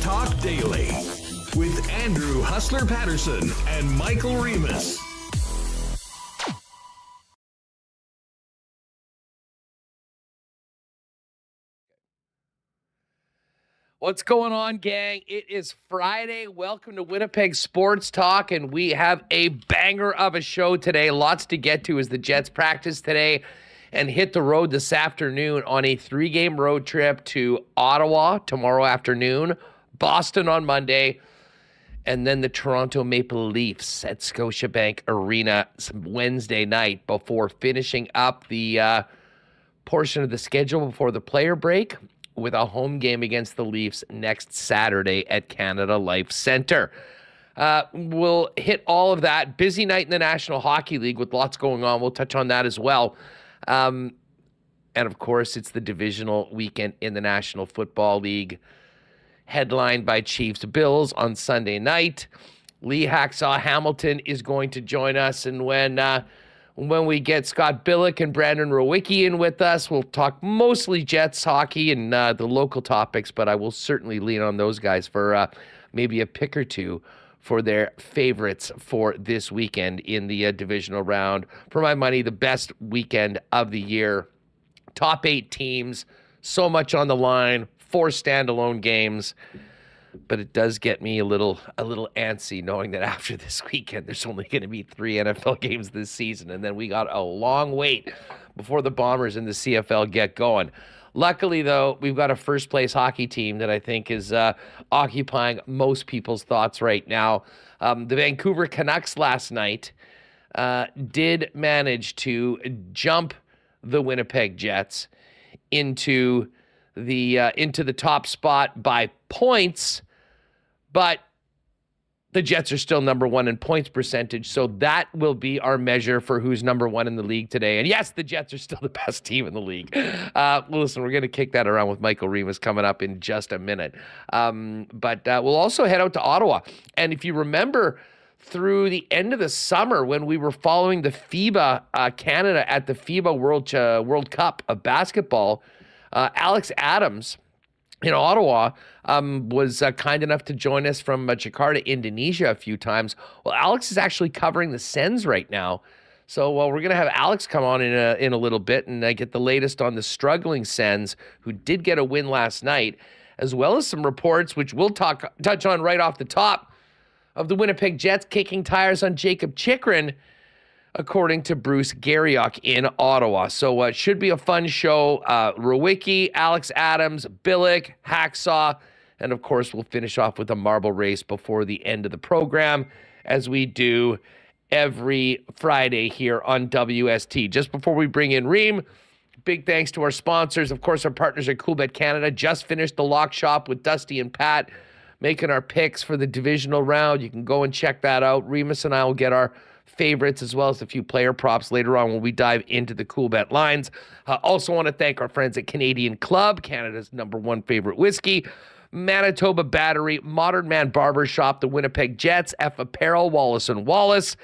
Talk Daily with Andrew Hustler Patterson and Michael Remis. What's going on, gang? It is Friday. Welcome to Winnipeg Sports Talk, and we have a banger of a show today. Lots to get to as the Jets practice today and hit the road this afternoon on a 3-game road trip to Ottawa tomorrow afternoon, Boston on Monday, and then the Toronto Maple Leafs at Scotiabank Arena Wednesday night before finishing up the portion of the schedule before the player break with a home game against the Leafs next Saturday at Canada Life Center. We'll hit all of that. Busy night in the National Hockey League with lots going on. We'll touch on that as well. And, of course, it's the divisional weekend in the National Football League, headlined by Chiefs Bills on Sunday night. Lee Hacksaw Hamilton is going to join us, and when we get Scott Billick and Brandon Rewucki in with us, we'll talk mostly Jets hockey and the local topics, but I will certainly lean on those guys for maybe a pick or two for their favorites for this weekend in the divisional round. For my money, the best weekend of the year. Top 8 teams, so much on the line. 4 standalone games, but it does get me a little antsy knowing that after this weekend, there's only going to be 3 NFL games this season, and then we got a long wait before the Bombers and the CFL get going. Luckily, though, we've got a first-place hockey team that I think is occupying most people's thoughts right now. The Vancouver Canucks last night did manage to jump the Winnipeg Jets into the top spot by points, but the Jets are still number one in points percentage, so that will be our measure for who's number one in the league today. And yes, the Jets are still the best team in the league. Listen, we're going to kick that around with Michael Remis coming up in just a minute. We'll also head out to Ottawa. And if you remember, through the end of the summer when we were following the FIBA Canada at the FIBA World Cup of basketball, Alex Adams in Ottawa was kind enough to join us from Jakarta, Indonesia a few times. Well, Alex is actually covering the Sens right now. So we're going to have Alex come on in a little bit and get the latest on the struggling Sens, who did get a win last night, as well as some reports, which we'll touch on right off the top, of the Winnipeg Jets kicking tires on Jacob Chychrun, according to Bruce Garriock in Ottawa. So it should be a fun show. Rewucki, Alex Adams, Billick, Hacksaw, and of course we'll finish off with a marble race before the end of the program, as we do every Friday here on WST. Just before we bring in Reem, big thanks to our sponsors. Of course, our partners at Coolbet Canada. Just finished the lock shop with Dusty and Pat, making our picks for the divisional round. You can go and check that out. Remus and I will get our favorites as well as a few player props later on when we dive into the cool bet lines. Also want to thank our friends at Canadian Club, Canada's #1 favorite whiskey, Manitoba Battery, Modern Man Barbershop, the Winnipeg Jets, F Apparel, Wallace & Wallace,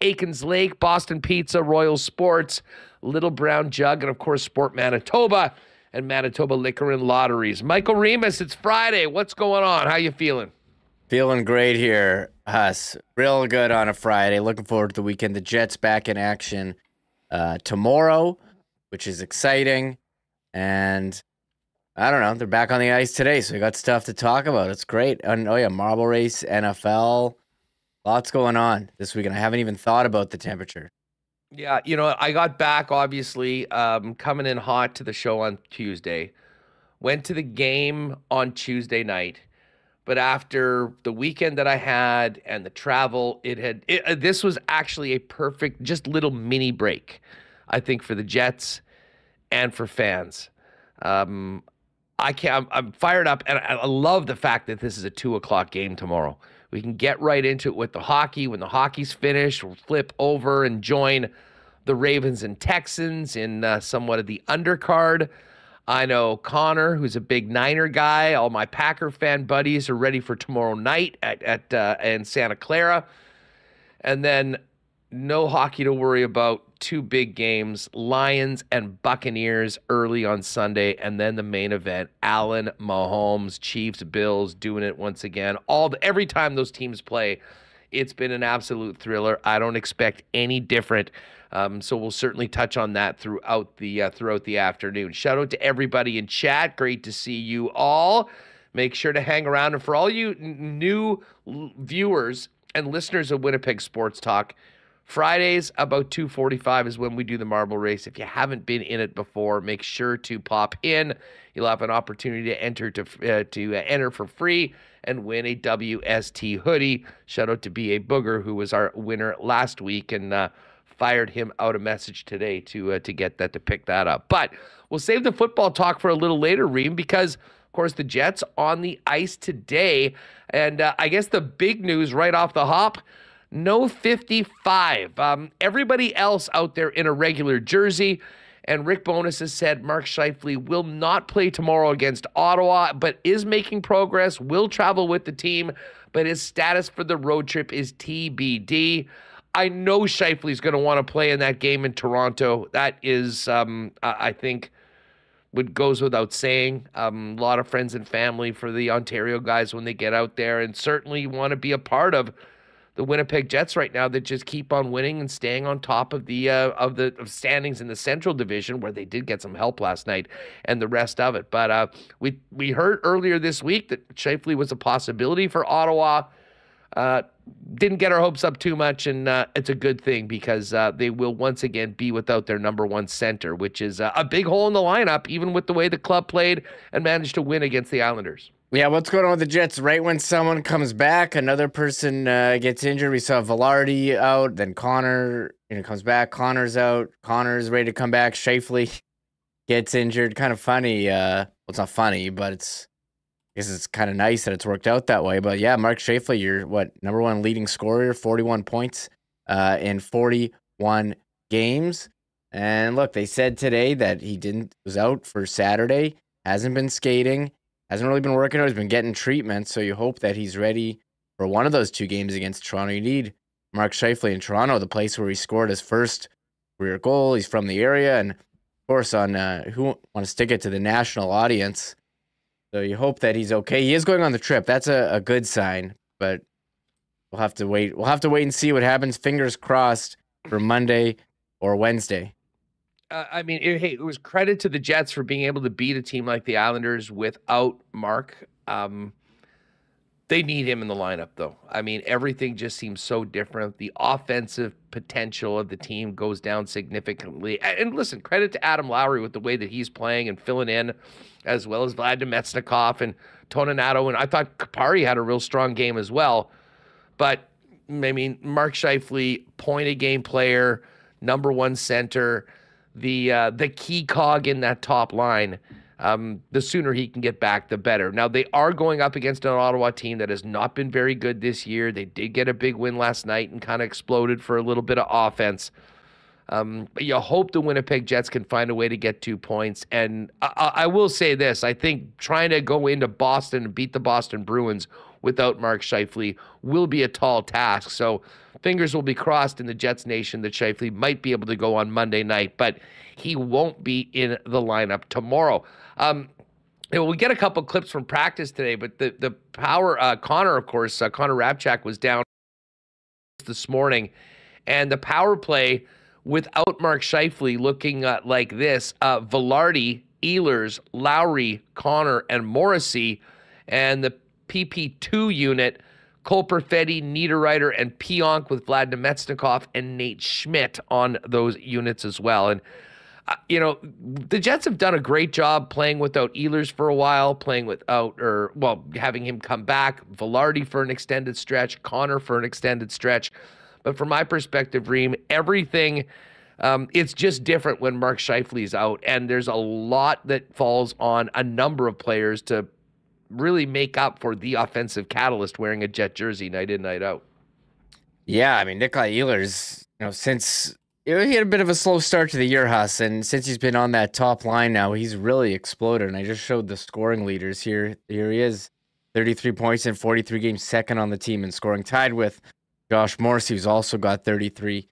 Aikens Lake, Boston Pizza, Royal Sports, Little Brown Jug, and of course Sport Manitoba and Manitoba Liquor and Lotteries. Michael Remis, it's Friday. What's going on? How you feeling? Feeling great here, Huss. Real good on a Friday. Looking forward to the weekend. The Jets back in action tomorrow, which is exciting. And I don't know, they're back on the ice today, so we got stuff to talk about. It's great. And, oh yeah, marble race, NFL. Lots going on this weekend. I haven't even thought about the temperature. Yeah, you know, I got back, obviously, coming in hot to the show on Tuesday. Went to the game on Tuesday night. But after the weekend that I had and the travel, this was actually a perfect, just little mini break, I think, for the Jets and for fans. I'm fired up, and I love the fact that this is a 2:00 game tomorrow. We can get right into it with the hockey. When the hockey's finished, we'll flip over and join the Ravens and Texans in somewhat of the undercard. I know Connor, who's a big Niner guy. All my Packer fan buddies are ready for tomorrow night in Santa Clara. And then no hockey to worry about. Two big games, Lions and Buccaneers early on Sunday. And then the main event, Allen, Mahomes, Chiefs, Bills, doing it once again. Every time those teams play, it's been an absolute thriller. I don't expect any different. So we'll certainly touch on that throughout the afternoon. Shout out to everybody in chat. Great to see you all. Make sure to hang around. And for all you new viewers and listeners of Winnipeg Sports Talk, Fridays about 2:45 is when we do the marble race. If you haven't been in it before, make sure to pop in. You'll have an opportunity to enter for free and win a WST hoodie. Shout out to B.A. Booger, who was our winner last week, and fired him out a message today to pick that up. But we'll save the football talk for a little later, Reem, because of course the Jets on the ice today, and I guess the big news right off the hop. No 55. Everybody else out there in a regular jersey. And Rick Bowness has said Mark Scheifele will not play tomorrow against Ottawa, but is making progress, will travel with the team, but his status for the road trip is TBD. I know Scheifele's going to want to play in that game in Toronto. That is, I think, what goes without saying. A lot of friends and family for the Ontario guys when they get out there, and certainly want to be a part of the Winnipeg Jets right now that just keep on winning and staying on top of the standings in the Central Division, where they did get some help last night and the rest of it. But we heard earlier this week that Scheifele was a possibility for Ottawa. Didn't get our hopes up too much, and it's a good thing, because they will once again be without their #1 center, which is a big hole in the lineup, even with the way the club played and managed to win against the Islanders. Yeah, what's going on with the Jets? Right when someone comes back, another person gets injured. We saw Velarde out, then Connor comes back. Connor's out. Connor's ready to come back. Scheifele gets injured. Kind of funny. Well, it's not funny, but I guess it's kind of nice that it's worked out that way. But yeah, Mark Scheifele, you're #1 leading scorer, 41 points in 41 games. And look, they said today that he was out for Saturday, hasn't been skating. Hasn't really been working out. He's been getting treatment, so you hope that he's ready for one of those two games against Toronto. You need Mark Scheifele in Toronto, the place where he scored his first career goal. He's from the area, and of course, who want to stick it to the national audience. So you hope that he's okay. He is going on the trip. That's a good sign, but we'll have to wait. We'll have to wait and see what happens. Fingers crossed for Monday or Wednesday. I mean, it was credit to the Jets for being able to beat a team like the Islanders without Mark. They need him in the lineup, though. I mean, everything just seems so different. The offensive potential of the team goes down significantly. And listen, credit to Adam Lowry with the way that he's playing and filling in, as well as Vlad Domestnikov and Toninato. And I thought Kupari had a real strong game as well. But, I mean, Mark Scheifele, point-a-game player, #1 center, the key cog in that top line, the sooner he can get back, the better. Now, they are going up against an Ottawa team that has not been very good this year. They did get a big win last night and kind of exploded for a little bit of offense. But you hope the Winnipeg Jets can find a way to get 2 points. And I will say this. I think trying to go into Boston and beat the Boston Bruins without Mark Scheifele will be a tall task. So fingers will be crossed in the Jets nation that Scheifele might be able to go on Monday night, but he won't be in the lineup tomorrow. We'll get a couple clips from practice today, but the power, Connor, of course, Connor Hellebuyck was down this morning, and the power play without Mark Scheifele looking like this, Velarde, Ehlers, Lowry, Connor, and Morrissey, and the PP2 unit, Cole Perfetti, Niederreiter, and Pionk with Vlad Domestnikov and Nate Schmidt on those units as well. And you know, the Jets have done a great job playing without Ehlers for a while, having him come back, Velarde for an extended stretch, Connor for an extended stretch. But from my perspective, Reem, everything, it's just different when Mark Scheifele's out, and there's a lot that falls on a number of players to really make up for the offensive catalyst wearing a Jet jersey night in, night out. Yeah, I mean, Nikolaj Ehlers, you know, since... He had a bit of a slow start to the year, Huss, and since he's been on that top line now, he's really exploded, and I just showed the scoring leaders here. Here he is, 33 points in 43 games, second on the team in scoring, tied with Josh Morrissey, who's also got 33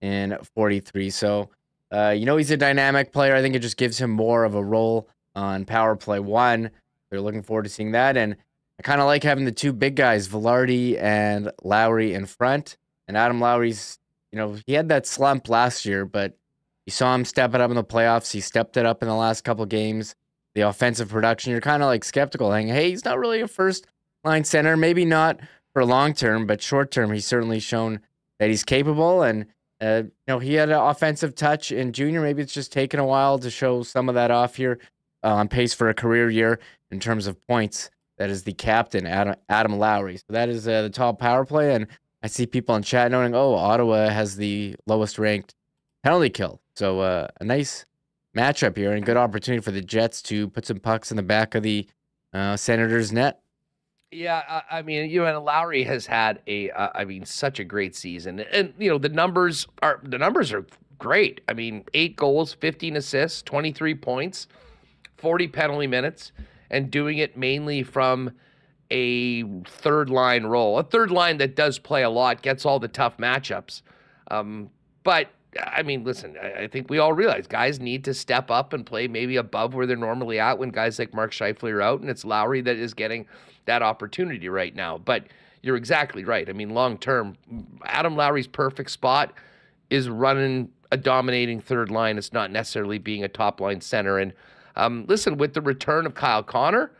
in 43. So, you know, he's a dynamic player. I think it just gives him more of a role on power play one. They're looking forward to seeing that, and I kind of like having the two big guys, Velarde and Lowry, in front, and Adam Lowry's... You know, he had that slump last year, but you saw him step it up in the playoffs. He stepped it up in the last couple games. The offensive production, you're kind of like skeptical. Hey, he's not really a first-line center. Maybe not for long-term, but short-term, he's certainly shown that he's capable. And, you know, he had an offensive touch in junior. Maybe it's just taken a while to show some of that off here, on pace for a career year in terms of points. That is the captain, Adam Lowry. So that is the top power play, and I see people in chat noting, oh, Ottawa has the lowest ranked penalty kill. So a nice matchup here and a good opportunity for the Jets to put some pucks in the back of the Senators' net. Yeah, I mean, you and Lowry has had such a great season, and you know the numbers are great. I mean, 8 goals, 15 assists, 23 points, 40 penalty minutes, and doing it mainly from a third line role, a third line that does play a lot, gets all the tough matchups. But I mean, listen, I think we all realize guys need to step up and play maybe above where they're normally at when guys like Mark Scheifele are out, and it's Lowry that is getting that opportunity right now. But you're exactly right. I mean, long-term, Adam Lowry's perfect spot is running a dominating third line. It's not necessarily being a top line center. And listen, with the return of Kyle Connor,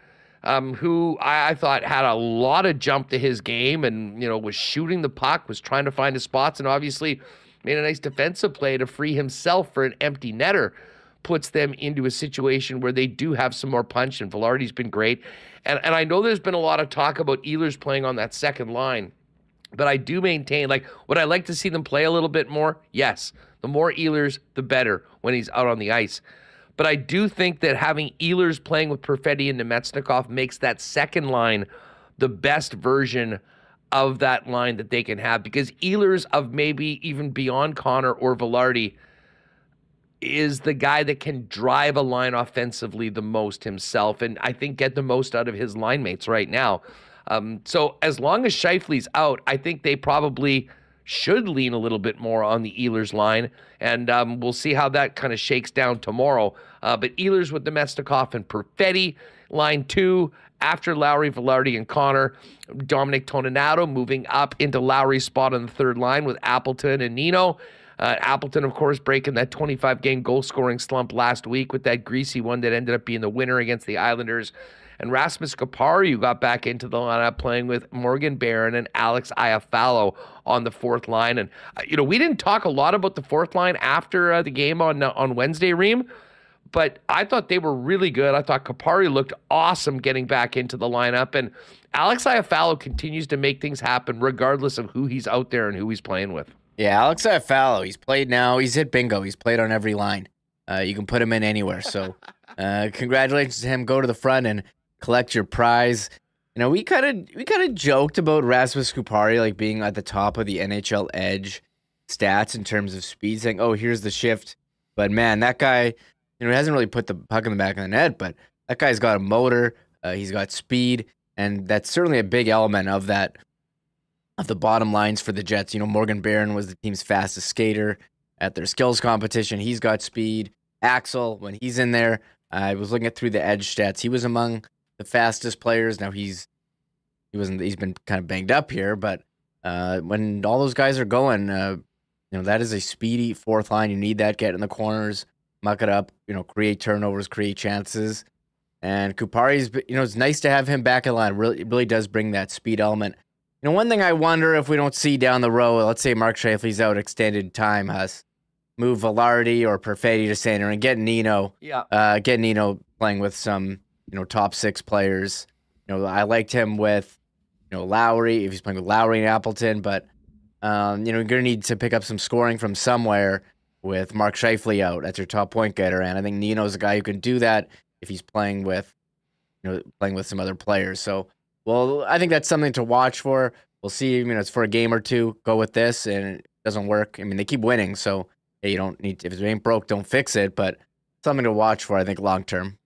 who I thought had a lot of jump to his game and, you know, was shooting the puck, was trying to find his spots, and obviously made a nice defensive play to free himself for an empty netter, puts them into a situation where they do have some more punch, and Velarde's been great. And I know there's been a lot of talk about Ehlers playing on that second line, but I do maintain, like, would I like to see them play a little bit more? Yes. The more Ehlers, the better when he's out on the ice. But I do think that having Ehlers playing with Perfetti and Nemetsnikov makes that second line the best version of that line that they can have, because Ehlers, of maybe even beyond Connor or Velarde, is the guy that can drive a line offensively the most himself, and I think get the most out of his line mates right now. So as long as Scheifele's out, I think they probably should lean a little bit more on the Ehlers line, and we'll see how that kind of shakes down tomorrow. But Ehlers with Nemetsnikov and Perfetti, line two, after Lowry, Velarde, and Connor. Dominic Toninato moving up into Lowry's spot on the third line with Appleton and Nino. Appleton, of course, breaking that 25-game goal-scoring slump last week with that greasy one that ended up being the winner against the Islanders. And Rasmus Kupari, who got back into the lineup, playing with Morgan Barron and Alex Iafallo on the fourth line. And, you know, we didn't talk a lot about the fourth line after the game on Wednesday, Reem, but I thought they were really good. I thought Kupari looked awesome getting back into the lineup. And Alex Iafallo continues to make things happen regardless of who he's out there and who he's playing with. Yeah, Alex Iafallo, he's played now. He's hit bingo. He's played on every line. You can put him in anywhere. So congratulations to him. Go to the front and collect your prize. You know, we kind of joked about Rasmus Kupari like being at the top of the NHL edge stats in terms of speed, saying, "Oh, here's the shift." But man, that guy, you know, he hasn't really put the puck in the back of the net, but that guy's got a motor. He's got speed, and that's certainly a big element of that, of the bottom lines for the Jets. You know, Morgan Barron was the team's fastest skater at their skills competition. He's got speed. Axel, when he's in there, I was looking at through the edge stats. He was among the fastest players. Now he's been kind of banged up here, but when all those guys are going, you know, that is a speedy fourth line. You need that. Get in the corners, muck it up, you know, create turnovers, create chances. And Kupari's, you know, it's nice to have him back in line. Really, it really does bring that speed element. You know, one thing I wonder if we don't see down the road, let's say Mark Scheifele's out extended time, Huss, move Velarde or Perfetti to center and get Nino. Yeah. Get Nino playing with some, you know, top six players. You know, I liked him with, you know, Lowry, if he's playing with Lowry and Appleton, but you know, you're gonna need to pick up some scoring from somewhere with Mark Scheifele out as your top point getter, and I think Nino's a guy who can do that if he's playing with, you know, playing with some other players. So, well, I think that's something to watch for. We'll see. You know, it's for a game or two. Go with this, and it doesn't work. I mean, they keep winning, so hey, you don't need to, if it ain't broke, don't fix it. But something to watch for, I think, long term.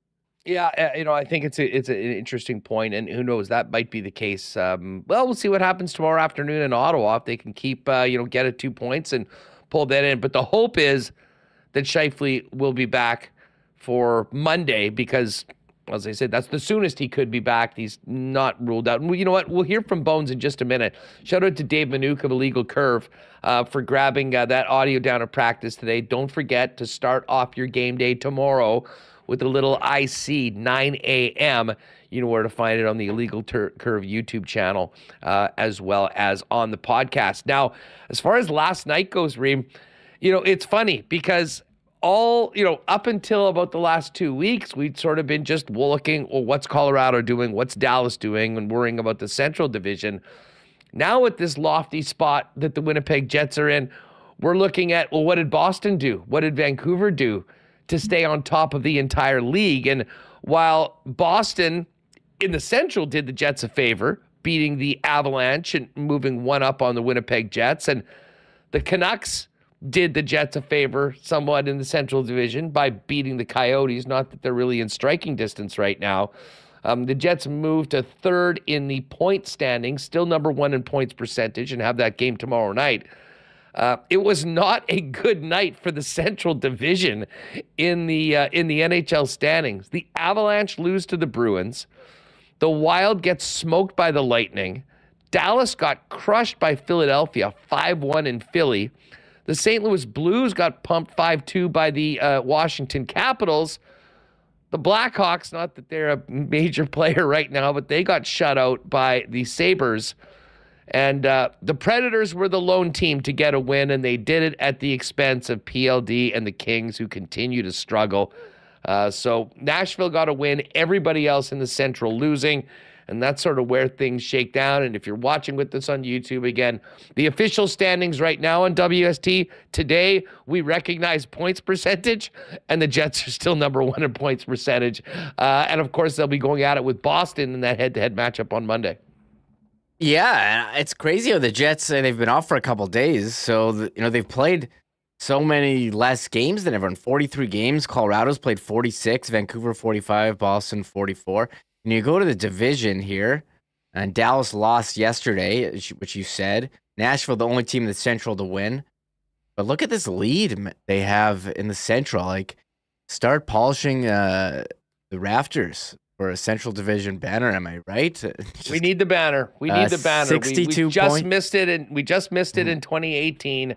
Yeah, you know, I think it's an interesting point, and who knows, that might be the case. Well, we'll see what happens tomorrow afternoon in Ottawa if they can keep, you know, get it 2 points and pull that in. But the hope is that Scheifele will be back for Monday because, as I said, that's the soonest he could be back. He's not ruled out. And you know what? We'll hear from Bones in just a minute. Shout out to Dave Manuk of Illegal Curve for grabbing that audio down at practice today. Don't forget to start off your game day tomorrow with a little IC, 9 a.m. You know where to find it on the Illegal Curve YouTube channel as well as on the podcast. Now, as far as last night goes, Reem, you know, it's funny because all, you know, up until about the last 2 weeks, we'd sort of been just looking, well, what's Colorado doing? What's Dallas doing? And worrying about the Central Division. Now at this lofty spot that the Winnipeg Jets are in, we're looking at, well, what did Boston do? What did Vancouver do to stay on top of the entire league? And while Boston in the Central did the Jets a favor, beating the Avalanche and moving one up on the Winnipeg Jets, and the Canucks did the Jets a favor somewhat in the Central Division by beating the Coyotes, not that they're really in striking distance right now. The Jets moved to third in the point standing, still number one in points percentage, and have that game tomorrow night. It was not a good night for the Central Division in the NHL standings. The Avalanche lose to the Bruins. The Wild gets smoked by the Lightning. Dallas got crushed by Philadelphia, 5-1 in Philly. The St. Louis Blues got pumped 5-2 by the Washington Capitals. The Blackhawks, not that they're a major player right now, but they got shut out by the Sabres. And the Predators were the lone team to get a win, and they did it at the expense of PLD and the Kings, who continue to struggle. So Nashville got a win, everybody else in the Central losing, and that's sort of where things shake down. And if you're watching with us on YouTube, again, the official standings right now on WST, today we recognize points percentage, and the Jets are still number one in points percentage. And, of course, they'll be going at it with Boston in that head-to-head matchup on Monday. Yeah, it's crazy how the Jets, they've been off for a couple of days. So, you know, they've played so many less games than everyone. 43 games. Colorado's played 46, Vancouver 45, Boston 44. And you go to the division here, and Dallas lost yesterday, which you said. Nashville, the only team in the Central to win. But look at this lead they have in the Central. Like, start polishing the rafters. Or a Central Division banner, am I right? Just, we need the banner. We need the banner. 62 we just missed it, and we just missed it in 2018.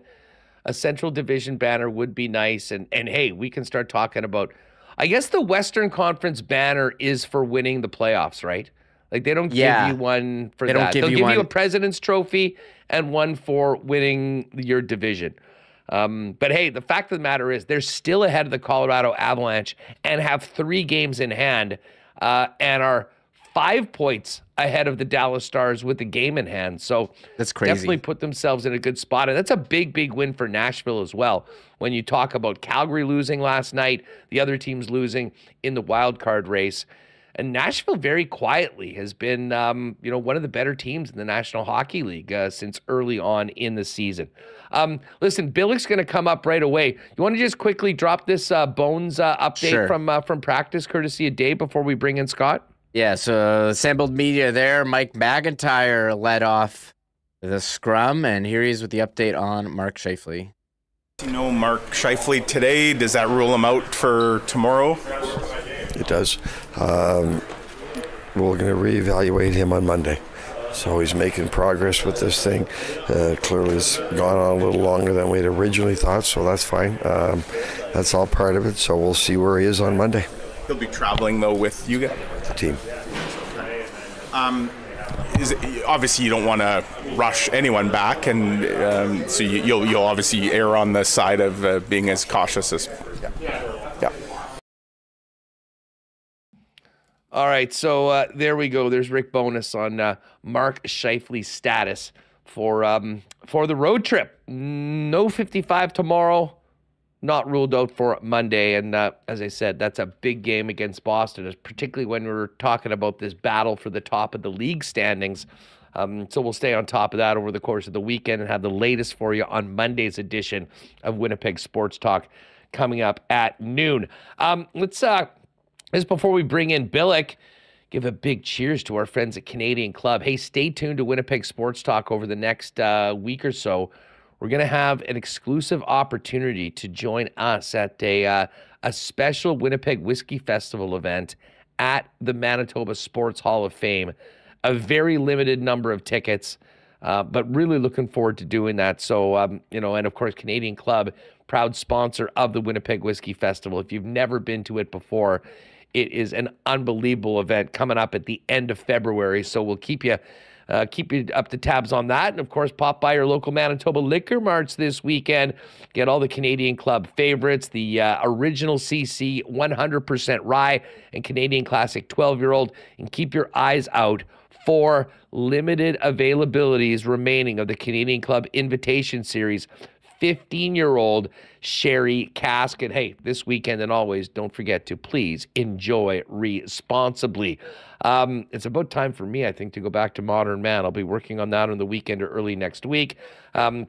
A Central Division banner would be nice, and hey, we can start talking about. I guess the Western Conference banner is for winning the playoffs, right? Like they don't give you one for that. They'll give you a President's Trophy and one for winning your division. But hey, the fact of the matter is they're still ahead of the Colorado Avalanche and have 3 games in hand. And are 5 points ahead of the Dallas Stars with the game in hand. So that's crazy. Definitely put themselves in a good spot. And that's a big, big win for Nashville as well. When you talk about Calgary losing last night, the other teams losing in the wild card race. And Nashville very quietly has been, you know, one of the better teams in the National Hockey League since early on in the season. Listen, Billick's going to come up right away. You want to just quickly drop this Bones update from practice, courtesy of Dave, before we bring in Scott? Yeah, so assembled media there. Mike McIntyre led off the scrum, and here he is with the update on Mark Scheifele. You know Mark Scheifele today. Does that rule him out for tomorrow? It does. We're going to reevaluate him on Monday. So he's making progress with this thing. Clearly it's gone on a little longer than we'd originally thought, so that's fine. That's all part of it, so we'll see where he is on Monday. He'll be traveling, though, with you guys? The team. is obviously you don't want to rush anyone back, and so you'll obviously err on the side of being as cautious as. Yeah. All right, so there we go. There's Rick Bowness on Mark Scheifele's status for the road trip. No 55 tomorrow, not ruled out for Monday. And as I said, that's a big game against Boston, particularly when we're talking about this battle for the top of the league standings. So we'll stay on top of that over the course of the weekend and have the latest for you on Monday's edition of Winnipeg Sports Talk coming up at noon. Let's... Just before we bring in Billick, give a big cheers to our friends at Canadian Club. Hey, stay tuned to Winnipeg Sports Talk over the next week or so. We're going to have an exclusive opportunity to join us at a special Winnipeg Whiskey Festival event at the Manitoba Sports Hall of Fame. A very limited number of tickets, but really looking forward to doing that. So, you know, and of course, Canadian Club, proud sponsor of the Winnipeg Whiskey Festival. If you've never been to it before, it is an unbelievable event coming up at the end of February, so we'll keep you up to tabs on that. And, of course, pop by your local Manitoba Liquor Marts this weekend. Get all the Canadian Club favorites, the original CC 100% Rye and Canadian Classic 12-year-old, and keep your eyes out for limited availabilities remaining of the Canadian Club Invitation Series 15-year-old sherry cask. And hey, this weekend and always, don't forget to please enjoy responsibly. It's about time for me, I think, to go back to Modern Man. I'll be working on that on the weekend or early next week.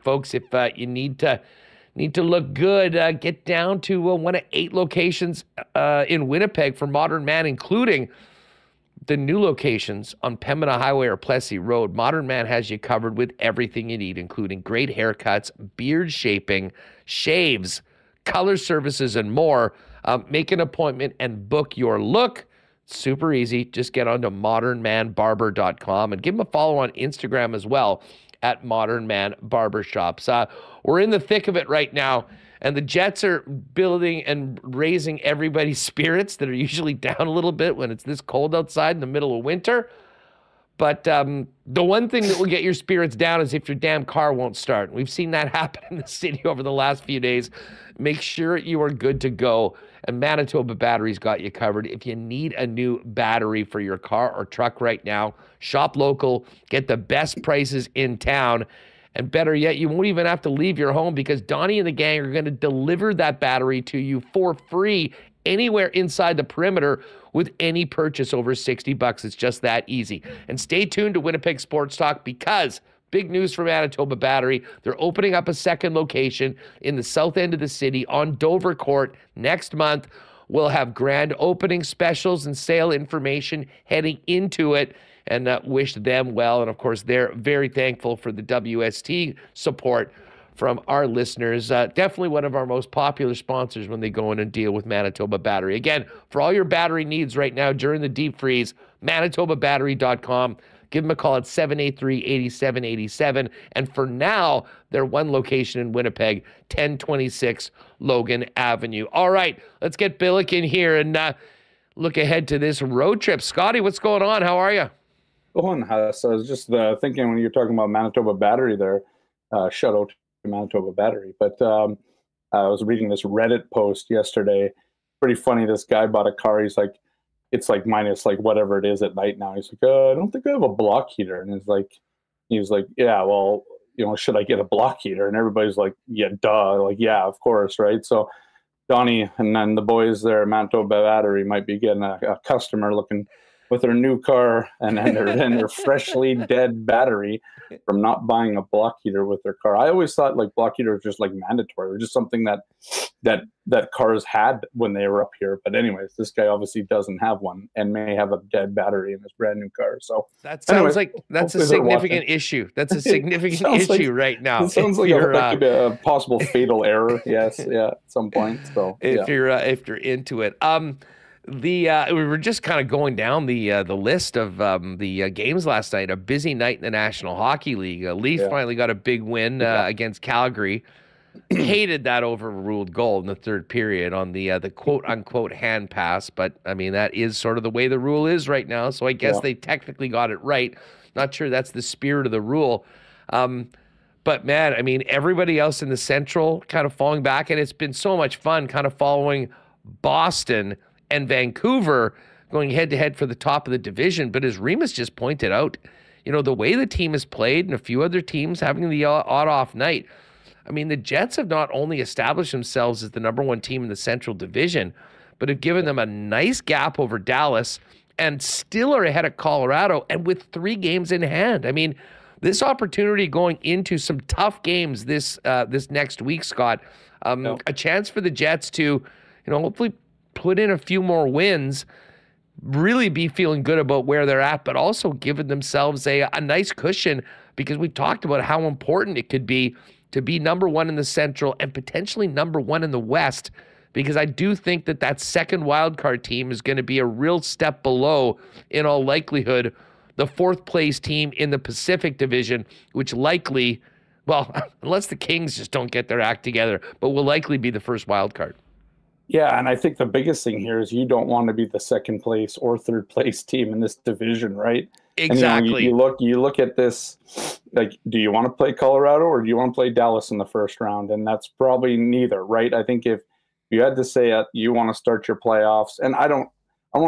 Folks, if you need to look good, get down to one of 8 locations in Winnipeg for Modern Man, including the new locations on Pembina Highway or Plessis Road. Modern Man has you covered with everything you need, including great haircuts, beard shaping, shaves, color services, and more. Make an appointment and book your look. Super easy. Just get onto modernmanbarber.com and give them a follow on Instagram as well at Modern Man Barbershops. We're in the thick of it right now, and the Jets are building and raising everybody's spirits that are usually down a little bit when it's this cold outside in the middle of winter. But the one thing that will get your spirits down is if your damn car won't start. We've seen that happen in the city over the last few days. Make sure you are good to go. And Manitoba Battery's got you covered. If you need a new battery for your car or truck right now, shop local, get the best prices in town. And better yet, you won't even have to leave your home because Donnie and the gang are going to deliver that battery to you for free anywhere inside the perimeter with any purchase over $60. It's just that easy. And stay tuned to Winnipeg Sports Talk because big news from Manitoba Battery. They're opening up a second location in the south end of the city on Dover Court next month. We'll have grand opening specials and sale information heading into it. And wish them well. And, of course, they're very thankful for the WST support from our listeners. Definitely one of our most popular sponsors when they go in and deal with Manitoba Battery. Again, for all your battery needs right now during the deep freeze, manitobabattery.com. Give them a call at 783-8787. And for now, they're one location in Winnipeg, 1026 Logan Avenue. All right, let's get Billick in here and look ahead to this road trip. Scotty, what's going on? How are you? I was just thinking when you're talking about Manitoba Battery there, shout out to Manitoba Battery. But I was reading this Reddit post yesterday. Pretty funny. This guy bought a car. He's like, it's like minus like whatever it is at night now. He's like, I don't think I have a block heater. And it's like, he was like, yeah, well, you know, should I get a block heater? And everybody's like, yeah, duh. Like, yeah, of course, right? So Donnie and then the boys there at Manitoba Battery might be getting a customer looking with their new car and their freshly dead battery from not buying a block heater with their car. I always thought like block heater was just like mandatory or just something that cars had when they were up here. But anyways, this guy obviously doesn't have one and may have a dead battery in his brand new car. So that sounds like that's a significant issue. That's a significant issue right now. It sounds like a possible fatal error. Yes, yeah, at some point. So if you're into it. We were just kind of going down the list of the games last night. A busy night in the National Hockey League. Leafs finally got a big win against Calgary. Hated that overruled goal in the third period on the quote unquote hand pass, but I mean that is sort of the way the rule is right now. So I guess they technically got it right. Not sure that's the spirit of the rule. But, man, I mean, everybody else in the Central kind of falling back, and it's been so much fun kind of following Boston and Vancouver going head-to-head for the top of the division. But as Remus just pointed out, you know, the way the team has played and a few other teams having the odd-off night, I mean, the Jets have not only established themselves as the #1 team in the Central Division, but have given them a nice gap over Dallas and still are ahead of Colorado and with 3 games in hand. I mean, this opportunity going into some tough games this this next week, Scott, a chance for the Jets to, you know, hopefully put in a few more wins, really be feeling good about where they're at, but also giving themselves a nice cushion, because we've talked about how important it could be to be #1 in the Central and potentially #1 in the West, because I do think that that second wildcard team is going to be a real step below, in all likelihood, the 4th-place team in the Pacific Division, which likely, well, unless the Kings just don't get their act together, but will likely be the first wild card. Yeah, and I think the biggest thing here is you don't want to be the 2nd-place or 3rd-place team in this division, right? Exactly. And you look at this, like, do you want to play Colorado or do you want to play Dallas in the first round? And that's probably neither, right? I think if you had to say it, you want to start your playoffs, and I want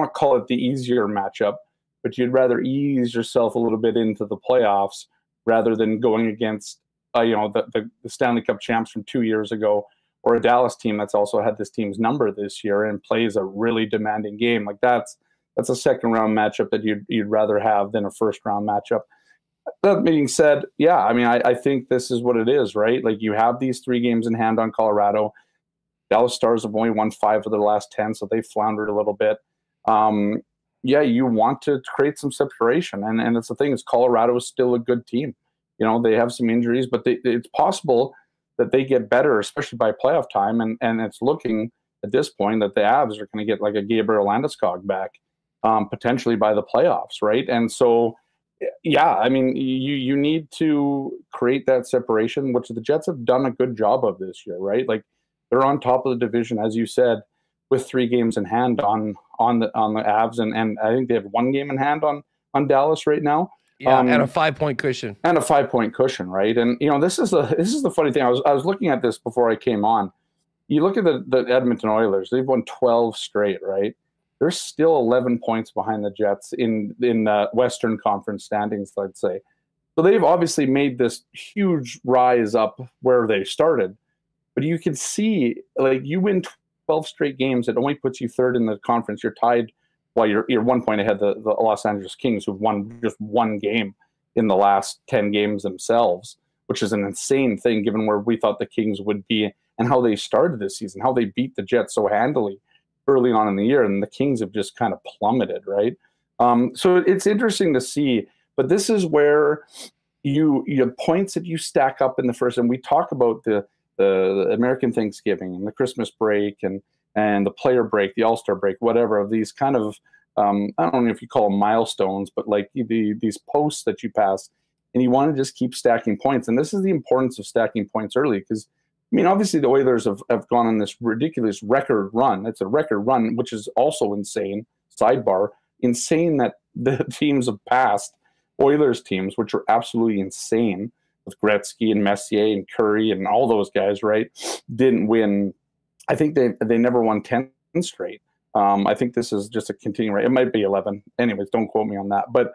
to call it the easier matchup, but you'd rather ease yourself a little bit into the playoffs rather than going against, you know, the Stanley Cup champs from 2 years ago, or a Dallas team that's also had this team's number this year and plays a really demanding game. Like that's a second-round matchup that you'd rather have than a first-round matchup. That being said, yeah, I mean, I think this is what it is, right? Like you have these 3 games in hand on Colorado. Dallas Stars have only won 5 of their last 10, so they floundered a little bit. Yeah, you want to create some separation. And that's the thing, is Colorado is still a good team. You know, they have some injuries, but it's possible that they get better, especially by playoff time. And it's looking at this point that the Avs are going to get like a Gabriel Landeskog back potentially by the playoffs, right? And so, yeah, I mean, you need to create that separation, which the Jets have done a good job of this year, right? Like they're on top of the division, as you said, with 3 games in hand on the Avs, and I think they have 1 game in hand on Dallas right now. Yeah, and a 5-point cushion. And a 5-point cushion, right? And you know, this is the funny thing. I was looking at this before I came on. You look at the Edmonton Oilers; they've won 12 straight, right? They're still 11 points behind the Jets in the Western Conference standings, let's say. So they've obviously made this huge rise up where they started, but you can see, like, you win 12 straight games, it only puts you 3rd in the conference. You're tied, well, you're 1 point ahead the Los Angeles Kings, who've won just 1 game in the last 10 games themselves, which is an insane thing given where we thought the Kings would be and how they started this season, how they beat the Jets so handily early on in the year, and the Kings have just kind of plummeted, right? So it's interesting to see, but this is where your points that you stack up in the first, and we talk about the American Thanksgiving and the Christmas break and the player break, the All-Star break, whatever, of these kind of, I don't know if you call them milestones, but like these posts that you pass, and you want to just keep stacking points. And this is the importance of stacking points early, because, I mean, obviously the Oilers have gone on this ridiculous record run. It's a record run, which is also insane, sidebar, insane that the teams have passed Oilers teams, which are absolutely insane, with Gretzky and Messier and Curry and all those guys, right? Didn't win. I think they never won 10 straight. I think this is just a continuing rate. It might be 11. Anyways, don't quote me on that. But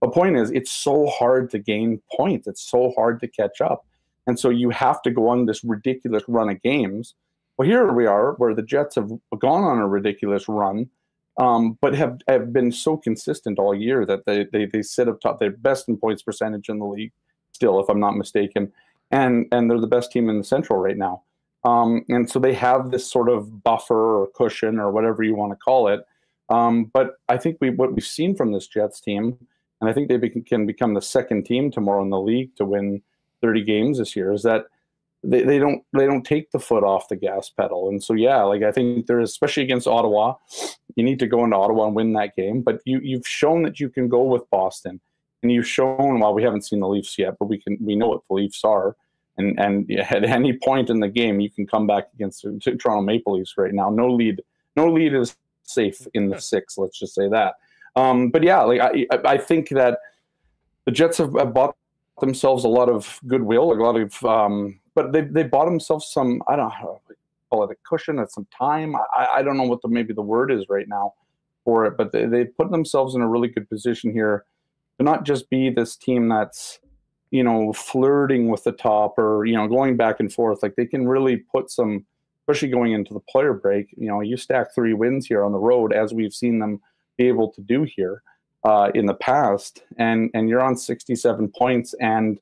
the point is, it's so hard to gain points. It's so hard to catch up. And so you have to go on this ridiculous run of games. Well, here we are, where the Jets have gone on a ridiculous run, but have been so consistent all year that they sit up top. They're best in points percentage in the league, still, if I'm not mistaken, and they're the best team in the Central right now. And so they have this sort of buffer or cushion or whatever you want to call it. But I think what we've seen from this Jets team, and I think they can become the 2nd team tomorrow in the league to win 30 games this year, is that they don't take the foot off the gas pedal. And so, yeah, like I think there is, especially against Ottawa, you need to go into Ottawa and win that game. But you've shown that you can go with Boston. And you've shown, well, we haven't seen the Leafs yet, but we know what the Leafs are, and at any point in the game you can come back against the Toronto Maple Leafs right now. No lead is safe in the 6. Let's just say that. But yeah, like I think that the Jets have bought themselves a lot of goodwill, a lot of, but they bought themselves some, I don't know how to call it, a cushion at some time. I don't know what the, maybe the word is right now for it, but they put themselves in a really good position here to not just be this team that's, you know, flirting with the top or, you know, going back and forth. Like they can really put some, especially going into the player break, you know, you stack 3 wins here on the road, as we've seen them be able to do here in the past, and you're on 67 points and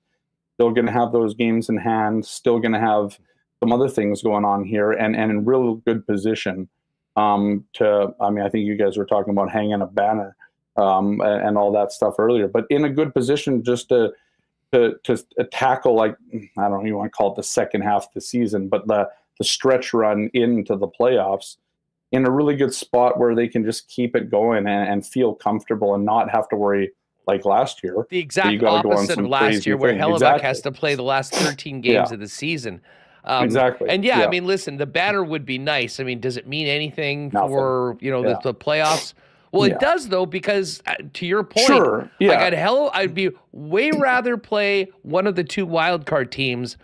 still going to have those games in hand, still going to have some other things going on here, and in real good position to, I mean, I think you guys were talking about hanging a banner and all that stuff earlier, but in a good position just to tackle, like, I don't even want to call it the second half of the season, but the stretch run into the playoffs in a really good spot where they can just keep it going and feel comfortable and not have to worry like last year. The exact opposite of last year where Hellebuyck has to play the last 13 games of the season. Exactly. And I mean, listen, the banner would be nice. I mean, does it mean anything for, you know, the playoffs? Well, it does, though, because to your point, like I'd be way rather play one of the 2 wildcard teams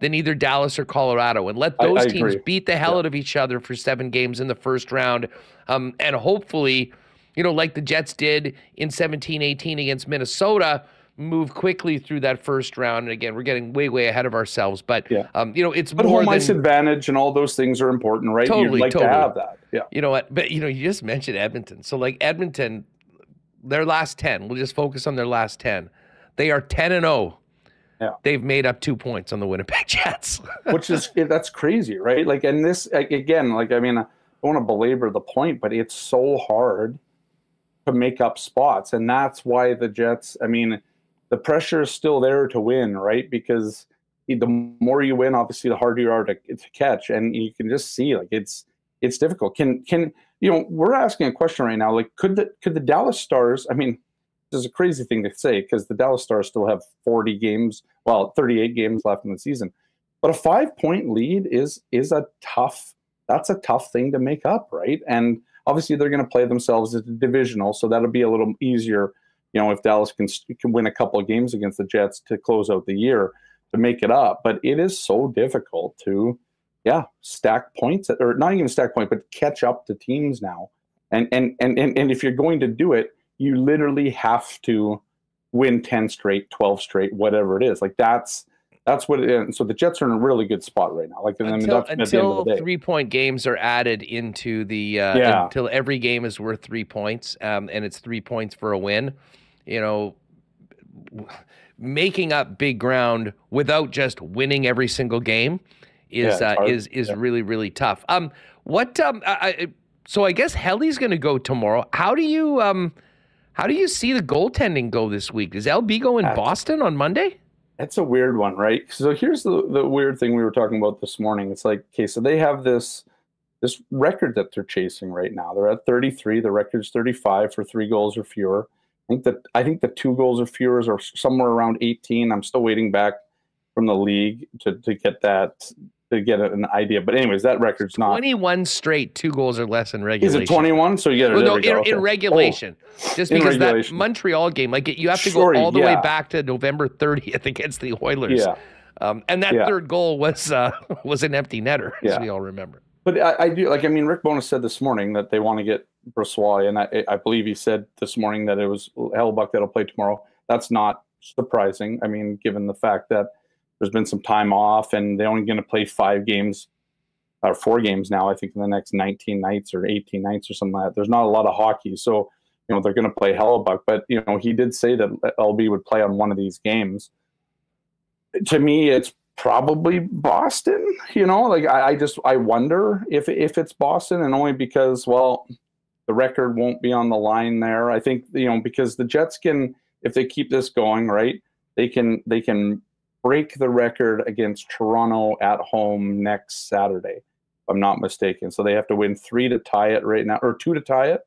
than either Dallas or Colorado and let those teams beat the hell out of each other for 7 games in the first round. And hopefully, you know, like the Jets did in 17-18 against Minnesota, move quickly through that first round. And again, we're getting way ahead of ourselves, but you know, it's more home ice advantage and all those things are important, right? Totally, you'd like to have that. You know what? But you know, you just mentioned Edmonton. So like Edmonton, their last 10, we'll just focus on their last 10. They are 10-0. Yeah. They've made up 2 points on the Winnipeg Jets, which is, that's crazy, right? Like, and this again, like, I mean, I don't want to belabor the point, but it's so hard to make up spots. And that's why the Jets, I mean, the pressure is still there to win, right? Because the more you win, obviously, the harder you are to catch. And you can just see, like, it's difficult. Can you know, we're asking a question right now, like, could the Dallas Stars, I mean, this is a crazy thing to say because the Dallas Stars still have 40 games, well, 38 games left in the season. But a 5-point lead is a tough, that's a tough thing to make up, right? And obviously, they're going to play themselves as a divisional, so that'll be a little easier. You know, if Dallas can win a couple of games against the Jets to close out the year to make it up. But it is so difficult to, stack points, or not even stack points, but catch up to teams now. And if you're going to do it, you literally have to win 10 straight, 12 straight, whatever it is. Like that's what it is. And so the Jets are in a really good spot right now. Like until 3-point games are added into the until every game is worth 3 points, and it's 3 points for a win. You know, making up big ground without just winning every single game is really tough. So I guess Helly's going to go tomorrow. How do you see the goaltending go this week? Is LB going Boston on Monday? That's a weird one, right? So here's the weird thing we were talking about this morning. It's like, okay, so they have this record that they're chasing right now. They're at 33. The record's 35 for 3 goals or fewer. I think the 2 goals or fewer are somewhere around 18. I'm still waiting back from the league to get that, to get an idea. But anyways, that record's not 21 straight 2 goals or less in regulation. Is it 21? So you get in regulation. Just because that Montreal game, like you have to go all the way back to November 30th against the Oilers. Yeah. And that third goal was an empty netter, as we all remember. But I do, like, I mean, Rick Bowness said this morning that they want to get Brossoit, and I believe he said this morning that it was Hellebuyck that'll play tomorrow. That's not surprising. I mean, given the fact that there's been some time off and they're only going to play 5 games or 4 games now, I think, in the next 19 nights or 18 nights or something like that. There's not a lot of hockey. So, you know, they're going to play Hellebuyck, but you know, he did say that LB would play on one of these games. To me, it's probably Boston, you know, like I wonder if it's Boston, and only because, well, the record won't be on the line there. I think, you know, because the Jets can, if they keep this going, right, they can break the record against Toronto at home next Saturday, if I'm not mistaken. So they have to win 3 to tie it right now, or 2 to tie it.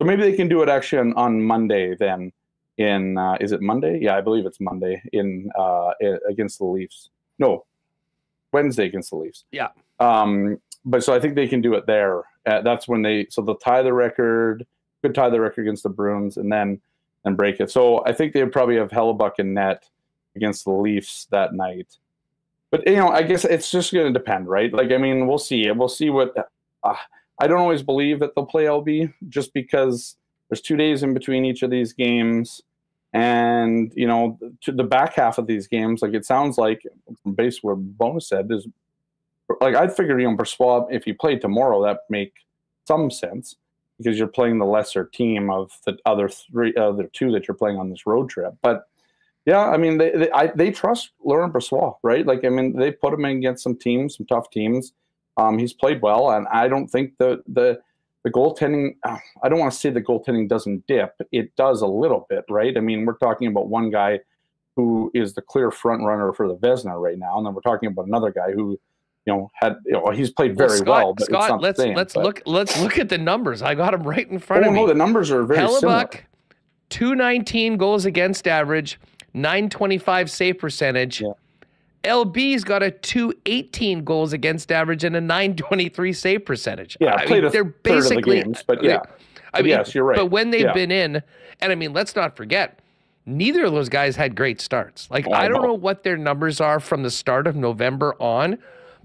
So maybe they can do it actually on Monday then. In is it Monday? Yeah, I believe it's Monday in against the Leafs. No, Wednesday against the Leafs. Yeah. But so I think they can do it there. That's when they'll tie the record against the Bruins, and then and break it. So I think they probably have Hellebuyck in net against the Leafs that night. But, you know, I guess it's just going to depend, right? Like, I mean, we'll see. We'll see what I don't always believe that they'll play LB just because there's 2 days in between each of these games. And, you know, to the back half of these games, like it sounds like, based on what Bowness said, is like I'd figure, you know, Brossoit, if he played tomorrow, that make some sense because you're playing the lesser team of the other two that you're playing on this road trip. But, yeah, I mean, they trust Laurent Brossoit, right? Like, I mean, they put him in against some teams, some tough teams. He's played well, and I don't think the goaltending – I don't want to say the goaltending doesn't dip. It does a little bit, right? I mean, we're talking about one guy who is the clear front runner for the Vezina right now, and then we're talking about another guy who – you know, he's played very well. But Scott, let's look at the numbers. I got him right in front of me. No, the numbers are very similar. Hellebuyck, 219 goals against average, 925 save percentage. Yeah. LB's got a 218 goals against average and a 923 save percentage. Yeah, they're basically third of the games, but yeah. I mean, yes, you're right. But when they've been in, and I mean, let's not forget, neither of those guys had great starts. Like I don't know what their numbers are from the start of November on.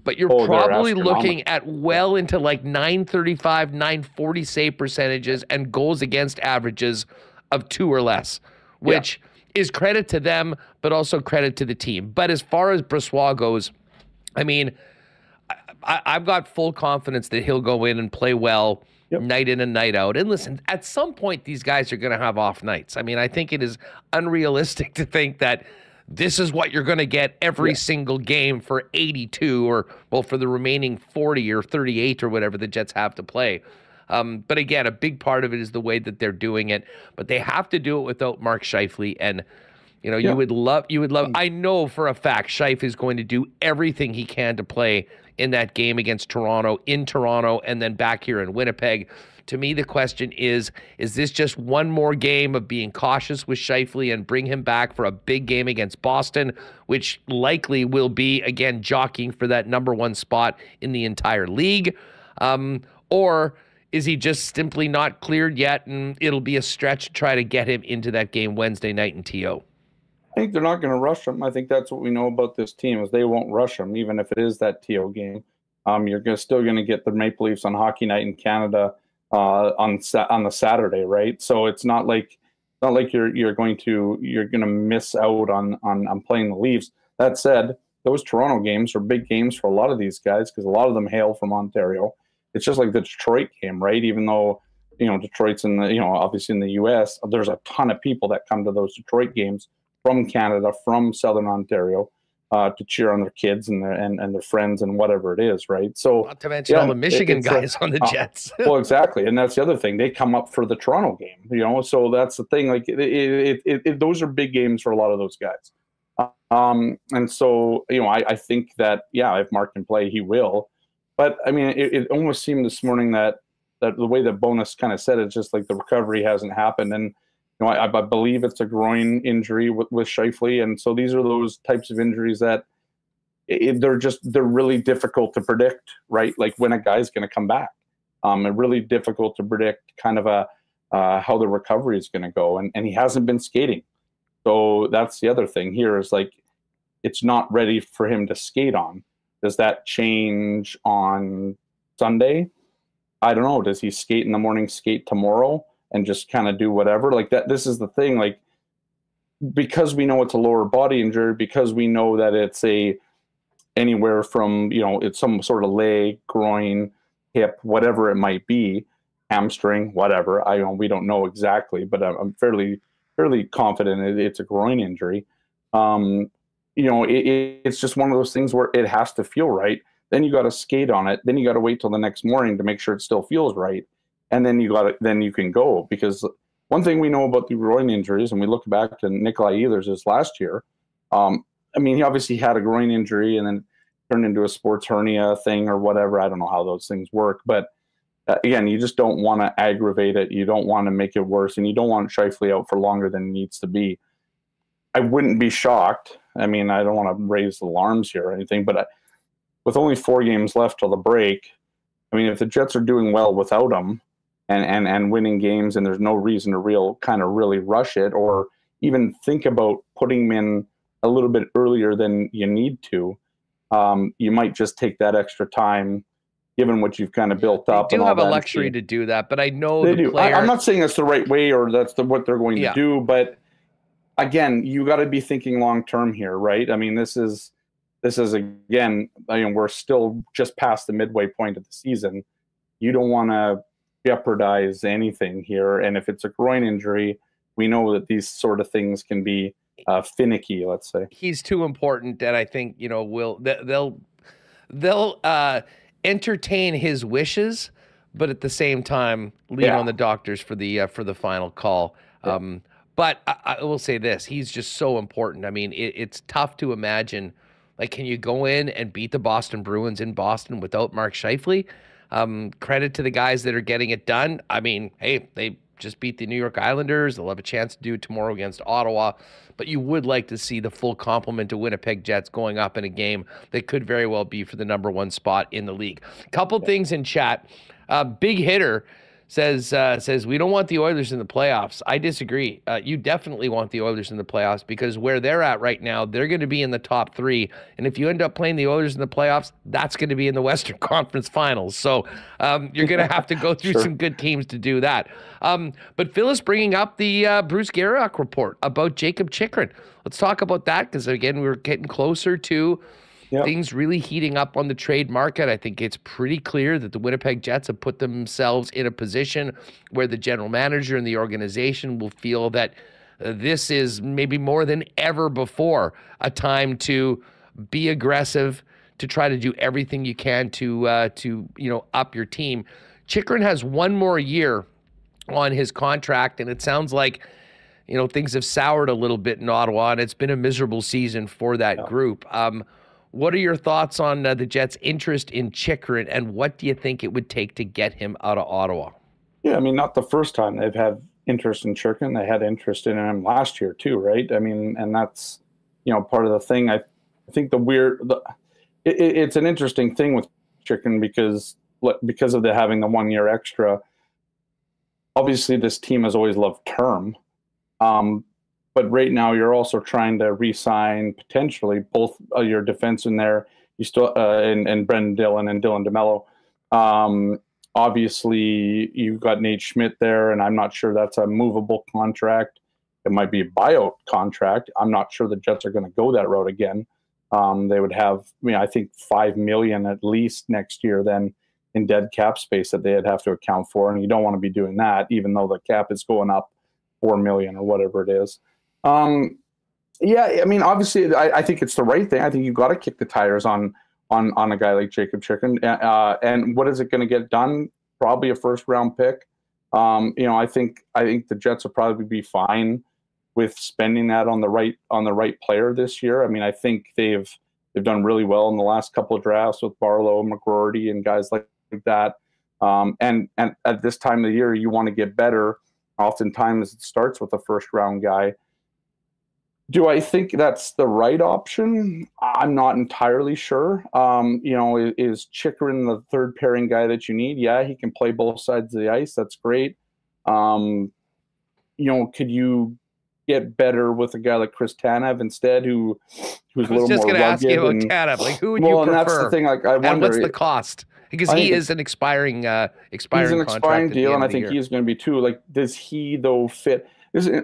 But you're probably looking at well into like 935, 940 save percentages and goals against averages of 2 or less, which is credit to them, but also credit to the team. But as far as Brossoit goes, I mean, I've got full confidence that he'll go in and play well night in and night out. And listen, at some point, these guys are going to have off nights. I mean, I think it is unrealistic to think that this is what you're going to get every single game for 82 or, well, for the remaining 40 or 38 or whatever the Jets have to play. But again, a big part of it is the way that they're doing it. But they have to do it without Mark Scheifele. And, you know, you would love, I know for a fact Scheifele is going to do everything he can to play in that game against Toronto, in Toronto, and then back here in Winnipeg. To me, the question is this just one more game of being cautious with Scheifele and bring him back for a big game against Boston, which likely will be, again, jockeying for that #1 spot in the entire league? Or is he just simply not cleared yet, and it'll be a stretch to try to get him into that game Wednesday night in TO? I think they're not going to rush him. I think that's what we know about this team is they won't rush him, even if it is that TO game. You're still going to get the Maple Leafs on hockey night in Canada on the Saturday, right? So it's not like you're going to miss out on playing the Leafs. That said, those Toronto games are big games for a lot of these guys because a lot of them hail from Ontario. It's just like the Detroit game, right? Even though Detroit's in the obviously in the U.S., there's a ton of people that come to those Detroit games from Canada, from Southern Ontario, to cheer on their kids and their friends and whatever it is, right? So not to mention all the Michigan guys on the Jets. Well, exactly, and that's the other thing. They come up for the Toronto game, so that's the thing. Like those are big games for a lot of those guys. And so I think that if Mark can play, he will. But I mean, it almost seemed this morning that the way that Bowness kind of said it's just like the recovery hasn't happened and. I believe it's a groin injury with Scheifele, and so these are those types of injuries that they're really difficult to predict, right? Like when a guy's going to come back, and really difficult to predict kind of how the recovery is going to go, and he hasn't been skating, so that's the other thing here is like it's not ready for him to skate on. Does that change on Sunday? I don't know. Does he skate in the morning? Skate tomorrow? And just kind of do whatever like that. This is the thing, like because we know it's a lower body injury, because we know that it's anywhere from it's some sort of leg, groin, hip, whatever it might be, hamstring, whatever. We don't know exactly, but I'm fairly confident it's a groin injury. It's just one of those things where it has to feel right. Then you got to skate on it. Then you got to wait till the next morning to make sure it still feels right. And then then you can go, because one thing we know about the groin injuries, and we look back to Nikolaj Ehlers is last year. I mean, he obviously had a groin injury and then turned into a sports hernia thing or whatever. I don't know how those things work, but again, you just don't want to aggravate it. You don't want to make it worse, and you don't want Scheifele out for longer than it needs to be. I wouldn't be shocked. I mean, I don't want to raise alarms here or anything, but with only 4 games left till the break, I mean, if the Jets are doing well without him, and winning games, and there's no reason to really rush it or even think about putting him in a little bit earlier than you need to. You might just take that extra time, given what you've kind of built up. They do have a luxury to do that, but I know the player. I'm not saying that's the right way or that's what they're going to do, but again, you got to be thinking long term here, right? I mean, this is again, I mean, we're still just past the midway point of the season. You don't want to jeopardize anything here, and if it's a groin injury, we know that these sort of things can be finicky, let's say. He's too important, and I think, you know, they'll entertain his wishes, but at the same time lean on the doctors for the final call. But I will say this, he's just so important. I mean, it's tough to imagine, like, can you go in and beat the Boston Bruins in Boston without Mark Scheifele? Credit to the guys that are getting it done. I mean, hey, they just beat the New York Islanders. They'll have a chance to do it tomorrow against Ottawa. But you would like to see the full complement of Winnipeg Jets going up in a game that could very well be for the #1 spot in the league. Couple things in chat. Big Hitter says we don't want the Oilers in the playoffs. I disagree. You definitely want the Oilers in the playoffs, because where they're at right now, they're going to be in the top three. And if you end up playing the Oilers in the playoffs, that's going to be in the Western Conference Finals. So you're going to have to go through some good teams to do that. But Phyllis bringing up the Bruce Garrick report about Jacob Chychrun. Let's talk about that, because, again, we're getting closer to things really heating up on the trade market. I think it's pretty clear that the Winnipeg Jets have put themselves in a position where the general manager and the organization will feel that this is maybe more than ever before a time to be aggressive, to try to do everything you can to up your team. Chychrun has one more year on his contract, and it sounds like things have soured a little bit in Ottawa, and it's been a miserable season for that group. What are your thoughts on the Jets' interest in Chychrun, and what do you think it would take to get him out of Ottawa? Yeah, I mean, not the first time they've had interest in Chychrun. They had interest in him last year too, right? I mean, and that's, part of the thing. I think it's an interesting thing with Chychrun because of the having the 1 year extra. Obviously, this team has always loved term. But right now, you're also trying to re-sign potentially both your defense in there. You still and Brendan Dillon and Dylan DeMello. Obviously, you've got Nate Schmidt there, and I'm not sure that's a movable contract. It might be a buyout contract. I'm not sure the Jets are going to go that route again. They would have, I think $5 million at least next year then in dead cap space that they'd have to account for, and you don't want to be doing that, even though the cap is going up $4 million or whatever it is. I mean, obviously, I think it's the right thing. I think you've got to kick the tires on a guy like Jacob Chychrun. And what is it going to get done? Probably a first-round pick. I think the Jets will probably be fine with spending that on the right player this year. I mean, I think they've done really well in the last couple of drafts with Barlow, McGroarty, and guys like that. And at this time of the year, you want to get better. Oftentimes, it starts with a first-round guy. Do I think that's the right option? I'm not entirely sure. Is Chychrun the third pairing guy that you need? Yeah, he can play both sides of the ice. That's great. Could you get better with a guy like Chris Tanev instead, who's a little more rugged? I was just going to ask you about Tanev. Like, who would you prefer? Well, and that's the thing. Like, I wonder. And what's the cost? Because he is an expiring expiring deal, and I think he is going to be too. Like, does he though fit?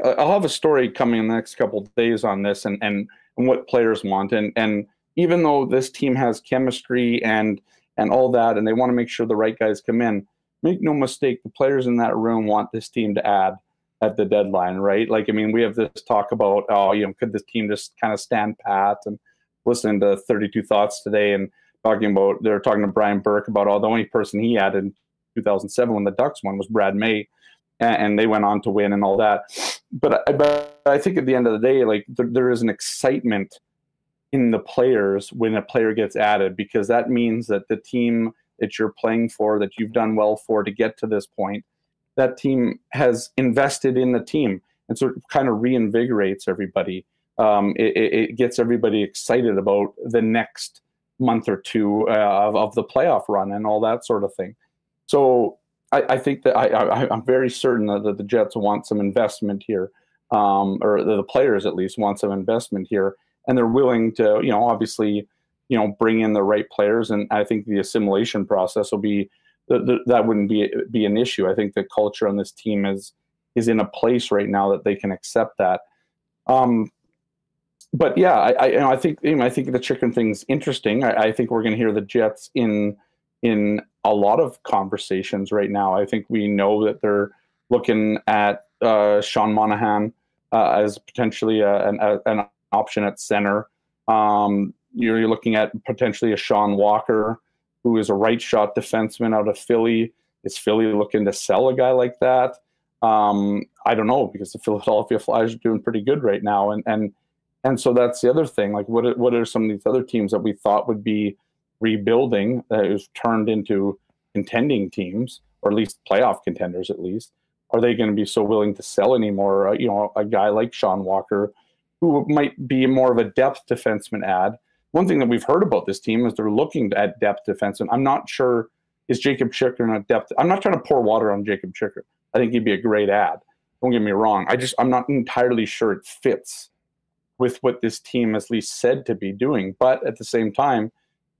I'll have a story coming in the next couple of days on this and what players want. And even though this team has chemistry and all that, and they want to make sure the right guys come in, make no mistake, the players in that room want this team to add at the deadline, right? Like, I mean, we have this talk about, could this team just kind of stand pat? And listening to 32 Thoughts today and they're talking to Brian Burke about the only person he had in 2007 when the Ducks won was Brad May. And they went on to win and all that. But I think at the end of the day, like there is an excitement in the players when a player gets added, because that means that the team that you're playing for, that you've done well for to get to this point, that team has invested in the team. And so it kind of reinvigorates everybody. It gets everybody excited about the next month or two of the playoff run and all that sort of thing. So I think that I'm very certain that the Jets want some investment here, or the players at least want some investment here, and they're willing to, you know, obviously, you know, bring in the right players. And I think the assimilation process will be that wouldn't be an issue. I think the culture on this team is in a place right now that they can accept that. But yeah, I think the chicken thing's interesting. I think we're going to hear the Jets in a lot of conversations right now. I think we know that they're looking at Sean Monahan as potentially an option at center. You're looking at potentially a Sean Walker, who is a right shot defenseman out of Philly. Is Philly looking to sell a guy like that? I don't know, because the Philadelphia Flyers are doing pretty good right now. And so that's the other thing. Like, what are some of these other teams that we thought would be rebuilding that is turned into contending teams, or at least playoff contenders at least? Are they going to be so willing to sell anymore? You know, a guy like Sean Walker, who might be more of a depth defenseman add. One thing that we've heard about this team is they're looking at depth defenseman. I'm not sure, is Jacob Chychrun a depth? I'm not trying to pour water on Jacob Chychrun. I think he'd be a great ad. Don't get me wrong. I'm not entirely sure it fits with what this team is at least said to be doing. But at the same time,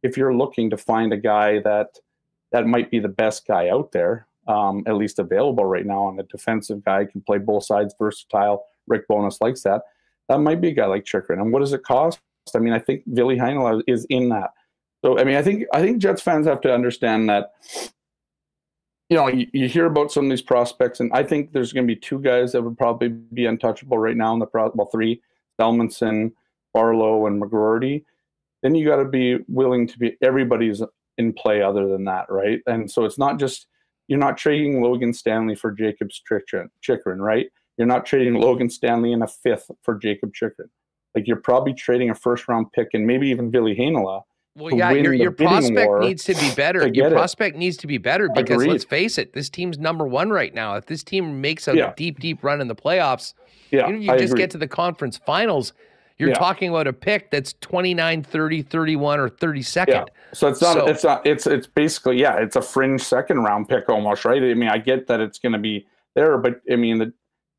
if you're looking to find a guy that might be the best guy out there, at least available right now, on the defensive guy, can play both sides, versatile. Rick Bowness likes that. That might be a guy like Chychrun. And what does it cost? I mean, I think Ville Heinola is in that. So, I mean, I think Jets fans have to understand that, you know, you hear about some of these prospects, and I think there's going to be two guys that would probably be untouchable right now in the well, three, Salmonson, Barlow, and McGroarty. Then you got to be willing to be, everybody's in play other than that, right? And so it's not just, you're not trading Logan Stanley for Jacob Chychrun, right? You're not trading Logan Stanley in a fifth for Jacob Chychrun. Like, you're probably trading a first-round pick and maybe even Ville Heinola. Well, yeah, your prospect needs to be better. Your prospect needs to be better, because let's face it, this team's number one right now. If this team makes a deep run in the playoffs, you just get to the conference finals, you're talking about a pick that's 29, 30, 31, or 32nd. Yeah. So it's not, it's basically, yeah, it's a fringe second-round pick almost, right? I mean, I get that it's going to be there, but I mean,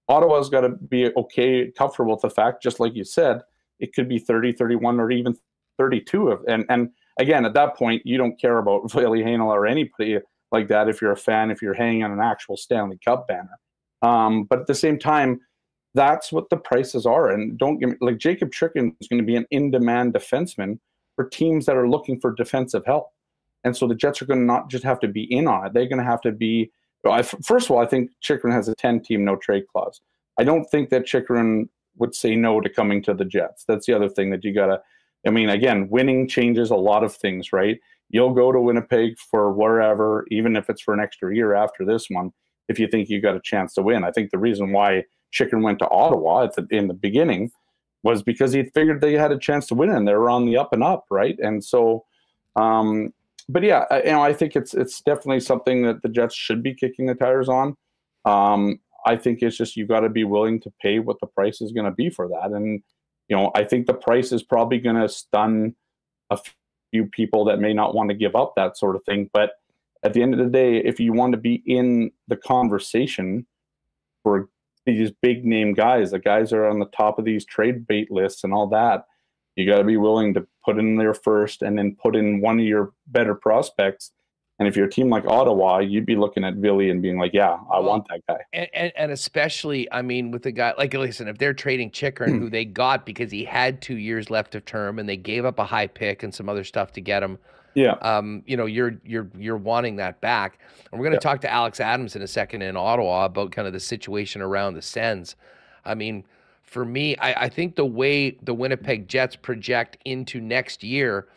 Ottawa's got to be okay, comfortable with the fact, just like you said, it could be 30, 31, or even 32. And again, at that point, you don't care about Ville Heinola or anybody like that if you're a fan, if you're hanging on an actual Stanley Cup banner. But at the same time, that's what the prices are. And don't give me, like, Jacob Chychrun is going to be an in-demand defenseman for teams that are looking for defensive help. And so the Jets are going to not just have to be in on it. They're going to have to be, first of all, I think Chychrun has a 10-team no-trade clause. I don't think that Chychrun would say no to coming to the Jets. That's the other thing that you got to, I mean, again, winning changes a lot of things, right? You'll go to Winnipeg for wherever, even if it's for an extra year after this one, if you think you got a chance to win. I think the reason why Chychrun went to Ottawa in the beginning was because he figured they had a chance to win and they were on the up and up, right? And so, but yeah, I think it's definitely something that the Jets should be kicking the tires on. I think it's just, you've got to be willing to pay what the price is going to be for that. And, you know, I think the price is probably going to stun a few people that may not want to give up that sort of thing. But at the end of the day, if you want to be in the conversation for these big name guys, the guys that are on the top of these trade bait lists and all that, you got to be willing to put in their first and then put in one of your better prospects. And if you're a team like Ottawa, you'd be looking at Ville and being like, yeah, I want that guy. And especially, I mean, with a guy, like, listen, if they're trading Chychrun, who they got because he had 2 years left of term and they gave up a high pick and some other stuff to get him. Yeah. You know, you're wanting that back. And we're going to talk to Alex Adams in a second in Ottawa about kind of the situation around the Sens. I mean, for me, I think the way the Winnipeg Jets project into next year,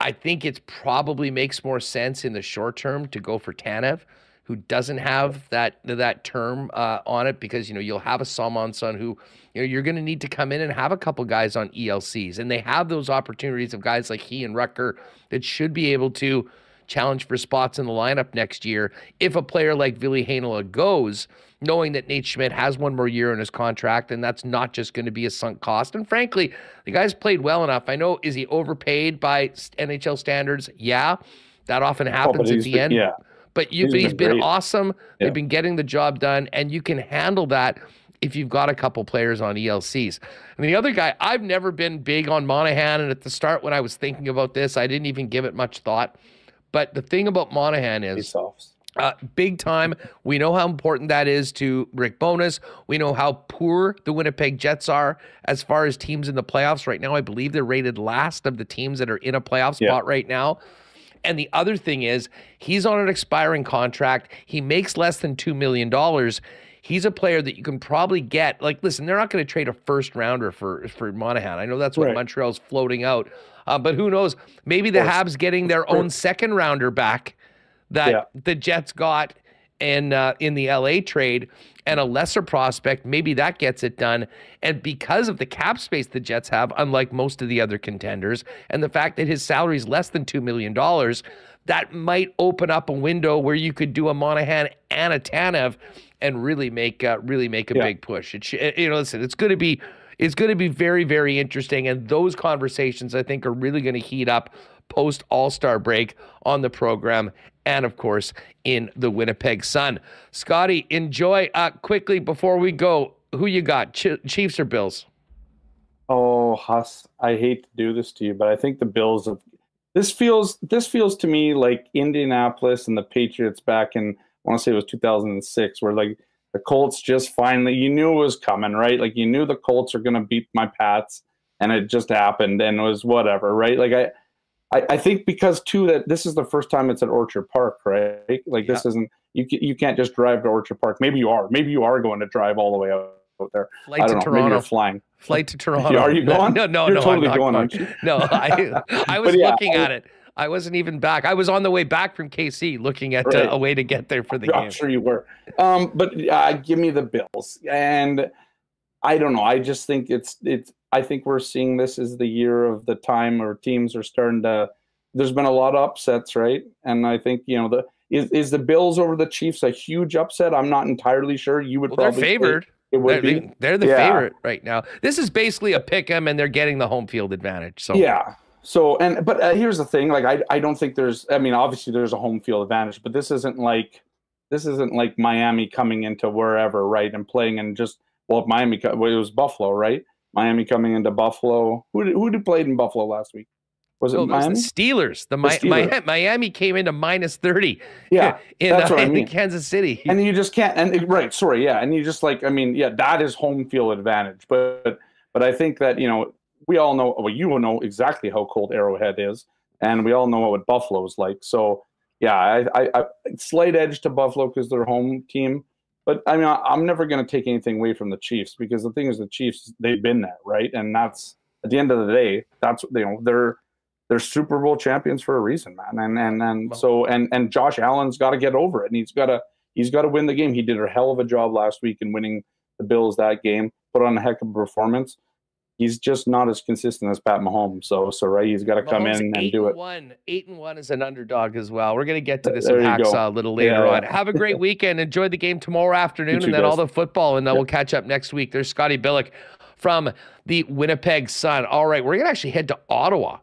I think it probably makes more sense in the short term to go for Tanev, who doesn't have that term on it, because, you know, you'll have a Salmonson who, you know, you're going to need to come in and have a couple guys on ELCs. And they have those opportunities of guys like he and Rucker that should be able to challenge for spots in the lineup next year. If a player like Ville Heinola goes, knowing that Nate Schmidt has one more year in his contract, and that's not just going to be a sunk cost. And frankly, the guy's played well enough. I know, is he overpaid by NHL standards? Yeah, that often happens at the end. Yeah. But he's been awesome. Yeah. They've been getting the job done, and you can handle that if you've got a couple players on ELCs. And the other guy, I've never been big on Monahan, and at the start when I was thinking about this, I didn't even give it much thought. But the thing about Monahan is big time. We know how important that is to Rick Bowness. We know how poor the Winnipeg Jets are as far as teams in the playoffs right now. I believe they're rated last of the teams that are in a playoff spot right now. And the other thing is he's on an expiring contract. He makes less than $2 million. He's a player that you can probably get. Like, listen, they're not going to trade a first-rounder for Monahan. I know that's what Montreal's floating out. But who knows? Maybe the Habs getting their own second-rounder back that the Jets got in the LA trade and a lesser prospect. Maybe that gets it done. And because of the cap space the Jets have, unlike most of the other contenders, and the fact that his salary is less than $2 million, that might open up a window where you could do a Monahan and a Tanev and really make a big push. Listen, it's going to be very, very interesting. And those conversations, I think, are really going to heat up post All-Star break on the program and, of course, in the Winnipeg Sun. Scotty, enjoy. Quickly, before we go, who you got, Chiefs or Bills? Oh, Huss, I hate to do this to you, but I think the Bills have... This feels to me like Indianapolis and the Patriots back in, I want to say it was 2006, where like the Colts just finally, you knew it was coming, right? Like you knew the Colts are going to beat my Pats, and it just happened, and it was whatever, right? Like I think because too that this is the first time it's at Orchard Park, right? Like this isn't, you can't just drive to Orchard Park. Maybe you are going to drive all the way out there. Flight to Toronto. Maybe you're flying. Flight to Toronto. Are you going? No. You're totally I'm not going. No, I was looking at it. I wasn't even back. I was on the way back from KC looking at a way to get there for the game. I'm sure you were. But give me the Bills. And I don't know. I just think it's. I think we're seeing this as the year of the time where teams are starting to. There's been a lot of upsets, right? And I think is the Bills over the Chiefs a huge upset? I'm not entirely sure. You would probably. They're favored. They're the favorite right now. This is basically a pick 'em, and they're getting the home field advantage. So but here's the thing: like I don't think there's. I mean, obviously there's a home field advantage, but this isn't like Miami coming into wherever, right, and playing and just it was Buffalo, right? Miami coming into Buffalo. Who played in Buffalo last week? Was it Miami? The Steelers. Miami came into -30. Yeah, in Kansas City. And you just can't. And you just that is home field advantage. But I think that we all know. Well, you will know exactly how cold Arrowhead is, and we all know what Buffalo's like. So I slight edge to Buffalo because they're home team. But I mean, I'm never going to take anything away from the Chiefs because the thing is, the Chiefs, they've been there, right? And that's at the end of the day, that's They're Super Bowl champions for a reason, man. And Josh Allen's got to get over it, and he's got to win the game. He did a hell of a job last week in winning the Bills that game. Put on a heck of a performance. He's just not as consistent as Pat Mahomes. So right, he's got to come in and do it. 8-1 is an underdog as well. We're gonna get to this in Hacksaw a little later on. Have a great weekend. Enjoy the game tomorrow afternoon, all the football, and we'll catch up next week. There's Scotty Billick from the Winnipeg Sun. All right, we're gonna actually head to Ottawa.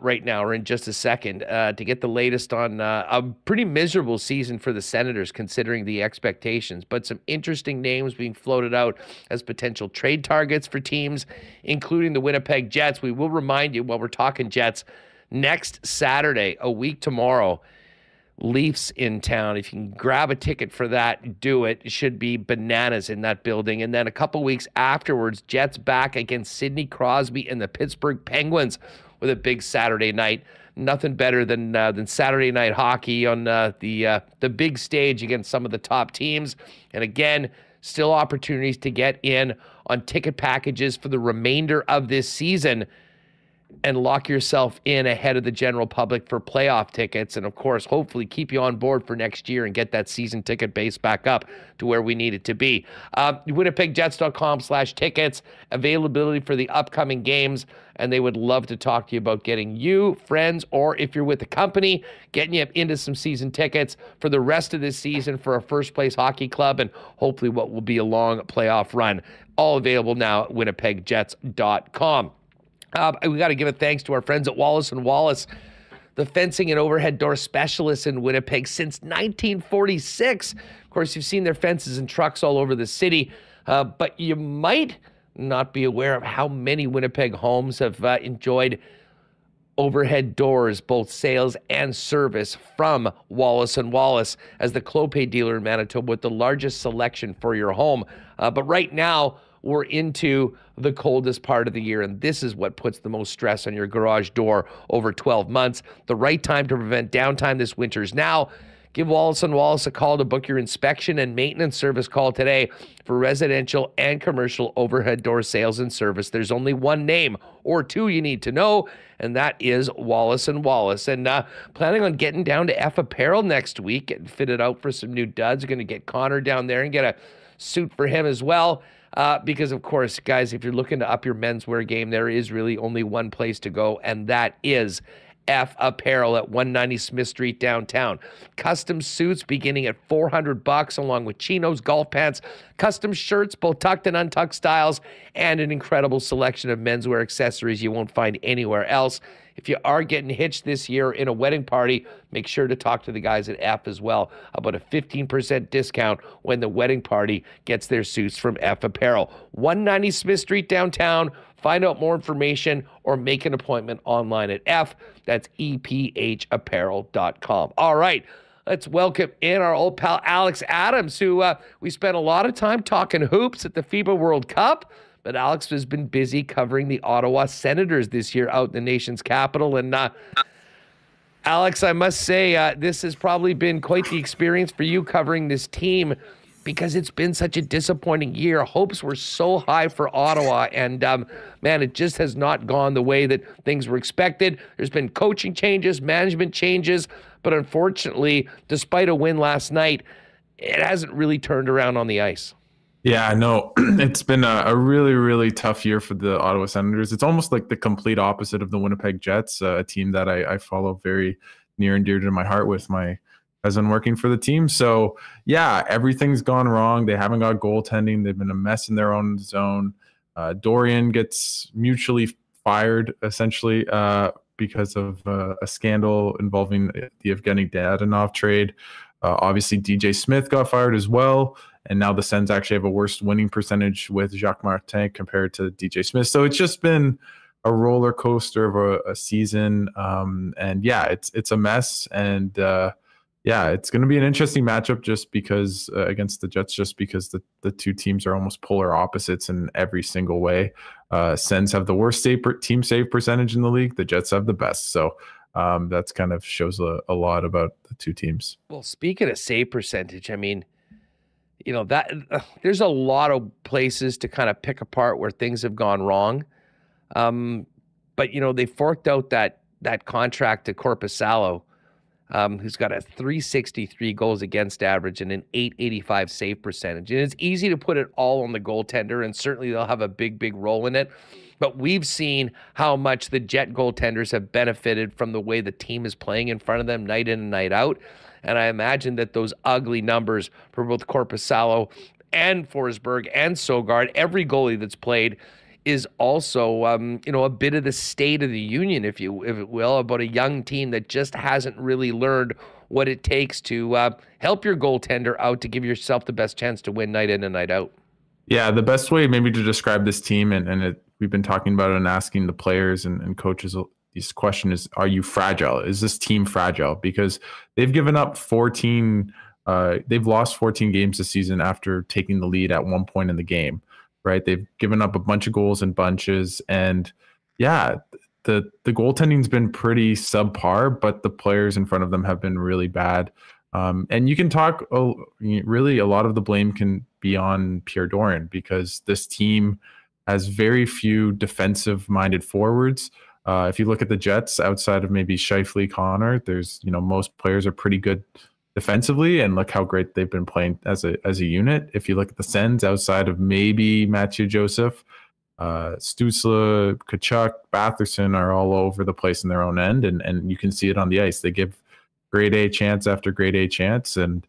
Right now, or in just a second, to get the latest on a pretty miserable season for the Senators, considering the expectations, but some interesting names being floated out as potential trade targets for teams, including the Winnipeg Jets. We will remind you while we're talking Jets, next Saturday, a week tomorrow, Leafs in town. If you can grab a ticket for that, do it. It should be bananas in that building. And then a couple weeks afterwards, Jets back against Sidney Crosby and the Pittsburgh Penguins, with a big Saturday night. Nothing better than Saturday night hockey on the big stage against some of the top teams. And again, still opportunities to get in on ticket packages for the remainder of this season and lock yourself in ahead of the general public for playoff tickets. And of course, hopefully keep you on board for next year and get that season ticket base back up to where we need it to be. WinnipegJets.com/tickets, availability for the upcoming games. And they would love to talk to you about getting you, friends, or if you're with the company, getting you into some season tickets for the rest of this season for a first-place hockey club and hopefully what will be a long playoff run. All available now at WinnipegJets.com. We got to give a thanks to our friends at Wallace & Wallace. the fencing and overhead door specialist in Winnipeg since 1946. Of course, you've seen their fences and trucks all over the city, but you might not be aware of how many Winnipeg homes have enjoyed overhead doors, both sales and service, from Wallace & Wallace, as the Clopay dealer in Manitoba with the largest selection for your home. But right now, we're into the coldest part of the year, and this is what puts the most stress on your garage door over 12 months. The right time to prevent downtime this winter is now. Give Wallace & Wallace a call to book your inspection and maintenance service call today for residential and commercial overhead door sales and service. There's only one name or two you need to know, and that is Wallace & Wallace. And planning on getting down to F Apparel next week, getting fitted out for some new duds. Going to get Connor down there and get a suit for him as well. Because, of course, guys, if you're looking to up your menswear game, there is really only one place to go, and that is F Apparel at 190 Smith Street downtown. Custom suits beginning at $400 along with chinos, golf pants, custom shirts, both tucked and untucked styles, and an incredible selection of menswear accessories you won't find anywhere else. If you are getting hitched this year in a wedding party, make sure to talk to the guys at F as well about a 15% discount when the wedding party gets their suits from F Apparel. 190 Smith Street downtown. Find out more information or make an appointment online at F. That's ephapparel.com. All right, let's welcome in our old pal Alex Adams, who we spent a lot of time talking hoops at the FIBA World Cup. But Alex has been busy covering the Ottawa Senators this year out in the nation's capital. And Alex, I must say, this has probably been quite the experience for you covering this team, because it's been such a disappointing year. Hopes were so high for Ottawa, and man, it just has not gone the way that things were expected. There's been coaching changes, management changes, but unfortunately, despite a win last night, it hasn't really turned around on the ice. Yeah, no, it's been a really, really tough year for the Ottawa Senators. It's almost like the complete opposite of the Winnipeg Jets, a team that I follow very near and dear to my heart with my cousin working for the team. So, yeah, everything's gone wrong. They haven't got goaltending. They've been a mess in their own zone. Dorian gets mutually fired, essentially, because of a scandal involving the Evgeny Dadanov trade. Obviously, DJ Smith got fired as well. And now the Sens actually have a worse winning percentage with Jacques Martin compared to DJ Smith. So it's just been a roller coaster of a season. And yeah, it's a mess. And yeah, it's going to be an interesting matchup just because against the Jets, just because the two teams are almost polar opposites in every single way. Sens have the worst team save percentage in the league. The Jets have the best. So that's kind of shows a lot about the two teams. Well, speaking of save percentage, I mean, you know, that there's a lot of places to kind of pick apart where things have gone wrong. But, you know, they forked out that contract to Korpisalo, who's got a 363 goals against average and an 885 save percentage. And it's easy to put it all on the goaltender, and certainly they'll have a big, big role in it. But we've seen how much the Jet goaltenders have benefited from the way the team is playing in front of them night in and night out. And I imagine that those ugly numbers for both Korpisalo and Forsberg and Sogard, every goalie that's played, is also, you know, a bit of the state of the union, if it will, about a young team that just hasn't really learned what it takes to help your goaltender out to give yourself the best chance to win night in and night out. Yeah, the best way maybe to describe this team, and we've been talking about it and asking the players and coaches this question is, are you fragile? Is this team fragile? Because they've given up 14, they've lost 14 games this season after taking the lead at one point in the game, right? They've given up a bunch of goals in bunches, and yeah, the goaltending's been pretty subpar, but the players in front of them have been really bad. And you can talk, really a lot of the blame can be on Pierre Dorian, because this team has very few defensive-minded forwards. If you look at the Jets, outside of maybe Scheifele, Connor, there's, you know, most players are pretty good defensively, and look how great they've been playing as a unit. If you look at the Sens, outside of maybe Mathieu Joseph, Stützle, Tkachuk, Batherson are all over the place in their own end, and you can see it on the ice. They give grade A chance after grade A chance, and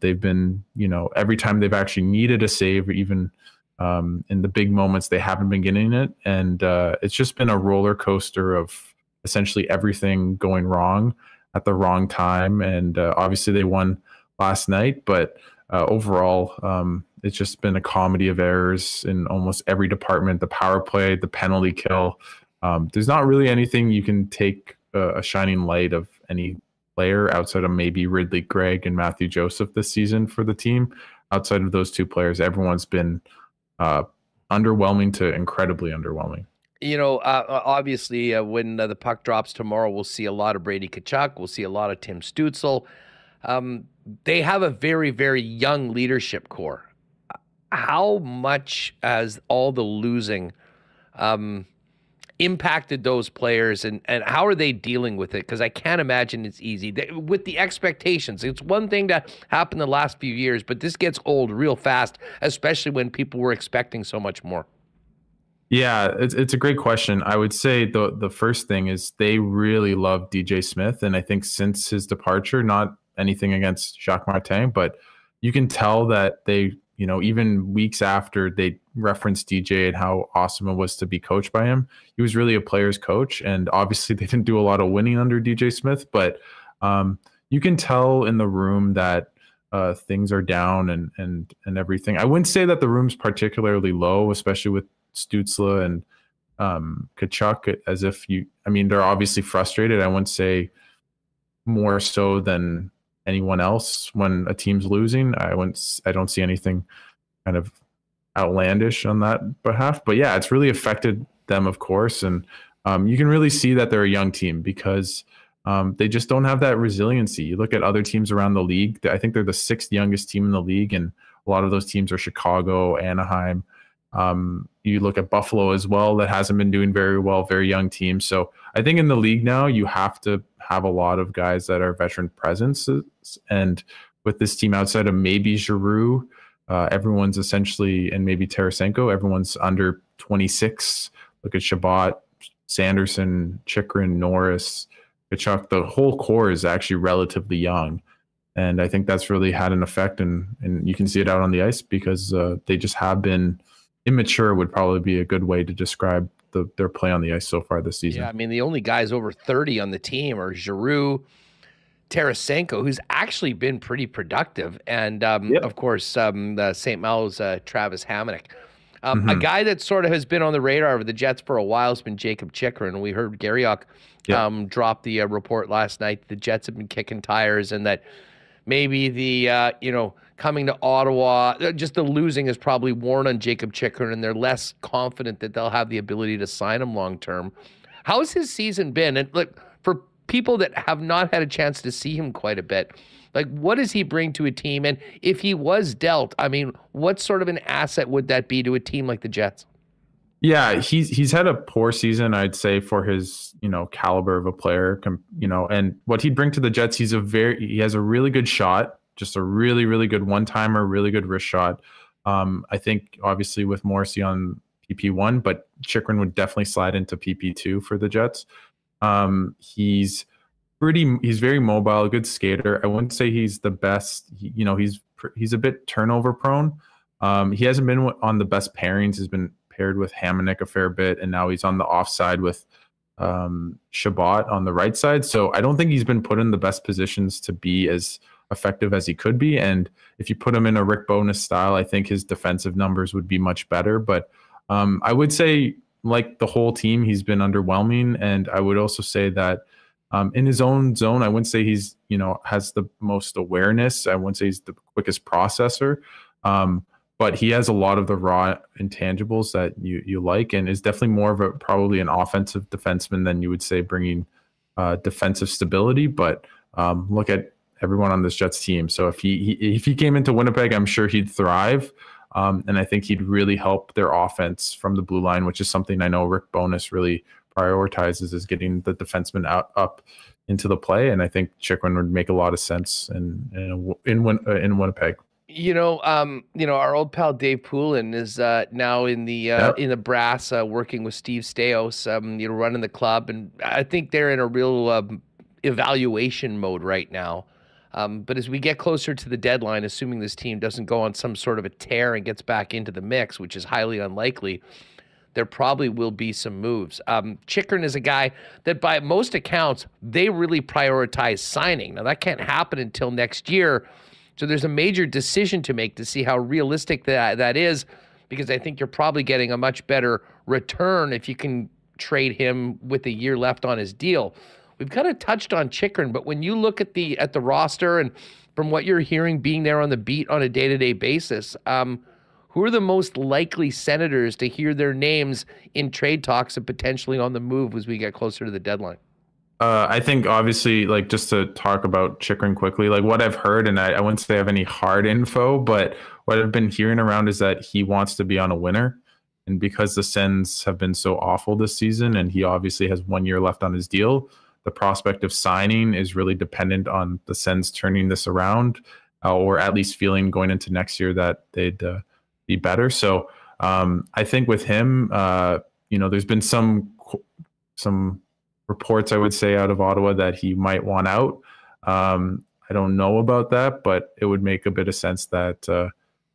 they've been, you know, every time they've actually needed a save, even in the big moments, they haven't been getting it. And it's just been a roller coaster of essentially everything going wrong at the wrong time. And obviously they won last night, but overall it's just been a comedy of errors in almost every department, the power play, the penalty kill. There's not really anything you can take a shining light of any player outside of maybe Ridley Gregg and Matthew Joseph this season for the team. Outside of those two players, everyone's been underwhelming to incredibly underwhelming. You know, obviously when the puck drops tomorrow, we'll see a lot of Brady Tkachuk. We'll see a lot of Tim Stützle. They have a very, very young leadership core. How much has all the losing impacted those players, and how are they dealing with it? Because I can't imagine it's easy. With the expectations, it's one thing that happened the last few years, but this gets old real fast, especially when people were expecting so much more. Yeah, it's a great question. I would say the first thing is they really love DJ Smith, and I think since his departure, not anything against Jacques Martin, but you can tell that they, you know, even weeks after they referenced DJ and how awesome it was to be coached by him, he was really a player's coach. And obviously they didn't do a lot of winning under DJ Smith, but you can tell in the room that things are down and everything. I wouldn't say that the room's particularly low, especially with Stützle and Tkachuk, as if you, I mean, they're obviously frustrated. I wouldn't say more so than anyone else when a team's losing. I don't see anything kind of outlandish on that behalf, but yeah, it's really affected them, of course. And you can really see that they're a young team because they just don't have that resiliency. You look at other teams around the league. I think they're the 6th youngest team in the league, and a lot of those teams are Chicago, Anaheim. You look at Buffalo as well, that hasn't been doing very well, very young team. So I think in the league now, you have to have a lot of guys that are veteran presences. And with this team, outside of maybe Giroux, everyone's essentially, and maybe Tarasenko, everyone's under 26. Look at Shabbat, Sanderson, Chychrun, Norris, Tkachuk. The whole core is actually relatively young. And I think that's really had an effect, and you can see it out on the ice because they just have been immature would probably be a good way to describe their play on the ice so far this season. Yeah, I mean, the only guys over 30 on the team are Giroux, Tarasenko, who's actually been pretty productive, and of course, the St. Malo's Travis Hamonic. A guy that sort of has been on the radar of the Jets for a while has been Jacob Chychrun. We heard Garriock drop the report last night. The Jets have been kicking tires, and that maybe the you know, coming to Ottawa, just the losing is probably worn on Jacob Chychrun, and they're less confident that they'll have the ability to sign him long term. How's his season been? And look, for people that have not had a chance to see him quite a bit, like, what does he bring to a team? And if he was dealt, I mean, what sort of an asset would that be to a team like the Jets? Yeah, he's had a poor season, I'd say, for his, you know, caliber of a player, you know, and what he'd bring to the Jets. He has a really good shot. Just a really, really good one-timer, really good wrist shot. I think, obviously, with Morrissey on PP1, but Chychrun would definitely slide into PP2 for the Jets. He's very mobile, a good skater. I wouldn't say he's the best. You know, he's a bit turnover-prone. He hasn't been on the best pairings. He's been paired with Hamonic a fair bit, and now he's on the offside with Shabbat on the right side. So I don't think he's been put in the best positions to be as effective as he could be, and if you put him in a Rick Bowness style, I think his defensive numbers would be much better. But I would say, like the whole team, he's been underwhelming, and I would also say that in his own zone, I wouldn't say he's, you know, has the most awareness. I wouldn't say he's the quickest processor, but he has a lot of the raw intangibles that you like, and is definitely more of a probably an offensive defenseman than you would say bringing defensive stability. But look at everyone on this Jets team. So if he came into Winnipeg, I'm sure he'd thrive. And I think he'd really help their offense from the blue line, which is something I know Rick Bowness really prioritizes, is getting the defenseman out up into the play. And I think Chychrun would make a lot of sense in Winnipeg. You know, our old pal Dave Poulin is now in the brass, working with Steve Staios, you know, running the club. And I think they're in a real evaluation mode right now. But as we get closer to the deadline, assuming this team doesn't go on some sort of a tear and gets back into the mix, which is highly unlikely, there probably will be some moves. Chychrun is a guy that by most accounts, they really prioritize signing. Now, that can't happen until next year. So there's a major decision to make to see how realistic that is, because I think you're probably getting a much better return if you can trade him with a year left on his deal. We've kind of touched on Chychrun, but when you look at the roster and from what you're hearing being there on the beat on a day-to-day basis, who are the most likely Senators to hear their names in trade talks and potentially on the move as we get closer to the deadline? I think obviously, like, just to talk about Chychrun quickly, like what I've heard, and I wouldn't say I have any hard info, but what I've been hearing around is that he wants to be on a winner. And because the Sens have been so awful this season, and he obviously has 1 year left on his deal, the prospect of signing is really dependent on the Sens turning this around, or at least feeling going into next year that they'd be better. So I think with him, you know, there's been some reports, I would say, out of Ottawa that he might want out. I don't know about that, but it would make a bit of sense that,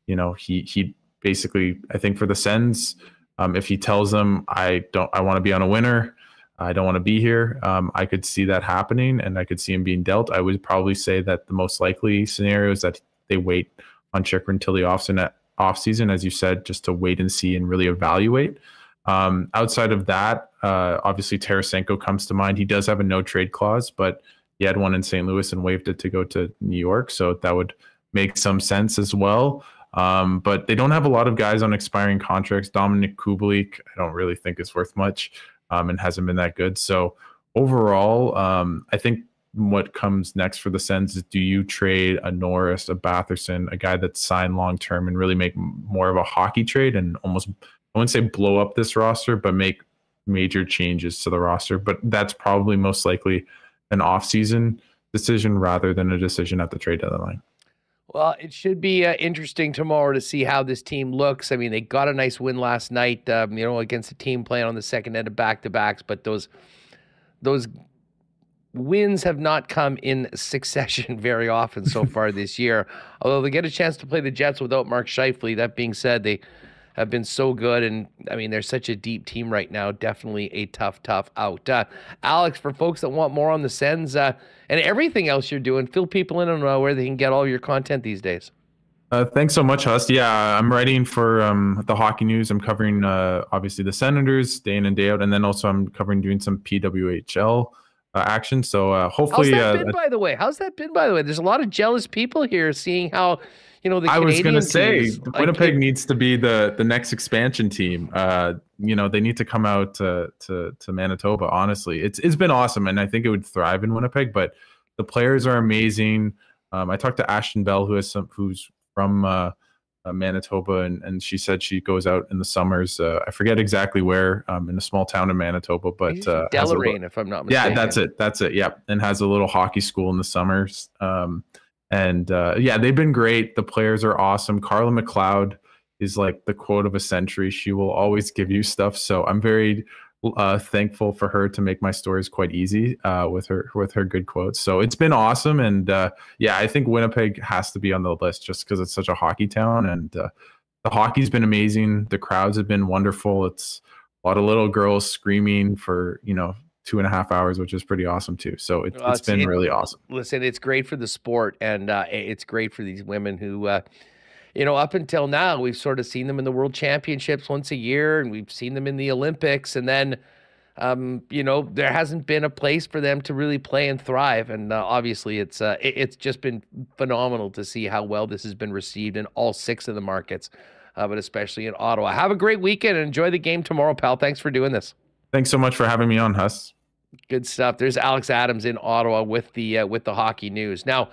you know, he basically, I think for the Sens, if he tells them, I want to be on a winner, I don't want to be here. I could see that happening, and I could see him being dealt. I would probably say that the most likely scenario is that they wait on Chychrun until the offseason, as you said, just to wait and see and really evaluate. Outside of that, obviously Tarasenko comes to mind. He does have a no-trade clause, but he had one in St. Louis and waived it to go to New York, so that would make some sense as well. But they don't have a lot of guys on expiring contracts. Dominic Kubalik, I don't really think is worth much. And hasn't been that good. So overall, I think what comes next for the Sens is, do you trade a Norris, a Batherson, a guy that's signed long-term and really make more of a hockey trade and almost, I wouldn't say blow up this roster, but make major changes to the roster. But that's probably most likely an off-season decision rather than a decision at the trade deadline. Well, it should be interesting tomorrow to see how this team looks. I mean, they got a nice win last night, you know, against a team playing on the second end of back-to-backs, but those wins have not come in succession very often so far this year, although they get a chance to play the Jets without Mark Scheifele. That being said, they have been so good, and, I mean, they're such a deep team right now. Definitely a tough out. Alex, for folks that want more on the Sens and everything else you're doing, fill people in on where they can get all your content these days. Thanks so much, Hust. Yeah, I'm writing for the Hockey News. I'm covering, obviously, the Senators day in and day out, and then also I'm doing some PWHL action. So hopefully... How's that been, by the way? There's a lot of jealous people here seeing how... You know, I was going to say, Winnipeg needs to be the next expansion team. You know, they need to come out to Manitoba, honestly. It's been awesome, and I think it would thrive in Winnipeg, but the players are amazing. I talked to Ashton Bell, who's from Manitoba, and she said she goes out in the summers. I forget exactly where, in a small town in Manitoba, but Deloraine, if I'm not mistaken. Yeah, that's it. Yeah, and has a little hockey school in the summers. And yeah, they've been great. The players are awesome. Carla McLeod is like the quote of a century. She will always give you stuff. So I'm very thankful for her to make my stories quite easy with her good quotes. So it's been awesome. And yeah, I think Winnipeg has to be on the list just because it's such a hockey town. And the hockey's been amazing. The crowds have been wonderful. It's a lot of little girls screaming for, you know, 2.5 hours, which is pretty awesome too. So it's been really awesome. Listen, it's great for the sport, and it's great for these women who, you know, up until now, we've sort of seen them in the World Championships once a year, and we've seen them in the Olympics. And then, you know, there hasn't been a place for them to really play and thrive. And obviously it's just been phenomenal to see how well this has been received in all 6 of the markets, but especially in Ottawa. Have a great weekend and enjoy the game tomorrow, pal. Thanks for doing this. Thanks so much for having me on, Huss. Good stuff. There's Alex Adams in Ottawa with the Hockey News. Now,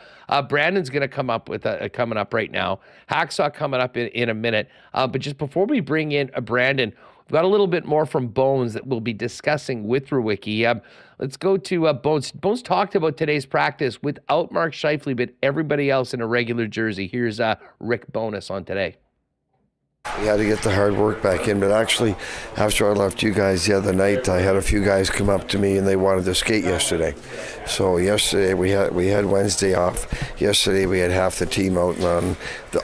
Brandon's going to come up with coming up right now. Hacksaw coming up in a minute. But just before we bring in Brandon, we've got a little bit more from Bones that we'll be discussing with Rewucki. Let's go to Bones. Bones talked about today's practice without Mark Scheifele, but everybody else in a regular jersey. Here's Rick Bowness on today. We had to get the hard work back in, but actually after I left you guys the other night, I had a few guys come up to me and they wanted to skate yesterday. So yesterday we had Wednesday off. Yesterday we had half the team out, and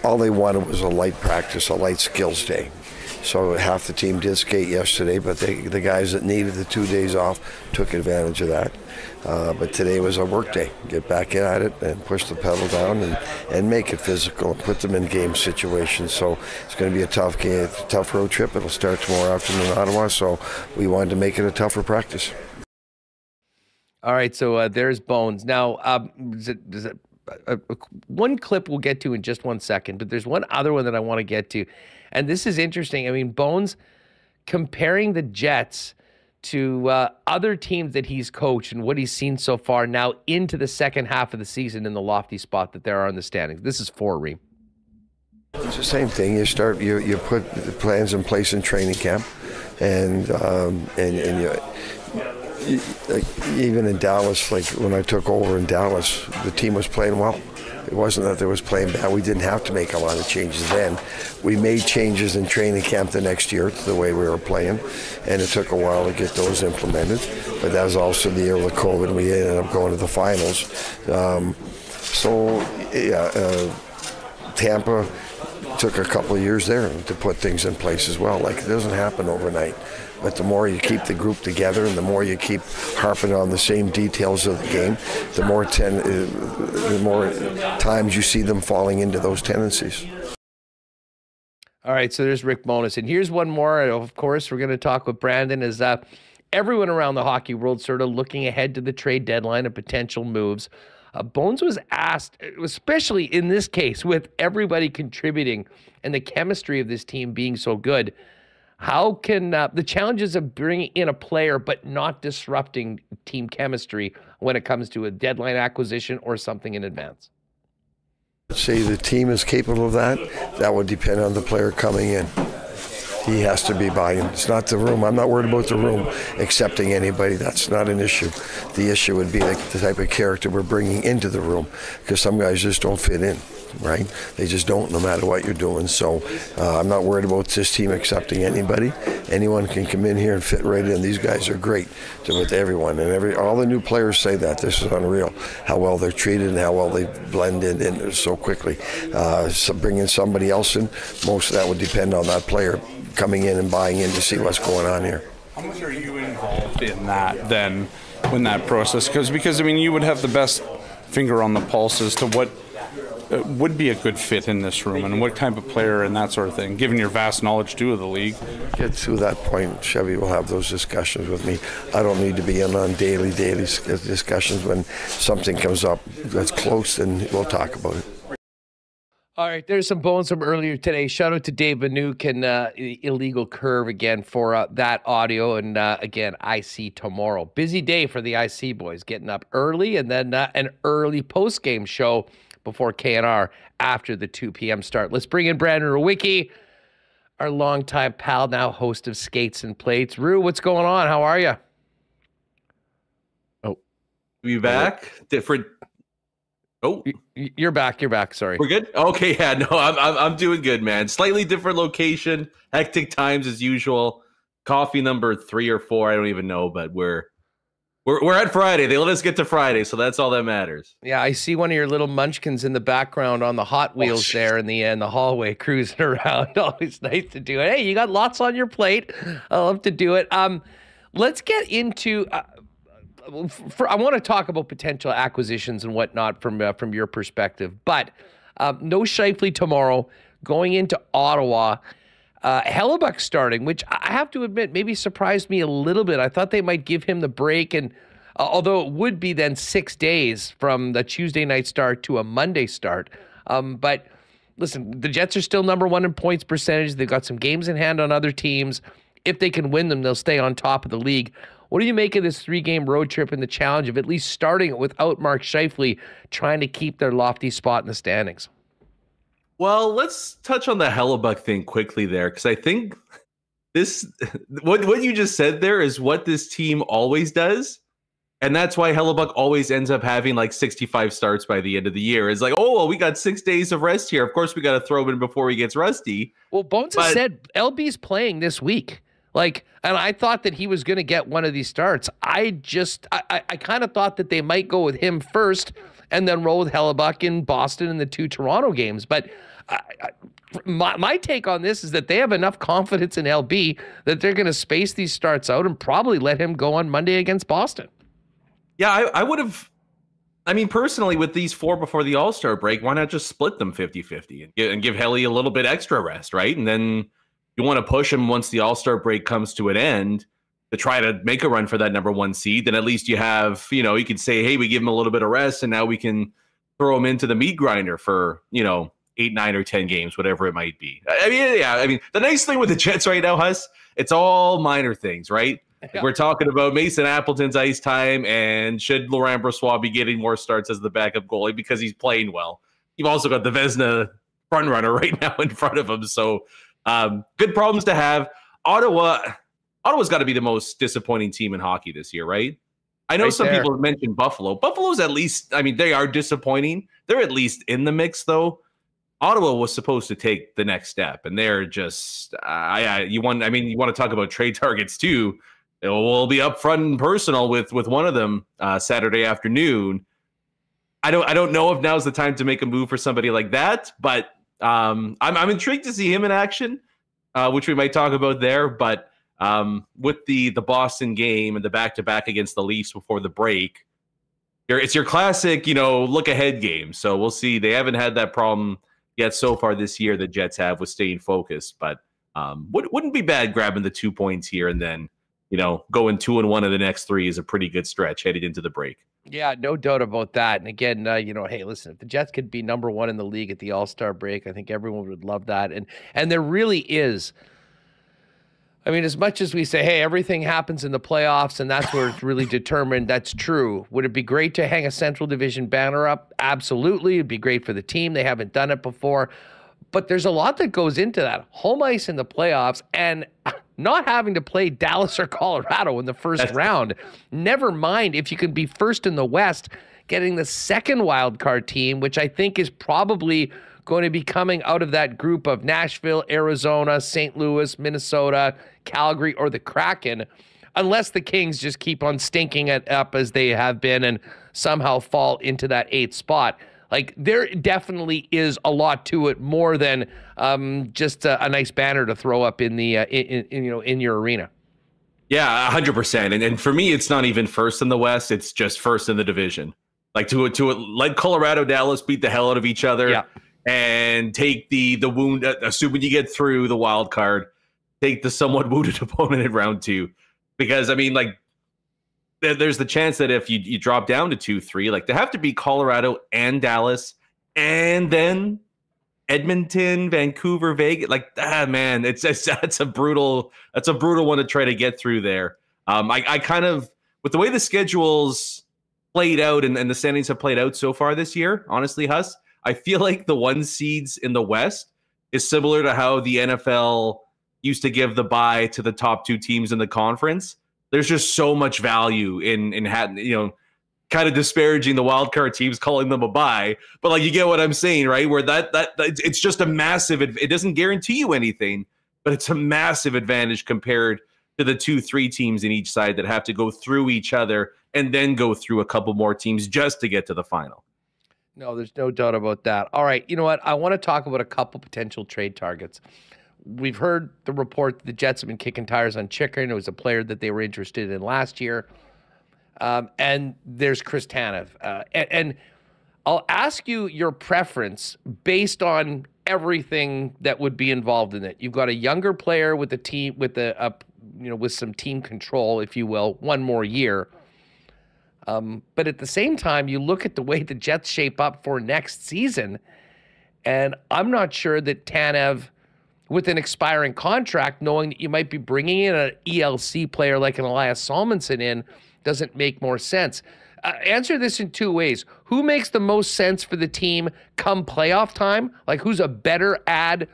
all they wanted was a light practice, a light skills day. So half the team did skate yesterday, but the guys that needed the 2 days off took advantage of that. But today was a work day. Get back at it and push the pedal down and make it physical and put them in game situations. So it's going to be a tough game, a tough road trip. It'll start tomorrow afternoon in Ottawa, so we wanted to make it a tougher practice. All right, so there's Bones. Now, one clip we'll get to in just 1 second, but there's one other one that I want to get to. And this is interesting. I mean, Bones comparing the Jets to other teams that he's coached and what he's seen so far now into the second half of the season in the lofty spot that they are in the standings. This is for Reem. It's the same thing. You start, you put the plans in place in training camp, and you, like, even in Dallas, like when I took over in Dallas, the team was playing well. It wasn't that they was playing bad. We didn't have to make a lot of changes then. We made changes in training camp the next year to the way we were playing, and it took a while to get those implemented. But that was also the year with COVID. We ended up going to the finals. Tampa took a couple of years there to put things in place as well. Like, it doesn't happen overnight. But the more you keep the group together and the more you keep harping on the same details of the game, the more times you see them falling into those tendencies. All right, so there's Rick Bowness. And here's one more. Of course, we're going to talk with Brandon as everyone around the hockey world sort of looking ahead to the trade deadline and potential moves. Bones was asked, especially in this case, with everybody contributing and the chemistry of this team being so good, how can the challenges of bringing in a player but not disrupting team chemistry when it comes to a deadline acquisition or something in advance? Say the team is capable of that. That would depend on the player coming in. He has to be buying. It's not the room. I'm not worried about the room accepting anybody. That's not an issue. The issue would be the type of character we're bringing into the room, because some guys just don't fit in, right? They just don't, no matter what you're doing. So I'm not worried about this team accepting anybody. Anyone can come in here and fit right in. These guys are great with everyone. And all the new players say that. This is unreal, how well they're treated and how well they blend in so quickly. So bringing somebody else in, most of that would depend on that player coming in and buying in to see what's going on here. How much are you involved in that then, when that process goes? Because, I mean, you would have the best finger on the pulse as to what would be a good fit in this room and what type of player and that sort of thing, given your vast knowledge, too, of the league. Get to that point, Chevy will have those discussions with me. I don't need to be in on daily discussions. When something comes up that's close, then we'll talk about it. All right, there's some Bones from earlier today. Shout out to Dave Manuk and Illegal Curve again for that audio. And again, IC tomorrow. Busy day for the IC boys, getting up early and then an early post-game show before KNR after the 2 p.m. start. Let's bring in Brandon Rewucki, our longtime pal, now host of Skates and Plates. Rew, what's going on? How are you? Oh, we back? Different. Oh, you're back. You're back. Sorry. We're good. Okay. Yeah, no, I'm doing good, man. Slightly different location, hectic times as usual. Coffee number 3 or 4. I don't even know, but we're at Friday. They let us get to Friday. So that's all that matters. Yeah. I see one of your little munchkins in the background on the Hot Wheels there in the hallway cruising around. Always nice to do it. Hey, you got lots on your plate. I love to do it. Let's get into, I want to talk about potential acquisitions and whatnot from your perspective, but no Scheifele tomorrow. Going into Ottawa, Hellebuyck starting, which I have to admit maybe surprised me a little bit. I thought they might give him the break, and although it would be then 6 days from the Tuesday night start to a Monday start, but listen, the Jets are still #1 in points percentage. They've got some games in hand on other teams. If they can win them, they'll stay on top of the league. What do you make of this 3-game road trip and the challenge of at least starting it without Mark Scheifele, trying to keep their lofty spot in the standings? Well, let's touch on the Hellebuyck thing quickly there, because I think this what you just said there is what this team always does, and that's why Hellebuyck always ends up having like 65 starts by the end of the year. It's like, oh, well, we got 6 days of rest here. Of course, we got to throw him in before he gets rusty. Well, Bones has said LB's playing this week. Like, and I thought that he was going to get one of these starts. I kind of thought that they might go with him first and then roll with Hellebuyck in Boston in the 2 Toronto games. But My take on this is that they have enough confidence in LB that they're going to space these starts out and probably let him go on Monday against Boston. Yeah, I would have. I mean, personally, with these four before the All-Star break, why not just split them 50-50 and give Helly a little bit extra rest, right? And then you want to push him once the All-Star break comes to an end to try to make a run for that #1 seed. Then at least you have, you know, you could say, hey, we give him a little bit of rest, and now we can throw him into the meat grinder for, you know, 8, 9, or 10 games, whatever it might be. I mean, yeah, I mean, the nice thing with the Jets right now, Huss, it's all minor things, right? Yeah. We're talking about Mason Appleton's ice time, and should Laurent Brossoit be getting more starts as the backup goalie because he's playing well. You've also got the Vezina frontrunner right now in front of him, so good problems to have. Ottawa's got to be the most disappointing team in hockey this year, right? I know some people have mentioned Buffalo. Buffalo's at least, I mean, they are disappointing. They're at least in the mix, though. Ottawa was supposed to take the next step, and they're just you want to talk about trade targets too. We'll be up front and personal with one of them Saturday afternoon. I don't know if now's the time to make a move for somebody like that, but I'm intrigued to see him in action, which we might talk about there. But with the Boston game and the back-to-back against the Leafs before the break, it's your classic, you know, look-ahead game. So we'll see. They haven't had that problem yet so far this year. The Jets have with staying focused, but wouldn't be bad grabbing the 2 points here and then, you know, going 2-1 of the next three is a pretty good stretch headed into the break. Yeah, no doubt about that. And again, you know, hey, listen, if the Jets could be #1 in the league at the All-Star break, I think everyone would love that. And there really is. I mean, as much as we say, hey, everything happens in the playoffs and that's where it's really determined, that's true. Would it be great to hang a Central Division banner up? Absolutely. It'd be great for the team. They haven't done it before. But there's a lot that goes into that. Home ice in the playoffs and not having to play Dallas or Colorado in the first round. Never mind if you can be first in the West, getting the second wildcard team, which I think is probably going to be coming out of that group of Nashville, Arizona, St. Louis, Minnesota, Calgary, or the Kraken, unless the Kings just keep on stinking it up as they have been and somehow fall into that 8th spot. Like, there definitely is a lot to it, more than just a nice banner to throw up in the in your arena. Yeah, 100%. And for me, it's not even first in the West; it's just first in the division. Like to let Colorado, Dallas beat the hell out of each other, yeah, and take the wound. Assuming you get through the wild card, take the somewhat wounded opponent in round 2, because I mean, like, there's the chance that if you drop down to 2-3, like they have to be Colorado and Dallas and then Edmonton, Vancouver, Vegas. Like, man, that's a brutal one to try to get through there. I kind of, with the way the schedules played out and the standings have played out so far this year, honestly, Huss, I feel like the 1 seeds in the West is similar to how the NFL used to give the bye to the top 2 teams in the conference. There's just so much value in you know, kind of disparaging the wildcard teams, calling them a bye. But like, you get what I'm saying, right? Where that it's just a massive. It doesn't guarantee you anything, but it's a massive advantage compared to the 2-3 teams in each side that have to go through each other and then go through a couple more teams just to get to the final. No, there's no doubt about that. All right, you know what? I want to talk about a couple potential trade targets. We've heard the report that the Jets have been kicking tires on Chychrun. It was a player that they were interested in last year. And there's Chris Tanev. And I'll ask you your preference based on everything that would be involved in it. You've got a younger player with a team, with some team control, if you will, one more year. But at the same time, you look at the way the Jets shape up for next season, and I'm not sure that Tanev, with an expiring contract, knowing that you might be bringing in an ELC player like an Elias Salmonsson in, doesn't make more sense. Answer this in 2 ways. Who makes the most sense for the team come playoff time? Like, who's a better add,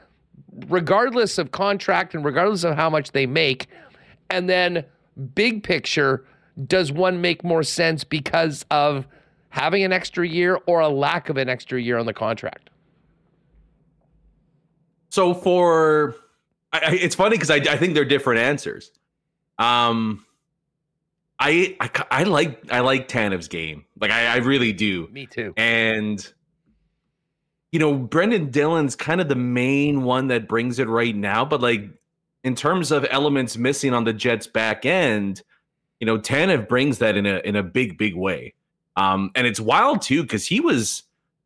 regardless of contract and regardless of how much they make? And then, big picture, does one make more sense because of having an extra year or a lack of an extra year on the contract? So for, it's funny because I think they're different answers. I like Tanev's game, like I really do. Me too. And you know, Brendan Dillon's kind of the main one that brings it right now. But like in terms of elements missing on the Jets back end, you know, Tanev brings that in a big, big way. And it's wild, too, because he was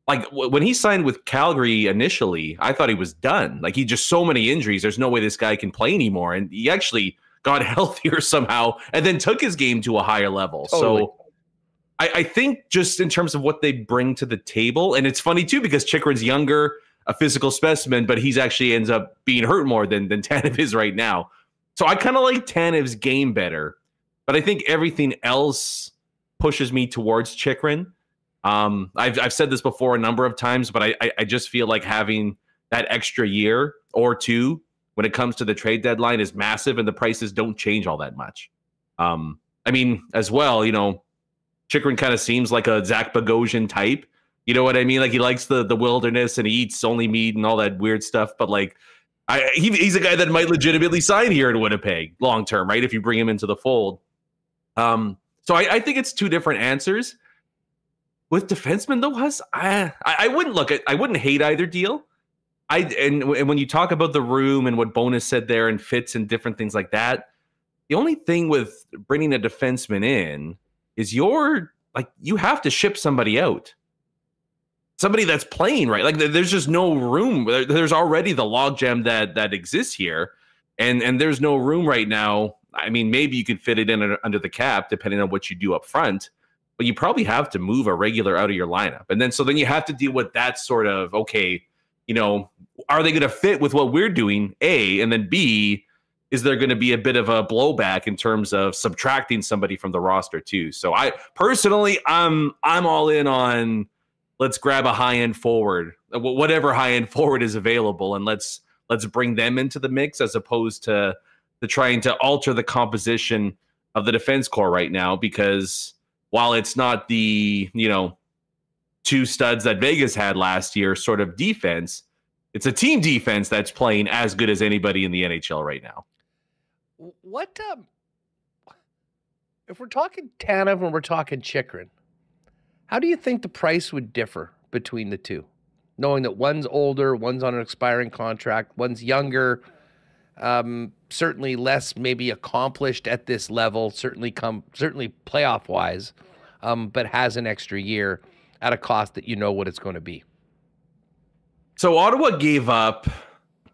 like when he signed with Calgary initially, I thought he was done. Like he just so many injuries. There's no way this guy can play anymore. And he actually got healthier somehow and then took his game to a higher level. Totally. So I think just in terms of what they bring to the table. And it's funny, too, because Chychrun's younger, a physical specimen, but he's actually ends up being hurt more than Tanev is right now. So I kind of like Tanev's game better. But I think everything else pushes me towards Chychrun. I've said this before a number of times, but I just feel like having that extra year or two when it comes to the trade deadline is massive and the prices don't change all that much. I mean, as well, you know, Chychrun kind of seems like a Zach Bogosian type. You know what I mean? Like he likes the wilderness and he eats only meat and all that weird stuff. But like he's a guy that might legitimately sign here in Winnipeg long term, right? If you bring him into the fold. So I think it's two different answers. With defensemen though, Huss, I wouldn't look at, I wouldn't hate either deal. And when you talk about the room and what Bowness said there and fits and different things like that, the only thing with bringing a defenseman in is you have to ship somebody out. Somebody that's playing, right? Like there's just no room. There's already the logjam that exists here, and there's no room right now. I mean, maybe you could fit it in under the cap, depending on what you do up front, but you probably have to move a regular out of your lineup. And then, so then you have to deal with that sort of, okay, you know, are they going to fit with what we're doing? A, and then B, is there going to be a bit of a blowback in terms of subtracting somebody from the roster too? So I personally, I'm all in on let's grab a high-end forward, whatever high-end forward is available, and let's bring them into the mix as opposed to trying to alter the composition of the defense corps right now, because while it's not the, you know, two studs that Vegas had last year sort of defense, it's a team defense that's playing as good as anybody in the NHL right now. What if we're talking Tanev and we're talking Chychrun, how do you think the price would differ between the two, knowing that one's older, one's on an expiring contract, one's younger? Certainly less maybe accomplished at this level, certainly playoff wise, but has an extra year at a cost that you know what it's going to be. So Ottawa gave up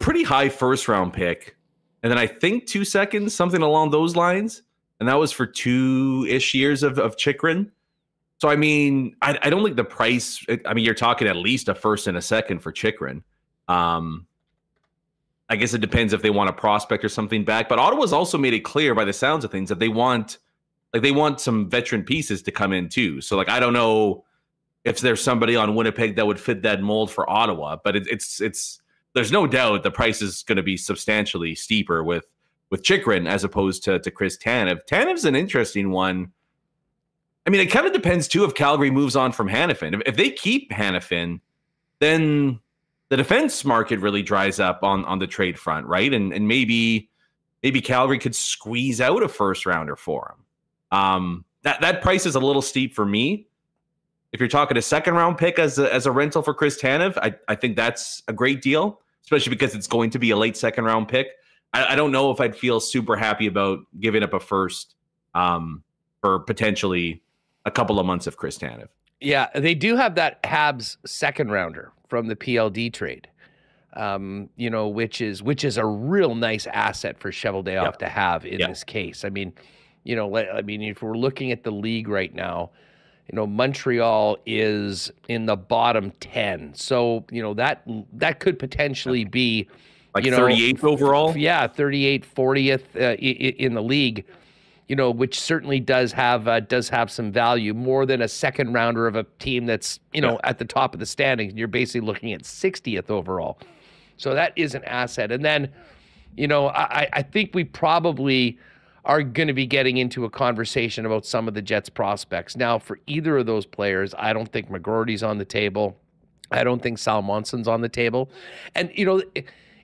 pretty high first round pick, and then I think 2 seconds, something along those lines, and that was for 2-ish years of Chychrun. So I mean, I don't think the price, I mean, you're talking at least a first and a second for Chychrun. I guess it depends if they want a prospect or something back, but Ottawa's also made it clear by the sounds of things that they want some veteran pieces to come in too. So like, I don't know if there's somebody on Winnipeg that would fit that mold for Ottawa, but it's there's no doubt the price is going to be substantially steeper with Chychrun as opposed to Chris Tanev. Tanev's an interesting one. I mean, it kind of depends too if Calgary moves on from Hanifin. If they keep Hanifin, then the defense market really dries up on the trade front, right? And maybe Calgary could squeeze out a first rounder for him. That price is a little steep for me. If you're talking a second round pick as a rental for Chris Tanev, I think that's a great deal, especially because it's going to be a late second round pick. I don't know if I'd feel super happy about giving up a first for potentially a couple of months of Chris Tanev. Yeah, they do have that Habs second rounder from the PLD trade, you know, which is a real nice asset for Cheveldayoff to have in this case. I mean, you know, if we're looking at the league right now, you know, Montreal is in the bottom 10, so you know that could potentially be like 38th overall, 38th, 40th in the league, you know, which certainly does have some value more than a second rounder of a team that's, you know, at the top of the standings. You're basically looking at 60th overall. So that is an asset. And then, you know, I think we probably are going to be getting into a conversation about some of the Jets prospects. Now, for either of those players, I don't think McGroarty's on the table. I don't think Salmonsson's on the table. And, you know,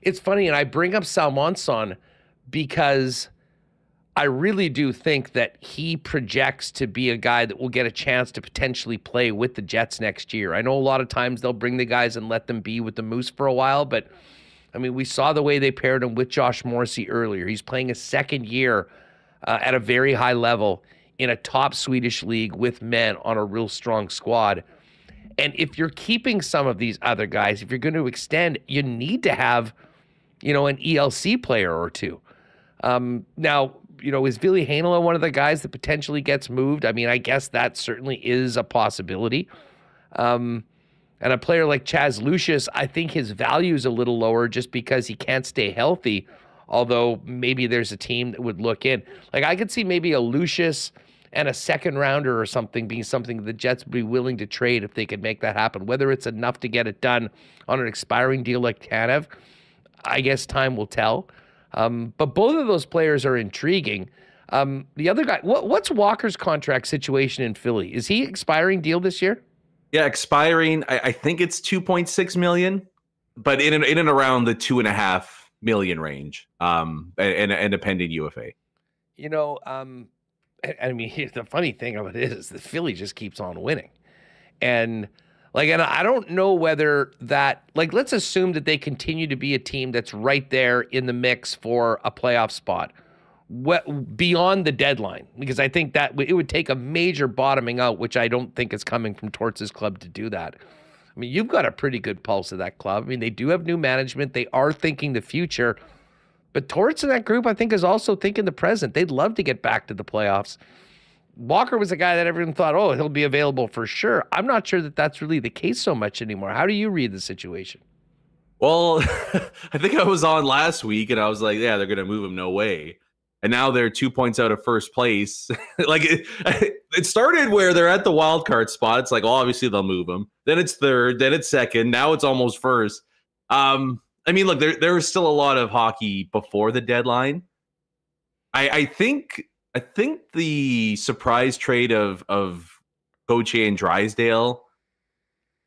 it's funny, and I bring up Salmonson because I really do think that he projects to be a guy that will get a chance to potentially play with the Jets next year. I know a lot of times they'll bring the guys and let them be with the Moose for a while, but I mean, we saw the way they paired him with Josh Morrissey earlier. He's playing his second year at a very high level in a top Swedish league with men on a real strong squad. And if you're keeping some of these other guys, if you're going to extend, you need to have, you know, an ELC player or two. Now, you know, is Ville Heinola one of the guys that potentially gets moved? I mean, I guess that certainly is a possibility. And a player like Chaz Lucius, I think his value is a little lower just because he can't stay healthy, although maybe there's a team that would look in. Like, I could see maybe a Lucius and a second rounder or something being something the Jets would be willing to trade if they could make that happen. Whether it's enough to get it done on an expiring deal like Tanev, I guess time will tell. But both of those players are intriguing. The other guy, what's Walker's contract situation in Philly? Is he expiring deal this year? Yeah, expiring. I think it's $2.6 million, but in and around the $2.5 million range, and a pending UFA. You know, I mean, the funny thing about it is that Philly just keeps on winning, and I don't know whether that, like, let's assume that they continue to be a team that's right there in the mix for a playoff spot beyond the deadline, because I think that it would take a major bottoming out, which I don't think is coming from Torts' club to do that. I mean, you've got a pretty good pulse of that club. I mean, they do have new management. They are thinking the future. But Torts in that group, I think, is also thinking the present. They'd love to get back to the playoffs. Walker was a guy that everyone thought, oh, he'll be available for sure. I'm not sure that that's really the case so much anymore. How do you read the situation? Well, I think I was on last week, and I was like, yeah, they're going to move him, no way. And now they're 2 points out of first place. Like, it started where they're at the wild card spot. It's like, well, obviously they'll move him. Then it's third. Then it's second. Now it's almost first. I mean, look, there was still a lot of hockey before the deadline. I think the surprise trade of Gauthier and Drysdale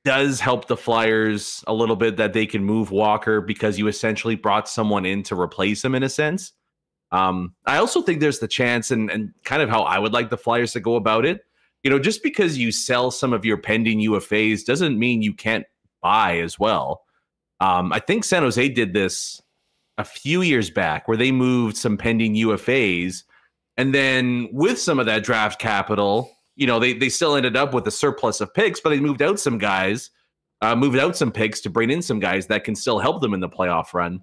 does help the Flyers a little bit, that they can move Walker because you essentially brought someone in to replace him in a sense. I also think there's the chance, and kind of how I would like the Flyers to go about it. You know, just because you sell some of your pending UFAs doesn't mean you can't buy as well. I think San Jose did this a few years back where they moved some pending UFAs, and then with some of that draft capital, you know, they still ended up with a surplus of picks, but they moved out some guys, moved out some picks to bring in some guys that can still help them in the playoff run.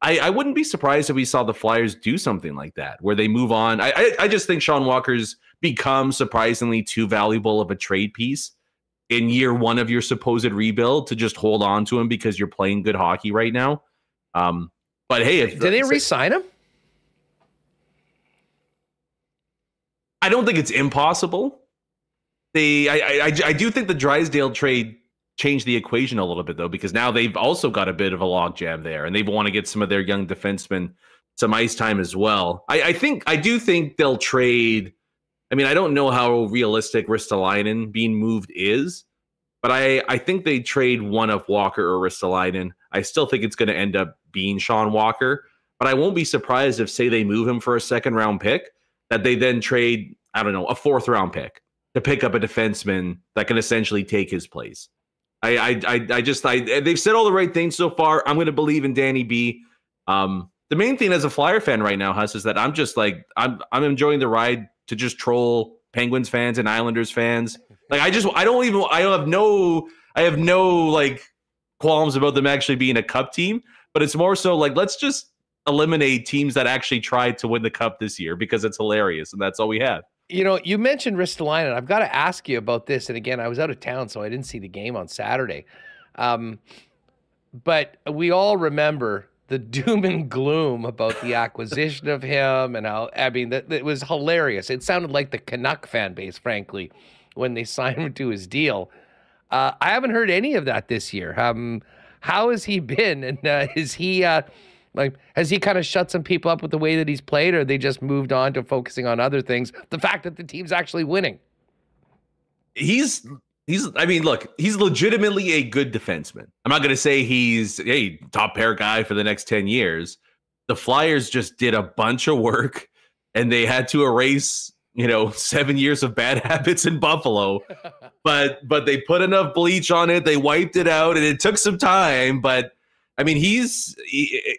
I wouldn't be surprised if we saw the Flyers do something like that, where they move on. I just think Sean Walker's become surprisingly too valuable of a trade piece in year one of your supposed rebuild to just hold on to him because you're playing good hockey right now. But hey, did they re-sign him? I don't think it's impossible. I do think the Drysdale trade changed the equation a little bit, though, because now they've also got a bit of a logjam there, and they want to get some of their young defensemen some ice time as well. I do think they'll trade. I mean, I don't know how realistic Ristolainen being moved is, but I think they trade one of Walker or Ristolainen. I still think it's going to end up being Sean Walker, but I won't be surprised if, say, they move him for a second-round pick, that they then trade, I don't know, a fourth-round pick to pick up a defenseman that can essentially take his place. They've said all the right things so far. I'm going to believe in Danny B. The main thing as a Flyer fan right now, Huss, is that I'm just like, I'm enjoying the ride to just troll Penguins fans and Islanders fans. Like, I have no like qualms about them actually being a cup team, but it's more so like, let's just eliminate teams that actually tried to win the cup this year because it's hilarious. And that's all we have. You know, you mentioned Ristolainen. I've got to ask you about this. And again, I was out of town, so I didn't see the game on Saturday. But we all remember the doom and gloom about the acquisition of him. And how, I mean, that was hilarious. It sounded like the Canuck fan base, frankly, when they signed him to his deal. I haven't heard any of that this year. How has he been? And has he kind of shut some people up with the way that he's played, or they just moved on to focusing on other things? The fact that the team's actually winning. He's legitimately a good defenseman. I'm not going to say he's a top pair guy for the next 10 years. The Flyers just did a bunch of work and they had to erase, 7 years of bad habits in Buffalo. But they put enough bleach on it. They wiped it out, and it took some time. But I mean, I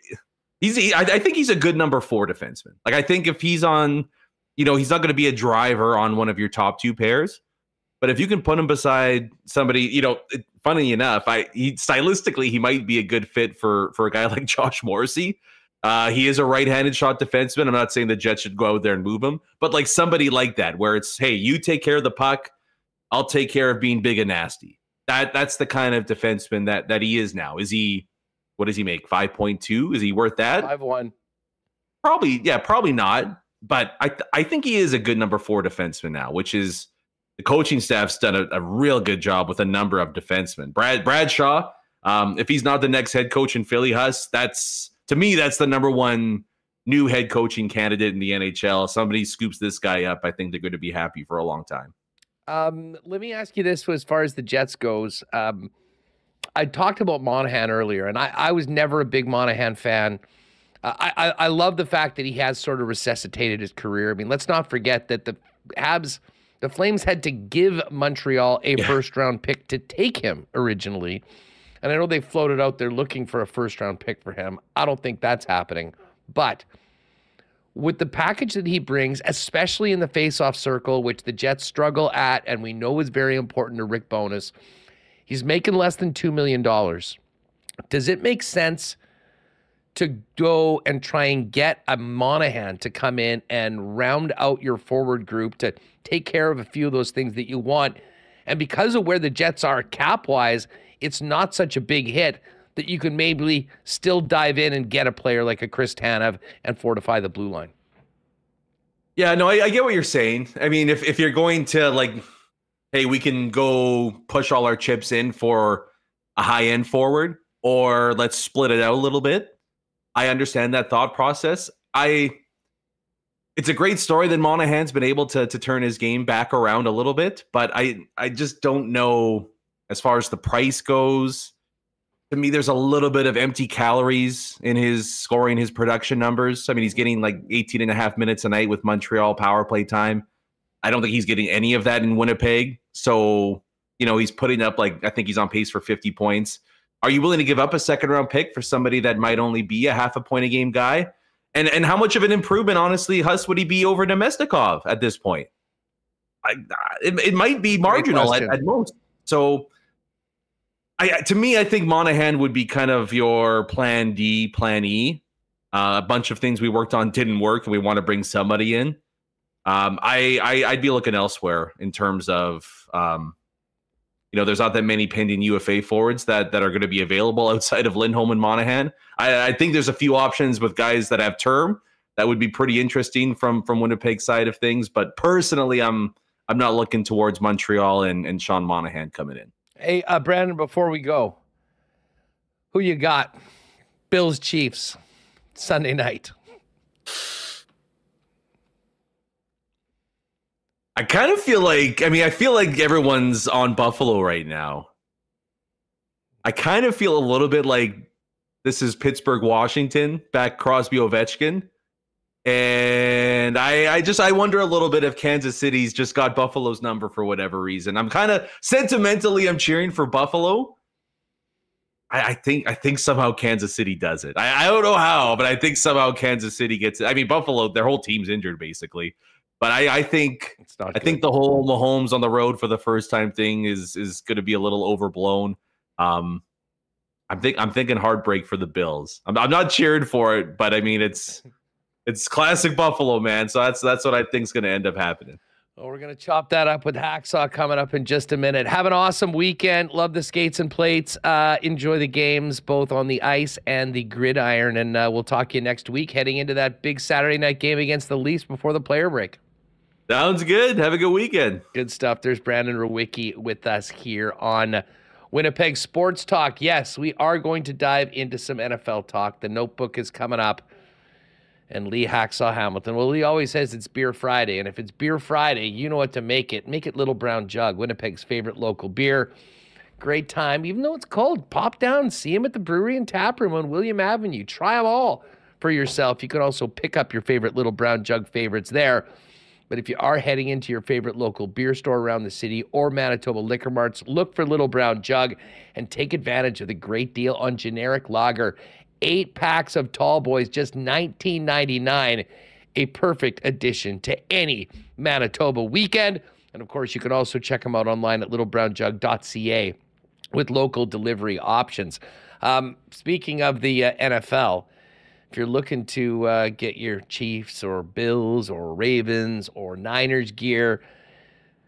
think he's a good number four defenseman. Like, I think if he's on, he's not going to be a driver on one of your top two pairs. But if you can put him beside somebody, funny enough, stylistically he might be a good fit for a guy like Josh Morrissey. He is a right-handed shot defenseman. I'm not saying the Jets should go out there and move him, but like somebody like that, where it's, hey, you take care of the puck, I'll take care of being big and nasty. That's the kind of defenseman that he is now. Is he? What does he make? 5.2? Is he worth that? 5.1. Probably, yeah. Probably not. But I think he is a good number four defenseman now, which is the coaching staff's done a real good job with a number of defensemen. Bradshaw, if he's not the next head coach in Philly, Huss, that's. To me, that's the number one new head coaching candidate in the NHL. If somebody scoops this guy up, I think they're going to be happy for a long time. Let me ask you this, as far as the Jets goes. I talked about Monahan earlier, and I was never a big Monahan fan. I love the fact that he has sort of resuscitated his career. I mean, let's not forget that the Flames had to give Montreal a first-round pick to take him originally. And I know they floated out there looking for a first-round pick for him. I don't think that's happening. But with the package that he brings, especially in the face-off circle, which the Jets struggle at and we know is very important to Rick Bowness, he's making less than $2 million. Does it make sense to go and try and get a Monahan to come in and round out your forward group to take care of a few of those things that you want? And because of where the Jets are cap-wise, it's not such a big hit that you can maybe still dive in and get a player like a Chris Tanev and fortify the blue line. Yeah, no, I get what you're saying. I mean, if you're going to like, hey, we can go push all our chips in for a high-end forward, or let's split it out a little bit. I understand that thought process. It's a great story that Monahan's been able to turn his game back around a little bit, but I just don't know. As far as the price goes, to me, there's a little bit of empty calories in his scoring, his production numbers. I mean, he's getting like 18 and a half minutes a night with Montreal power play time. I don't think he's getting any of that in Winnipeg. So, he's putting up like, I think he's on pace for 50 points. Are you willing to give up a second round pick for somebody that might only be a half a point a game guy? And how much of an improvement, honestly, Huss, would he be over Domestikov at this point? It might be marginal at most. So, I think Monahan would be kind of your plan D, plan E. A bunch of things we worked on didn't work, and we want to bring somebody in. I'd be looking elsewhere in terms of, there's not that many pending UFA forwards that are going to be available outside of Lindholm and Monahan. I think there's a few options with guys that have term that would be pretty interesting from Winnipeg's side of things. But personally, I'm not looking towards Montreal and Sean Monahan coming in. Hey, Brandon, before we go, who you got? Bills Chiefs Sunday night. I feel like everyone's on Buffalo right now. I kind of feel a little bit like this is Pittsburgh, Washington, back Crosby, Ovechkin. And I wonder a little bit if Kansas City's just got Buffalo's number for whatever reason. I'm kind of sentimentally, I'm cheering for Buffalo. I think somehow Kansas City does it. I don't know how, but I think somehow Kansas City gets it. I mean, Buffalo, their whole team's injured basically, but I think the whole Mahomes on the road for the first time thing is going to be a little overblown. I'm thinking heartbreak for the Bills. I'm not cheering for it, but I mean it's classic Buffalo, man. So that's what I think is going to end up happening. Well, we're going to chop that up with Hacksaw coming up in just a minute. Have an awesome weekend. Love the skates and plates. Enjoy the games, both on the ice and the gridiron. And we'll talk to you next week, heading into that big Saturday night game against the Leafs before the player break. Sounds good. Have a good weekend. Good stuff. There's Brandon Rewucki with us here on Winnipeg Sports Talk. Yes, we are going to dive into some NFL talk. The Notebook is coming up. And Lee Hacksaw Hamilton. Well, Lee always says it's Beer Friday. And if it's Beer Friday, you know what to make it. Make it Little Brown Jug, Winnipeg's favorite local beer. Great time. Even though it's cold, pop down, see him at the brewery and tap room on William Avenue. Try them all. for yourself. You can also pick up your favorite Little Brown Jug favorites there. But if you are heading into your favorite local beer store around the city or Manitoba Liquor Marts, look for Little Brown Jug and take advantage of the great deal on generic lager. 8 packs of tall boys, just $19.99, a perfect addition to any Manitoba weekend. And, of course, you can also check them out online at littlebrownjug.ca with local delivery options. Speaking of the NFL, if you're looking to get your Chiefs or Bills or Ravens or Niners gear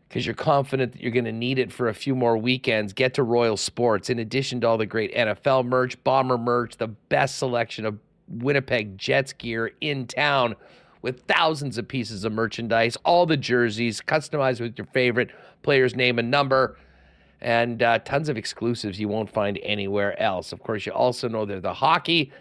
because you're confident that you're going to need it for a few more weekends, get to Royal Sports. In addition to all the great NFL merch, Bomber merch, the best selection of Winnipeg Jets gear in town with thousands of pieces of merchandise, all the jerseys, customized with your favorite player's name and number, and tons of exclusives you won't find anywhere else. Of course, you also know they're the hockey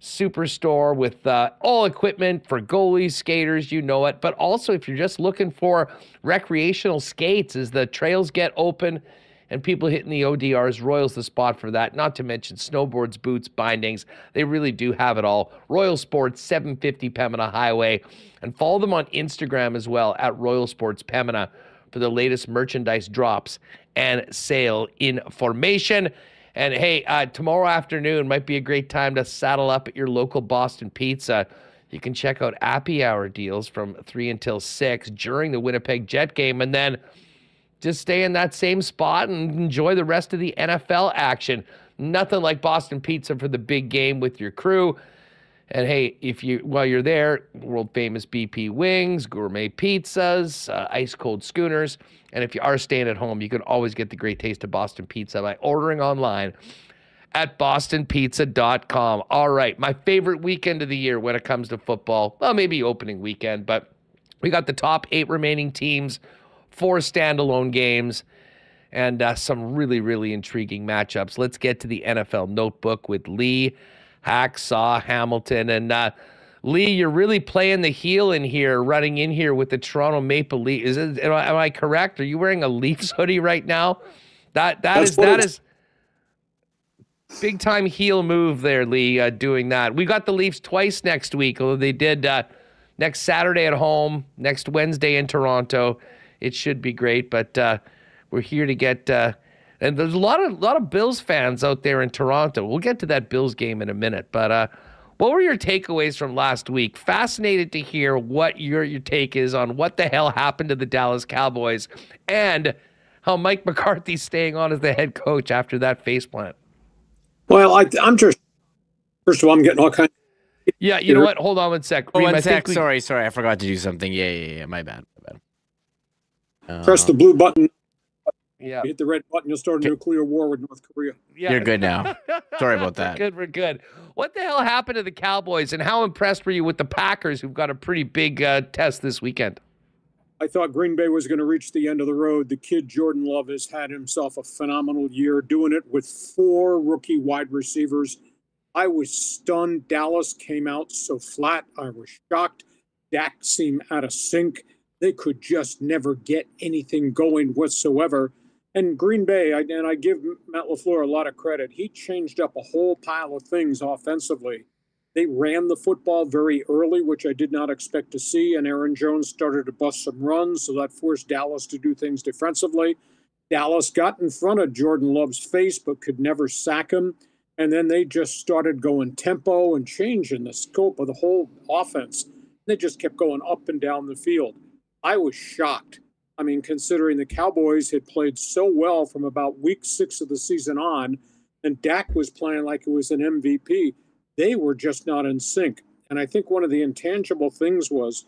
superstore with all equipment for goalies, skaters, you know it. But also, if you're just looking for recreational skates as the trails get open and people hitting the ODRs, Royal's the spot for that. Not to mention snowboards, boots, bindings. They really do have it all. Royal Sports, 750 Pembina Highway. And follow them on Instagram as well, at Royal Sports Pembina, for the latest merchandise drops and sale information. And, hey, tomorrow afternoon might be a great time to saddle up at your local Boston Pizza. You can check out happy hour deals from 3 until 6 during the Winnipeg Jet game. And then just stay in that same spot and enjoy the rest of the NFL action. Nothing like Boston Pizza for the big game with your crew. And, hey, if you while you're there, world-famous BP wings, gourmet pizzas, ice-cold schooners. And if you are staying at home, you can always get the great taste of Boston Pizza by ordering online at bostonpizza.com. All right, my favorite weekend of the year when it comes to football. Well, maybe opening weekend, but we got the top 8 remaining teams, 4 standalone games, and some really, really intriguing matchups. Let's get to the NFL Notebook with Lee Hacksaw Hamilton. And Lee, you're really playing the heel in here, running in here with the Toronto Maple Leafs. Am I correct? Are you wearing a Leafs hoodie right now? That is big time heel move there, Lee. Doing that. We got the Leafs twice next week. Although they did next Saturday at home, next Wednesday in Toronto. It should be great. But we're here to get. And there's a lot of Bills fans out there in Toronto. We'll get to that Bills game in a minute. But what were your takeaways from last week? Fascinated to hear what your take is on what the hell happened to the Dallas Cowboys and how Mike McCarthy's staying on as the head coach after that faceplant. Well, I'm just, first of all, I'm getting all kinds of... Yeah, you know what? Hold on one sec. Oh, one sec. Sorry. I forgot to do something. Yeah. My bad. Press the blue button. Yeah. You hit the red button, you'll start a nuclear war with North Korea. Yeah. You're good now. Sorry about that. We're good. What the hell happened to the Cowboys, and how impressed were you with the Packers, who've got a pretty big test this weekend? I thought Green Bay was going to reach the end of the road. The kid Jordan Love has had himself a phenomenal year, doing it with 4 rookie wide receivers. I was stunned. Dallas came out so flat. I was shocked. Dak seemed out of sync. They could just never get anything going whatsoever. And Green Bay, and I give Matt LaFleur a lot of credit, he changed up a whole pile of things offensively. They ran the football very early, which I did not expect to see, and Aaron Jones started to bust some runs, so that forced Dallas to do things defensively. Dallas got in front of Jordan Love's face but could never sack him, and then they just started going tempo and changing the scope of the whole offense. They just kept going up and down the field. I was shocked. I mean, considering the Cowboys had played so well from about week 6 of the season on, and Dak was playing like it was an MVP, they were just not in sync. And I think one of the intangible things was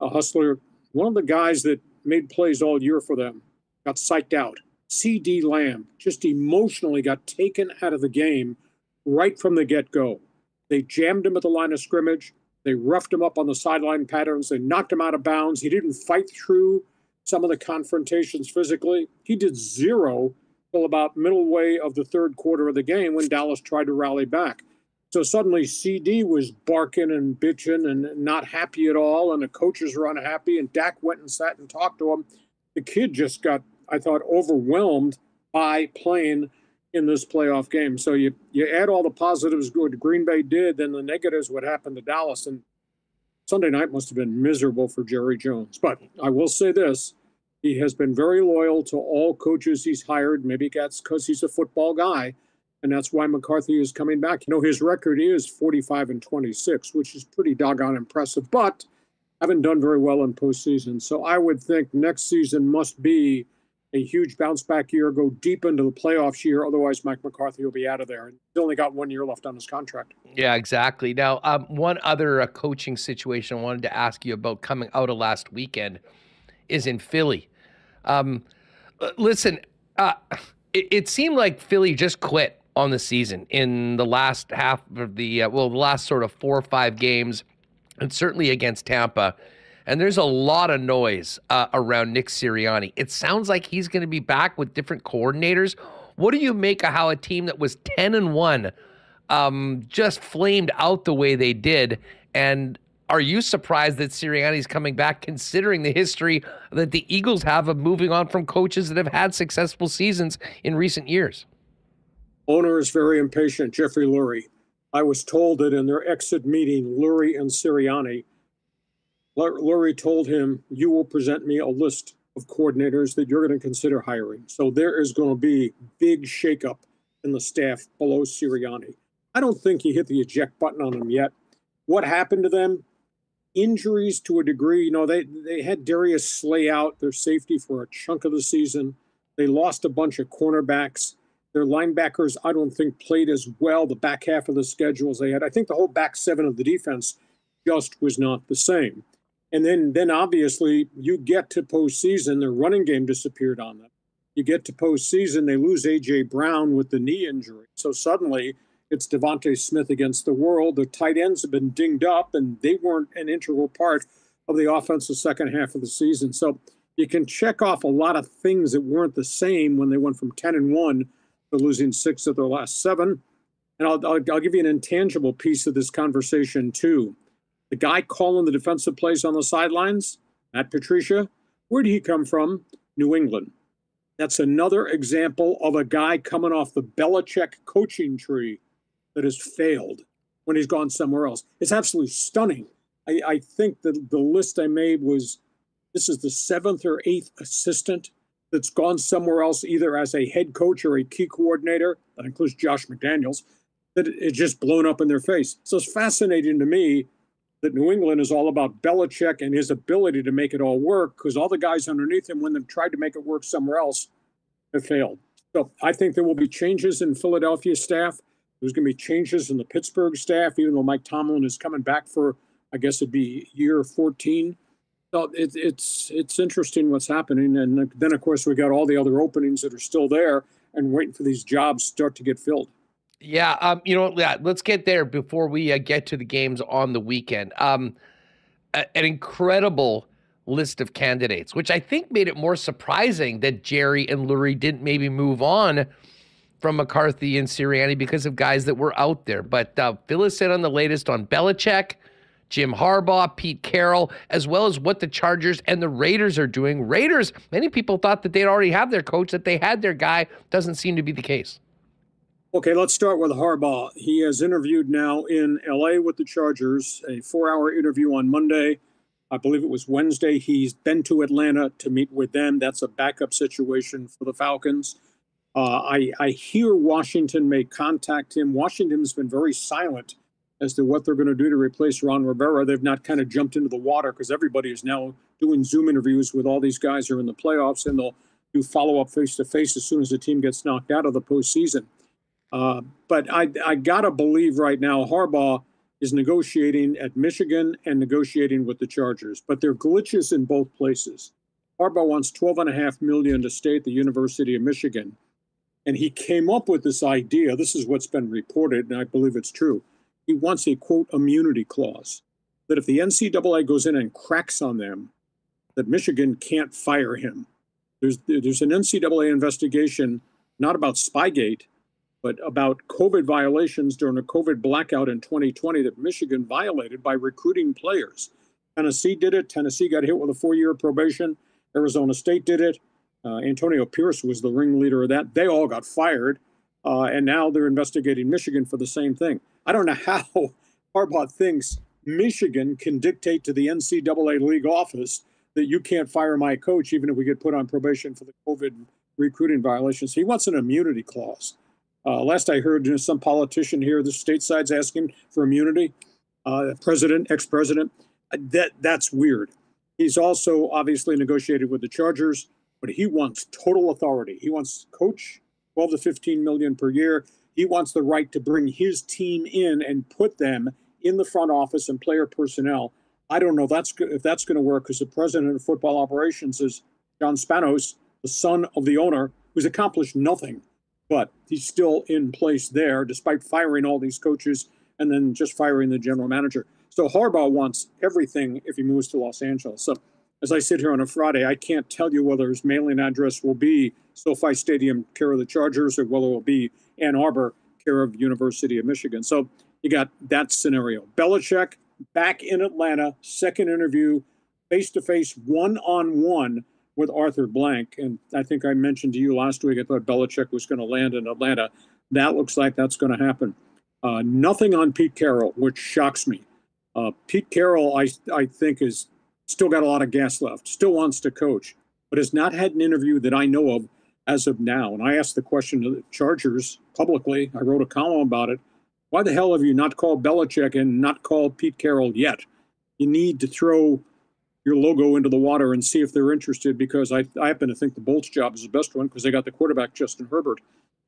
a hustler, one of the guys that made plays all year for them, got psyched out. C.D. Lamb just emotionally got taken out of the game right from the get-go. They jammed him at the line of scrimmage. They roughed him up on the sideline patterns. They knocked him out of bounds. He didn't fight through some of the confrontations physically. He did zero till about midway of the 3rd quarter of the game when Dallas tried to rally back. So suddenly CD was barking and bitching and not happy at all, and the coaches were unhappy, and Dak went and sat and talked to him. The kid just got, I thought, overwhelmed by playing in this playoff game. So you add all the positives good Green Bay did, then the negatives what happened to Dallas. And Sunday night must have been miserable for Jerry Jones. But I will say this, he has been very loyal to all coaches he's hired. Maybe that's because he's a football guy, and that's why McCarthy is coming back. You know, his record is 45-26, which is pretty doggone impressive, but haven't done very well in postseason. So I would think next season must be a huge bounce-back year, go deep into the playoffs year. Otherwise, Mike McCarthy will be out of there. He's only got 1 year left on his contract. Yeah, exactly. Now, one other coaching situation I wanted to ask you about coming out of last weekend is in Philly. Listen, it seemed like Philly just quit on the season in the last half of the, the last sort of 4 or 5 games, and certainly against Tampa. And there's a lot of noise around Nick Sirianni. It sounds like he's going to be back with different coordinators. What do you make of how a team that was 10-1 just flamed out the way they did? And are you surprised that Sirianni's coming back, considering the history that the Eagles have of moving on from coaches that have had successful seasons in recent years? Owner is very impatient, Jeffrey Lurie. I was told that in their exit meeting, Lurie and Sirianni, Lurie told him, you will present me a list of coordinators that you're going to consider hiring. So there is going to be big shakeup in the staff below Sirianni. I don't think he hit the eject button on them yet. What happened to them? Injuries to a degree. You know, they had Darius Slay out, their safety, for a chunk of the season. They lost a bunch of cornerbacks. Their linebackers, I don't think, played as well the back half of the schedules they had. I think the whole back seven of the defense just was not the same. And then obviously, you get to postseason, their running game disappeared on them. You get to postseason, they lose A.J. Brown with the knee injury. So suddenly, it's Devontae Smith against the world. Their tight ends have been dinged up, and they weren't an integral part of the offensive second half of the season. So you can check off a lot of things that weren't the same when they went from 10-1 to losing 6 of their last 7. And I'll give you an intangible piece of this conversation, too. The guy calling the defensive plays on the sidelines, Matt Patricia, where did he come from? New England. That's another example of a guy coming off the Belichick coaching tree that has failed when he's gone somewhere else. It's absolutely stunning. I think that the list I made was, this is the 7th or 8th assistant that's gone somewhere else, either as a head coach or a key coordinator, that includes Josh McDaniels, that it's just blown up in their face. So it's fascinating to me that New England is all about Belichick and his ability to make it all work, because all the guys underneath him, when they've tried to make it work somewhere else, have failed. So I think there will be changes in Philadelphia staff. There's going to be changes in the Pittsburgh staff, even though Mike Tomlin is coming back for, I guess it'd be year 14. So it's interesting what's happening. And then, of course, we got all the other openings that are still there and waiting for these jobs start to get filled. Yeah, let's get there before we get to the games on the weekend. An incredible list of candidates, which I think made it more surprising that Jerry and Lurie didn't maybe move on from McCarthy and Sirianni because of guys that were out there. But fill us in on the latest on Belichick, Jim Harbaugh, Pete Carroll, as well as what the Chargers and the Raiders are doing. Raiders, many people thought that they'd already have their coach, that they had their guy. Doesn't seem to be the case. Okay, let's start with Harbaugh. He has interviewed now in L.A. with the Chargers, a 4-hour interview on Monday. I believe it was Wednesday. He's been to Atlanta to meet with them. That's a backup situation for the Falcons. I hear Washington may contact him. Washington's been very silent as to what they're going to do to replace Ron Rivera. They've not kind of jumped into the water because everybody is now doing Zoom interviews with all these guys who are in the playoffs, and they'll do follow-up face-to-face as soon as the team gets knocked out of the postseason. But I got to believe right now Harbaugh is negotiating at Michigan and negotiating with the Chargers. But there are glitches in both places. Harbaugh wants $12.5 million to stay at the University of Michigan. And he came up with this idea. This is what's been reported, and I believe it's true. He wants a, quote, immunity clause, that if the NCAA goes in and cracks on them, that Michigan can't fire him. There's an NCAA investigation, not about Spygate, but about COVID violations during a COVID blackout in 2020 that Michigan violated by recruiting players. Tennessee did it. Tennessee got hit with a 4-year probation. Arizona State did it. Antonio Pierce was the ringleader of that. They all got fired. And now they're investigating Michigan for the same thing. I don't know how Harbaugh thinks Michigan can dictate to the NCAA league office that you can't fire my coach, even if we get put on probation for the COVID recruiting violations. He wants an immunity clause. Last I heard, some politician here, the stateside's asking for immunity, ex-president. That's weird. He's also obviously negotiated with the Chargers, but he wants total authority. He wants coach, 12 to 15 million per year. He wants the right to bring his team in and put them in the front office and player personnel. I don't know if that's going to work, because the president of football operations is John Spanos, the son of the owner, who's accomplished nothing. But he's still in place there, despite firing all these coaches and then just firing the general manager. So Harbaugh wants everything if he moves to Los Angeles. So as I sit here on a Friday, I can't tell you whether his mailing address will be SoFi Stadium, care of the Chargers, or whether it will be Ann Arbor, care of University of Michigan. So you got that scenario. Belichick back in Atlanta, second interview, face-to-face, one-on-one with Arthur Blank. And I think I mentioned to you last week, I thought Belichick was going to land in Atlanta. That looks like that's going to happen. Nothing on Pete Carroll, which shocks me. Pete Carroll, I think, is still got a lot of gas left, still wants to coach, but has not had an interview that I know of as of now. And I asked the question to the Chargers publicly. I wrote a column about it. Why the hell have you not called Belichick and not called Pete Carroll yet? You need to throw your logo into the water and see if they're interested, because I happen to think the Bolts job is the best one because they got the quarterback, Justin Herbert.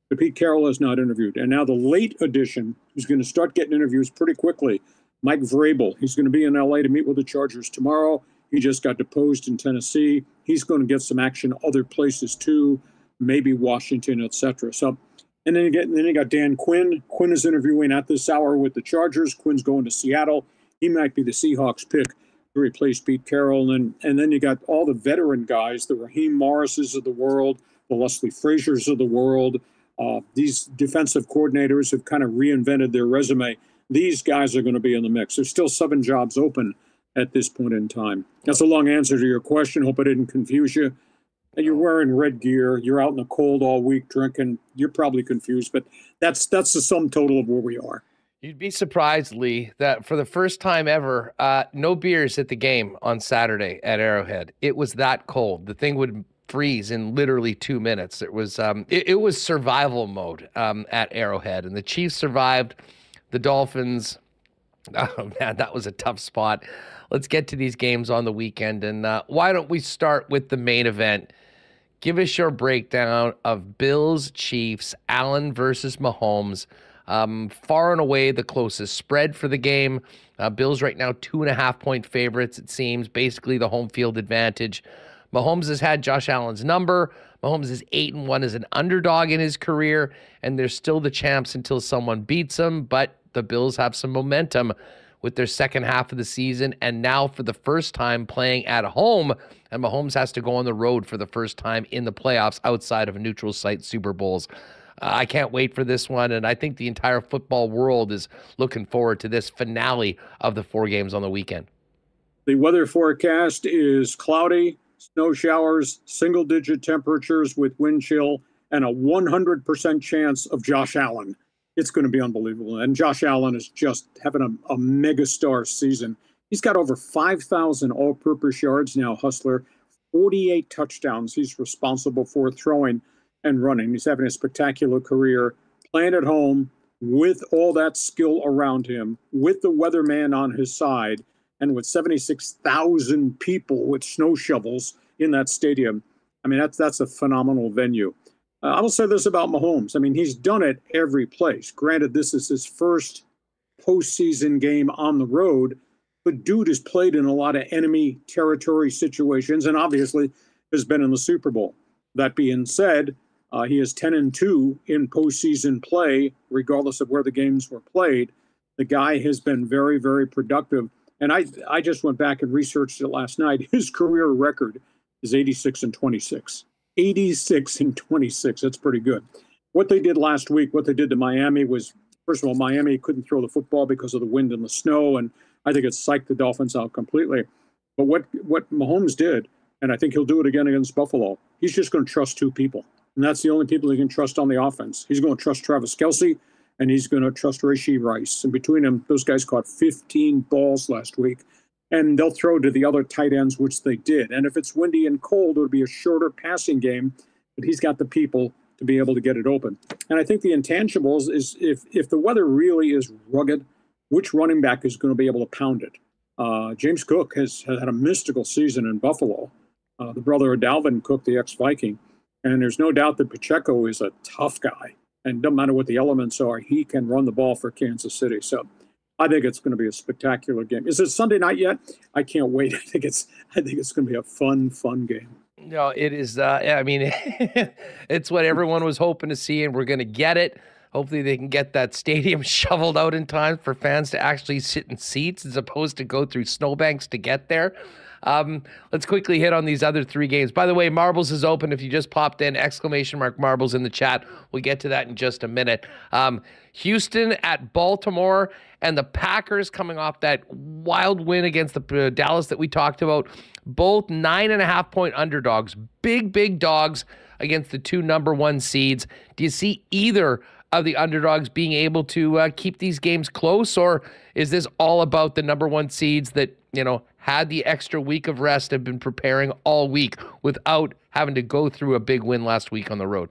But Pete Carroll is not interviewed. And now the late addition is going to start getting interviews pretty quickly. Mike Vrabel, he's going to be in L.A. to meet with the Chargers tomorrow. He just got deposed in Tennessee. He's going to get some action other places too, maybe Washington, et cetera. So, and then you got Dan Quinn. Quinn is interviewing at this hour with the Chargers. Quinn's going to Seattle. He might be the Seahawks pick to replace Pete Carroll. And then you got all the veteran guys, the Raheem Morrises of the world, the Leslie Fraziers of the world. These defensive coordinators have kind of reinvented their resume. These guys are going to be in the mix. There's still 7 jobs open at this point in time. That's a long answer to your question. Hope I didn't confuse you. And you're wearing red gear. You're out in the cold all week drinking. You're probably confused, but that's the sum total of where we are. You'd be surprised, Lee, that for the first time ever, no beers at the game on Saturday at Arrowhead. It was that cold. The thing would freeze in literally 2 minutes. It was it was survival mode at Arrowhead, and the Chiefs survived. The Dolphins. Oh man, that was a tough spot. Let's get to these games on the weekend, and why don't we start with the main event? Give us your breakdown of Bills, Chiefs, Allen versus Mahomes. Far and away the closest spread for the game. Bills right now 2.5-point favorites, it seems, basically the home field advantage. Mahomes has had Josh Allen's number. Mahomes is 8-1 as an underdog in his career, and they're still the champs until someone beats them, but the Bills have some momentum with their second half of the season, and now for the first time playing at home, and Mahomes has to go on the road for the first time in the playoffs outside of neutral site Super Bowls. I can't wait for this one, and I think the entire football world is looking forward to this finale of the 4 games on the weekend. The weather forecast is cloudy, snow showers, single-digit temperatures with wind chill, and a 100% chance of Josh Allen. It's going to be unbelievable. And Josh Allen is just having a megastar season. He's got over 5,000 all-purpose yards now, Hustler, 48 touchdowns he's responsible for throwing and running. He's having a spectacular career, playing at home with all that skill around him, with the weatherman on his side, and with 76,000 people with snow shovels in that stadium. I mean, that's a phenomenal venue. I will say this about Mahomes. I mean, he's done it every place. Granted, this is his first postseason game on the road, but dude has played in a lot of enemy territory situations and obviously has been in the Super Bowl. That being said, he is 10-2 in postseason play, regardless of where the games were played. The guy has been very, very productive. And I just went back and researched it last night. His career record is 86-26. 86-26. That's pretty good. What they did last week, what they did to Miami was, first of all, Miami couldn't throw the football because of the wind and the snow, and I think it psyched the Dolphins out completely. But what Mahomes did, and I think he'll do it again against Buffalo, he's just going to trust 2 people. And that's the only people he can trust on the offense. He's going to trust Travis Kelce, and he's going to trust Rasheed Rice. And between them, those guys caught 15 balls last week. And they'll throw to the other tight ends, which they did. And if it's windy and cold, it would be a shorter passing game. But he's got the people to be able to get it open. And I think the intangibles is if the weather really is rugged, which running back is going to be able to pound it? James Cook has had a mystical season in Buffalo, the brother of Dalvin Cook, the ex-Viking. And there's no doubt that Pacheco is a tough guy. And no matter what the elements are, he can run the ball for Kansas City. So I think it's going to be a spectacular game. Is it Sunday night yet? I can't wait. I think it's going to be a fun game. No, it is. I mean, it's what everyone was hoping to see, and we're going to get it. Hopefully they can get that stadium shoveled out in time for fans to actually sit in seats as opposed to go through snowbanks to get there. Let's quickly hit on these other three games. By the way, Marbles is open. If you just popped in, ! Marbles in the chat. We'll get to that in just a minute. Houston at Baltimore, and the Packers coming off that wild win against the Dallas that we talked about. Both 9.5-point underdogs, big dogs against the two number one seeds. Do you see either of the underdogs being able to keep these games close, or is this all about the number one seeds that, you know, had the extra week of rest, have been preparing all week without having to go through a big win last week on the road?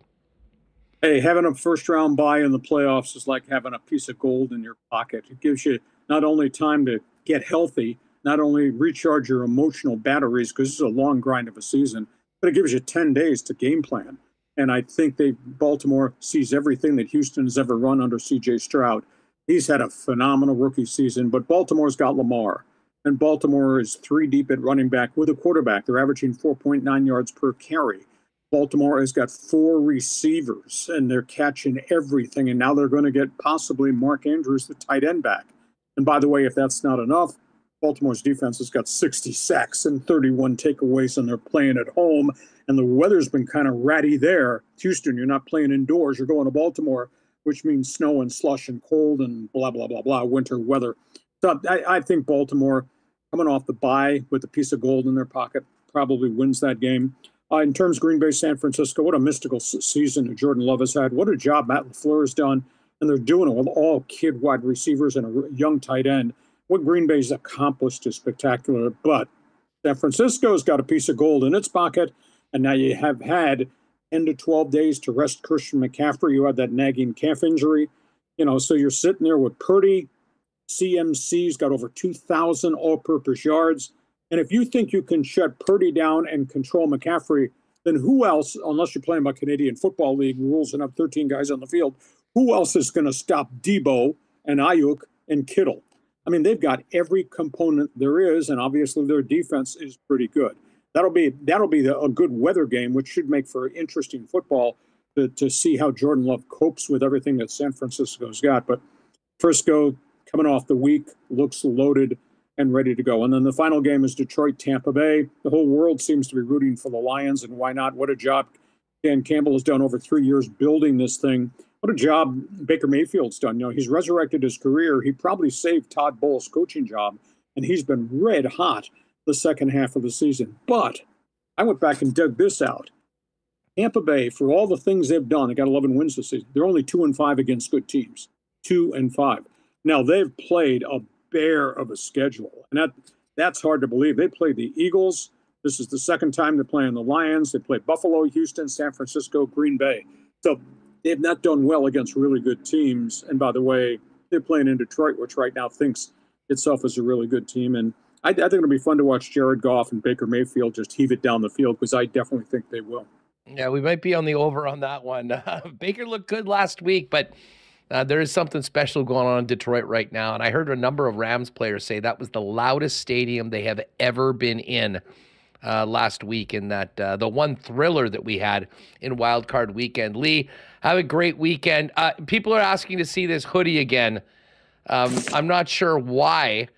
Hey, having a first-round bye in the playoffs is like having a piece of gold in your pocket. It gives you not only time to get healthy, not only recharge your emotional batteries, because it's a long grind of a season, but it gives you 10 days to game plan. And I think Baltimore sees everything that Houston has ever run under C.J. Stroud. He's had a phenomenal rookie season, but Baltimore's got Lamar. And Baltimore is three deep at running back with a quarterback. They're averaging 4.9 yards per carry. Baltimore has got four receivers, and they're catching everything. And now they're going to get possibly Mark Andrews, the tight end, back. And by the way, if that's not enough, Baltimore's defense has got 60 sacks and 31 takeaways, and they're playing at home. And the weather's been kind of ratty there. Houston, you're not playing indoors. You're going to Baltimore, which means snow and slush and cold and blah, blah, blah, winter weather. So I think Baltimore, coming off the bye with a piece of gold in their pocket, probably wins that game. In terms of Green Bay, San Francisco, what a mystical season that Jordan Love has had. What a job Matt LaFleur has done. And they're doing it with all kid wide receivers and a young tight end. What Green Bay's accomplished is spectacular. But San Francisco's got a piece of gold in its pocket. And now you have had 10 to 12 days to rest Christian McCaffrey. You had that nagging calf injury. You know, so you're sitting there with Purdy. CMC's got over 2,000 all-purpose yards. And if you think you can shut Purdy down and control McCaffrey, then who else, unless you're playing by Canadian Football League rules and have 13 guys on the field, who else is going to stop Debo and Ayuk and Kittle? I mean, they've got every component there is, and obviously their defense is pretty good. That'll be a good weather game, which should make for interesting football to see how Jordan Love copes with everything that San Francisco's got. But Frisco, coming off the week, looks loaded and ready to go. And then the final game is Detroit-Tampa Bay. The whole world seems to be rooting for the Lions, and why not? What a job Dan Campbell has done over 3 years building this thing. What a job Baker Mayfield's done. You know, he's resurrected his career. He probably saved Todd Bowles' coaching job, and he's been red hot the second half of the season. But I went back and dug this out. Tampa Bay, for all the things they've done, they got 11 wins this season. They're only 2-5 against good teams, 2-5. Now, they've played a bear of a schedule, and that's hard to believe. They played the Eagles. This is the second time they're playing the Lions. They played Buffalo, Houston, San Francisco, Green Bay. So they've not done well against really good teams. And by the way, they're playing in Detroit, which right now thinks itself as a really good team. And I think it'll be fun to watch Jared Goff and Baker Mayfield just heave it down the field, because I definitely think they will. Yeah, we might be on the over on that one. Baker looked good last week, but there is something special going on in Detroit right now, and I heard a number of Rams players say that was the loudest stadium they have ever been in last week, in that the one thriller that we had in Wild Card Weekend. Lee, have a great weekend. People are asking to see this hoodie again. I'm not sure why,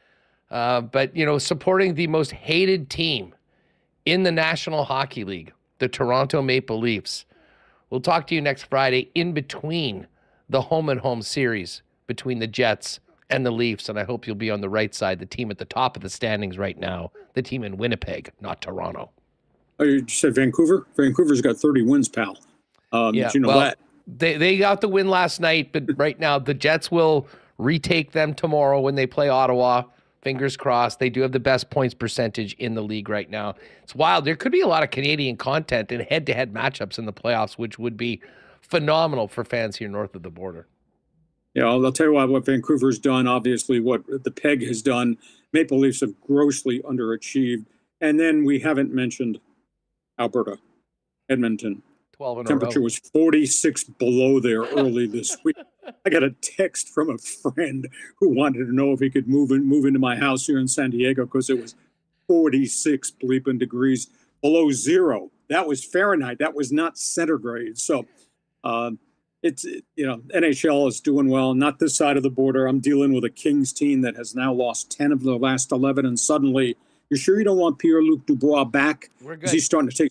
but, you know, supporting the most hated team in the National Hockey League, the Toronto Maple Leafs. We'll talk to you next Friday in between the home-and-home series between the Jets and the Leafs, and I hope you'll be on the right side, the team at the top of the standings right now, the team in Winnipeg, not Toronto. Oh, you said Vancouver? Vancouver's got 30 wins, pal. Well, they got the win last night, but right now the Jets will retake them tomorrow when they play Ottawa. Fingers crossed. They do have the best points percentage in the league right now. It's wild. There could be a lot of Canadian content and head-to-head matchups in the playoffs, which would be phenomenal for fans here north of the border. Yeah, I'll tell you what Vancouver's done, obviously what the Peg has done. Maple Leafs have grossly underachieved. And then we haven't mentioned Alberta, Edmonton. 12 in Temperature a row. Was 46 below there early this week. I got a text from a friend who wanted to know if he could move into my house here in San Diego because it was 46 bleeping degrees below zero. That was Fahrenheit. That was not centigrade. So NHL is doing well, not this side of the border. I'm dealing with a Kings team that has now lost 10 of their last 11, and suddenly, you're sure you don't want Pierre-Luc Dubois back? We're good. He's starting to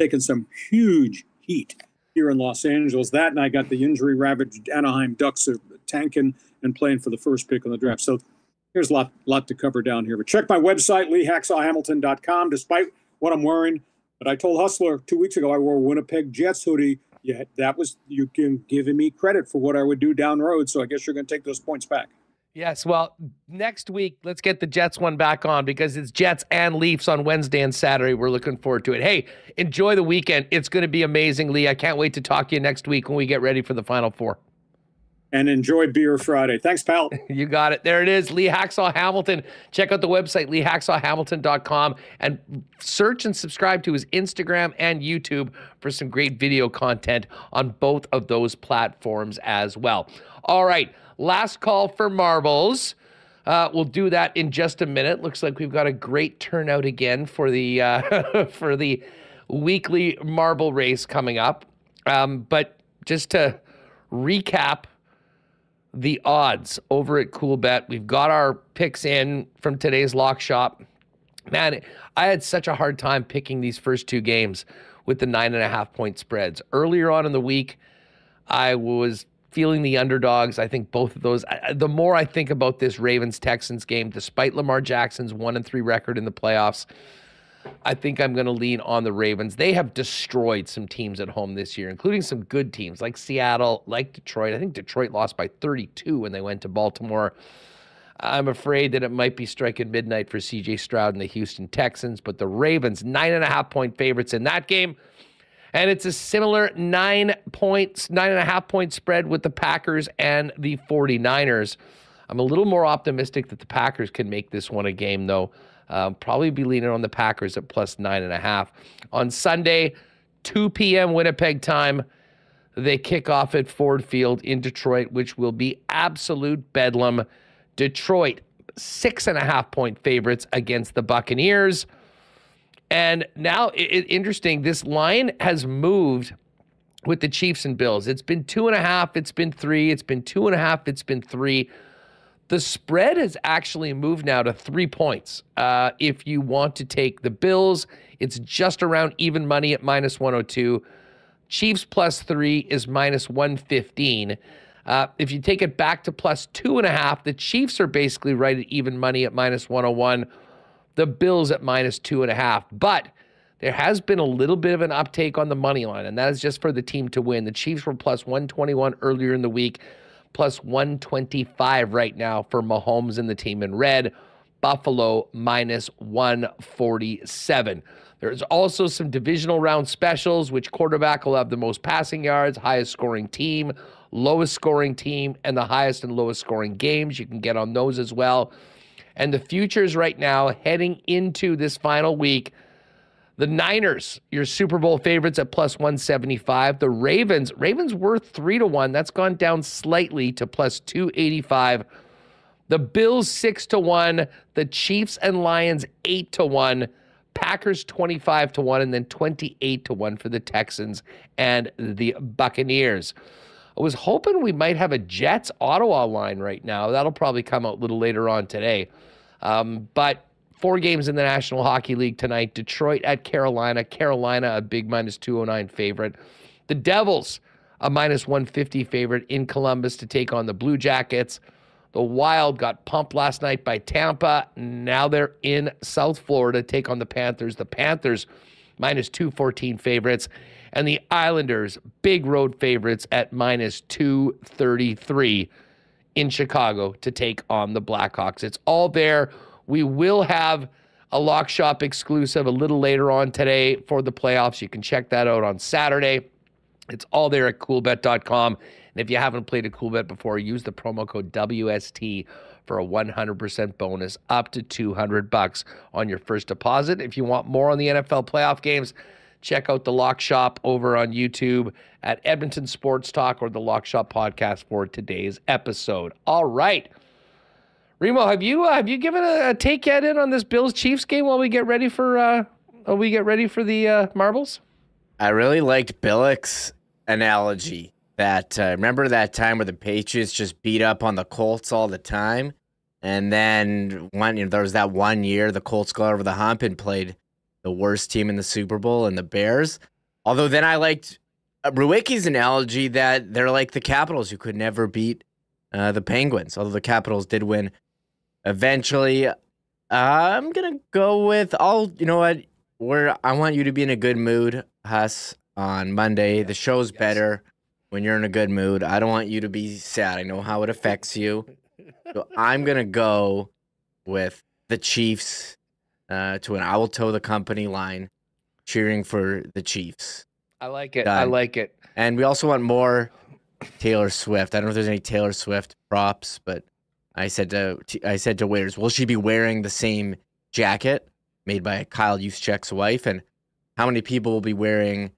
take some huge heat here in Los Angeles. That, and I got the injury-ravaged Anaheim Ducks tanking and playing for the first pick in the draft. So there's a lot to cover down here. But check my website, LeeHacksawHamilton.com, despite what I'm wearing. But I told Hustler 2 weeks ago I wore a Winnipeg Jets hoodie. Yeah, that was you giving me credit for what I would do down the road, so I guess you're going to take those points back. Yes, well, next week, let's get the Jets one back on because it's Jets and Leafs on Wednesday and Saturday. We're looking forward to it. Hey, enjoy the weekend. It's going to be amazing, Lee. I can't wait to talk to you next week when we get ready for the Final Four. And enjoy Beer Friday. Thanks, pal. You got it. There it is, Lee Hacksaw Hamilton. Check out the website, LeeHacksawHamilton.com, and search and subscribe to his Instagram and YouTube for some great video content on both of those platforms as well. All right, last call for marbles. We'll do that in just a minute. Looks like we've got a great turnout again for the weekly marble race coming up. But just to recap the odds over at Coolbet. We've got our picks in from today's lock shop. Man, I had such a hard time picking these first two games with the 9.5 point spreads. Earlier on in the week, I was feeling the underdogs. I think both of those, the more I think about this Ravens-Texans game, despite Lamar Jackson's 1-3 record in the playoffs, I think I'm going to lean on the Ravens. They have destroyed some teams at home this year, including some good teams like Seattle, like Detroit. I think Detroit lost by 32 when they went to Baltimore. I'm afraid that it might be striking midnight for CJ Stroud and the Houston Texans, but the Ravens, 9.5 point favorites in that game. And it's a similar 9.5 point spread with the Packers and the 49ers. I'm a little more optimistic that the Packers can make this one a game, though. Probably be leaning on the Packers at plus 9.5. On Sunday, 2 p.m. Winnipeg time, they kick off at Ford Field in Detroit, which will be absolute bedlam. Detroit, 6.5 point favorites against the Buccaneers. And now, interesting, this line has moved with the Chiefs and Bills. It's been 2.5, it's been 3, it's been 2.5, it's been 3. The spread has actually moved now to 3 points. If you want to take the Bills, it's just around even money at minus 102. Chiefs plus 3 is minus 115. If you take it back to plus 2.5, the Chiefs are basically right at even money at minus 101. The Bills at minus 2.5. But there has been a little bit of an uptake on the money line, and that is just for the team to win. The Chiefs were plus 121 earlier in the week. Plus 125 right now for Mahomes and the team in red. Buffalo minus 147. There's also some divisional round specials, which quarterback will have the most passing yards, highest scoring team, lowest scoring team, and the highest and lowest scoring games. You can get on those as well. And the futures right now heading into this final week, the Niners, your Super Bowl favorites at plus 175. The Ravens were 3-1. That's gone down slightly to plus 285. The Bills 6-1. The Chiefs and Lions 8-1. Packers 25-1, and then 28-1 for the Texans and the Buccaneers. I was hoping we might have a Jets-Ottawa line right now. That'll probably come out a little later on today. But 4 games in the National Hockey League tonight. Detroit at Carolina. Carolina, a big minus 209 favorite. The Devils, a minus 150 favorite in Columbus to take on the Blue Jackets. The Wild got pumped last night by Tampa. Now they're in South Florida, take on the Panthers. The Panthers minus 214 favorites, and the Islanders, big road favorites at minus 233 in Chicago to take on the Blackhawks. It's all there. We will have a Lock Shop exclusive a little later on today for the playoffs. You can check that out on Saturday. It's all there at coolbet.com. And if you haven't played a Coolbet before, use the promo code WST for a 100% bonus up to $200 on your first deposit. If you want more on the NFL playoff games, check out the Lock Shop over on YouTube at Edmonton Sports Talk or the Lock Shop podcast for today's episode. All right, Remo, have you given a take yet in on this Bills Chiefs game while we get ready for the marbles? I really liked Billick's analogy that remember that time where the Patriots just beat up on the Colts all the time, and then there was that one year the Colts got over the hump and played the worst team in the Super Bowl, and the Bears. Although then I liked Rewucki's analogy that they're like the Capitals who could never beat the Penguins, although the Capitals did win eventually. I'm going to go with, you know what, I want you to be in a good mood, Huss, on Monday. Yeah. The show's better when you're in a good mood. I don't want you to be sad. I know how it affects you. So I'm going to go with the Chiefs. To an I will toe the company line, cheering for the Chiefs. I like it. I like it. And we also want more Taylor Swift. I don't know if there's any Taylor Swift props, but I said to waiters, will she be wearing the same jacket made by Kyle Juszczyk's wife? And how many people will be wearing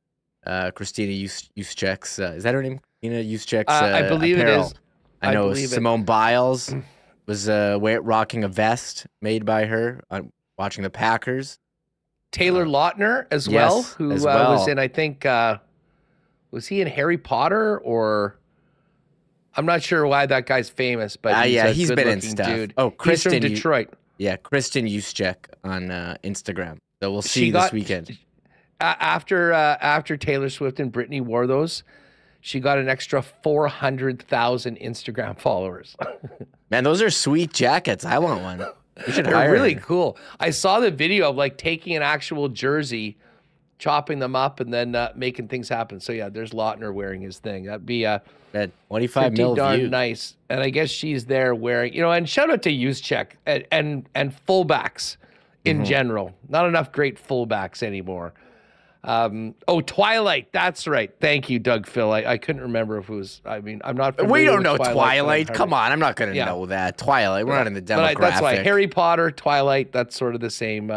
Christina Juszczyk's? Is that her name? Christina Juszczyk's I believe apparel. It is. I know Simone Biles was rocking a vest made by her. Watching the Packers. Taylor Lautner as well, who as well. Was in, I think, was he in Harry Potter? Or I'm not sure why that guy's famous, but he's been in stuff. Dude. Oh, Kristen, he's from Detroit. Kristen Juszczyk on Instagram. So we'll see this weekend. After Taylor Swift and Britney wore those, she got an extra 400,000 Instagram followers. Man, those are sweet jackets. I want one. They're really cool. I saw the video of like taking an actual jersey, chopping them up, and then making things happen. So yeah, there's Lautner wearing his thing. That'd be a 25 million darn view. Nice. And I guess she's there wearing, and shout out to Juszczyk and fullbacks in general. Not enough great fullbacks anymore. Twilight. That's right. Thank you, Doug Phil. I couldn't remember if it was, I'm not familiar. We don't know Twilight. Come on. I'm not going to know that. Twilight. We're not in the demographic. That's why Harry Potter, Twilight, that's sort of the same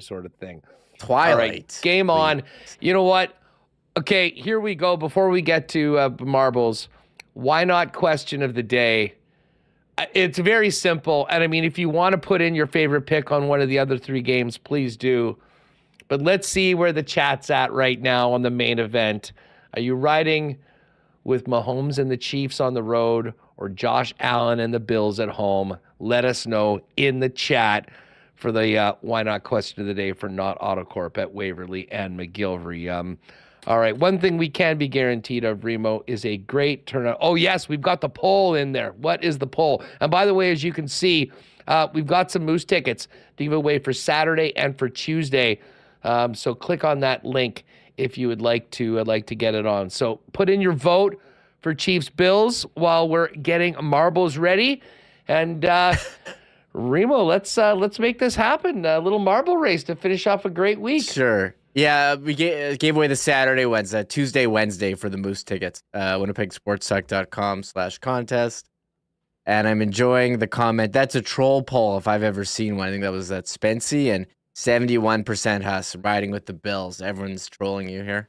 sort of thing. Twilight. All right, game on. You know what? Okay, here we go. Before we get to marbles, why not question of the day? It's very simple. And if you want to put in your favorite pick on one of the other three games, please do. But let's see where the chat's at right now on the main event. Are you riding with Mahomes and the Chiefs on the road or Josh Allen and the Bills at home? Let us know in the chat for the why not question of the day for Not Autocorp at Waverly and McGillivray. All right, one thing we can be guaranteed of, Remo, is a great turnout. Oh, yes, we've got the poll in there. What is the poll? And by the way, as you can see, we've got some Moose tickets to give away for Saturday and for Tuesday. So click on that link if you would like to get it on. So put in your vote for Chiefs Bills while we're getting marbles ready, and Remo, let's make this happen. A little marble race to finish off a great week. Sure. Yeah, we gave away the Saturday, Wednesday, Tuesday, Wednesday for the Moose tickets. WinnipegSportsTalk.com/contest. And I'm enjoying the comment. That's a troll poll if I've ever seen one. I think that was that Spency and. 71% Huss riding with the Bills. Everyone's trolling you here.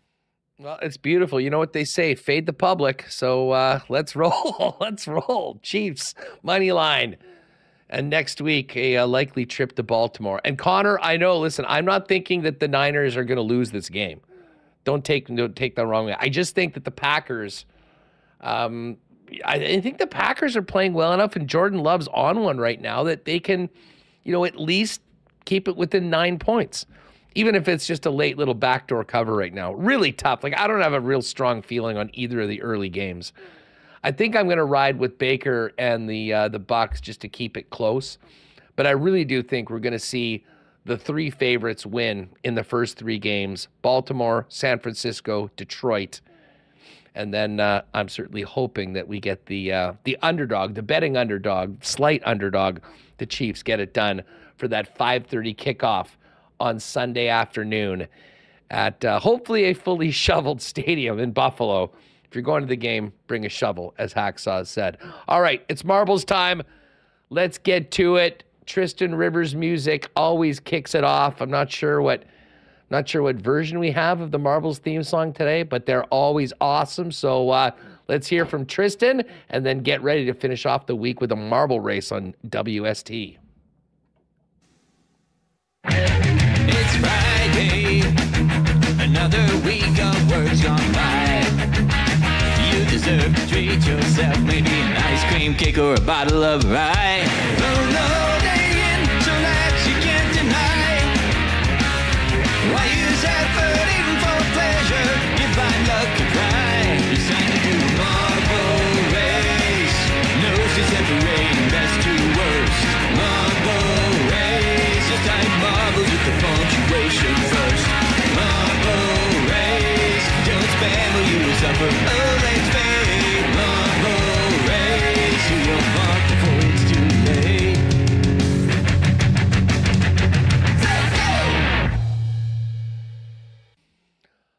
Well, it's beautiful. You know what they say, fade the public. So let's roll. Let's roll. Chiefs, money line. And next week, a likely trip to Baltimore. And Connor, I know, listen, I'm not thinking that the Niners are going to lose this game. Don't take that wrong way. I just think that the Packers, I think the Packers are playing well enough, and Jordan Love's on one right now, that they can, at least keep it within 9 points, even if it's just a late little backdoor cover right now. Really tough. Like, I don't have a real strong feeling on either of the early games. I think I'm going to ride with Baker and the Bucks just to keep it close. But I really do think we're going to see the three favorites win in the first three games: Baltimore, San Francisco, Detroit. And then I'm certainly hoping that we get the underdog, the betting underdog, slight underdog, the Chiefs get it done for that 5:30 kickoff on Sunday afternoon at hopefully a fully shoveled stadium in Buffalo. If you're going to the game, bring a shovel, as Hacksaw said. All right, it's marbles time. Let's get to it. Tristan Rivers' music always kicks it off. I'm not sure what version we have of the Marbles theme song today, but they're always awesome. So let's hear from Tristan and then get ready to finish off the week with a marble race on WST. It's Friday, another week of words gone by. You deserve to treat yourself, maybe an ice cream cake or a bottle of rye. Oh, no. Why use effort even for pleasure? You find luck to try. It's time to do a marble race. Nose is separating best to worst. Marble race. Just type marbles with the punctuation first. Marble race. Don't spam or you will suffer. Oh, let's fade. Marble race. You will mark before it's too late.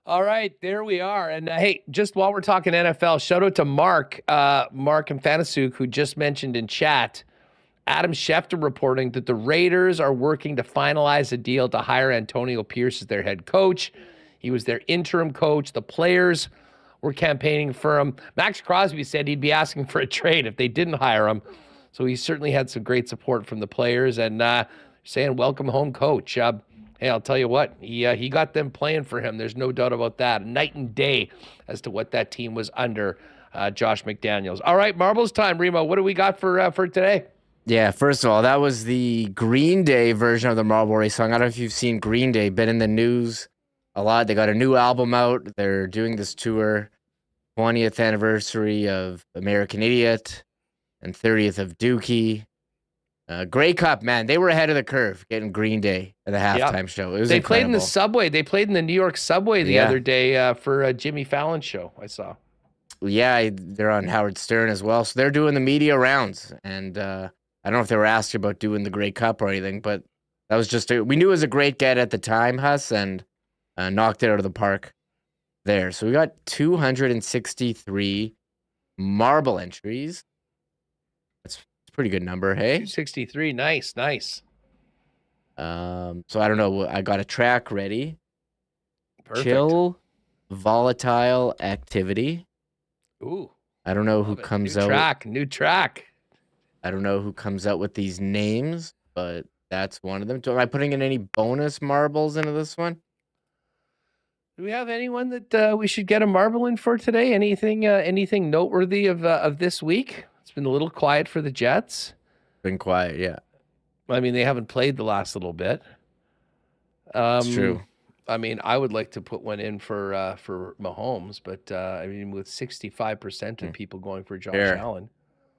All right, there we are. And hey, just while we're talking NFL, shout out to Mark Infantasuk, who just mentioned in chat, Adam Schefter reporting that the Raiders are working to finalize a deal to hire Antonio Pierce as their head coach. He was their interim coach. The players were campaigning for him. Max Crosby said he'd be asking for a trade if they didn't hire him. So he certainly had some great support from the players and saying, welcome home, coach. Hey, I'll tell you what, he got them playing for him. There's no doubt about that. Night and day as to what that team was under Josh McDaniels. All right, marbles time, Remo. What do we got for today? Yeah, first of all, that was the Green Day version of the Marble Race song. I don't know if you've seen Green Day, been in the news a lot. They got a new album out. They're doing this tour, 20th anniversary of American Idiot and 30th of Dookie. Grey Cup, man, they were ahead of the curve getting Green Day at the halftime show. It was incredible. Played in the subway. They played in the New York subway the other day for a Jimmy Fallon show, I saw. Yeah, they're on Howard Stern as well. So they're doing the media rounds. And I don't know if they were asked about doing the Grey Cup or anything, but that was just we knew it was a great get at the time, Huss, and knocked it out of the park there. So we got 263 marble entries. Pretty good number, hey? 63, nice. So I don't know. I got a track ready. Perfect. Chill, volatile activity. Ooh. I don't know who comes out. New track. I don't know who comes out with these names, but that's one of them. Am I putting in any bonus marbles into this one? Do we have anyone that we should get a marble in for today? Anything noteworthy of this week? It's been a little quiet for the Jets. Been quiet, yeah. I mean, they haven't played the last little bit. It's true. I mean, I would like to put one in for Mahomes, but I mean, with 65% of people going for Josh Allen.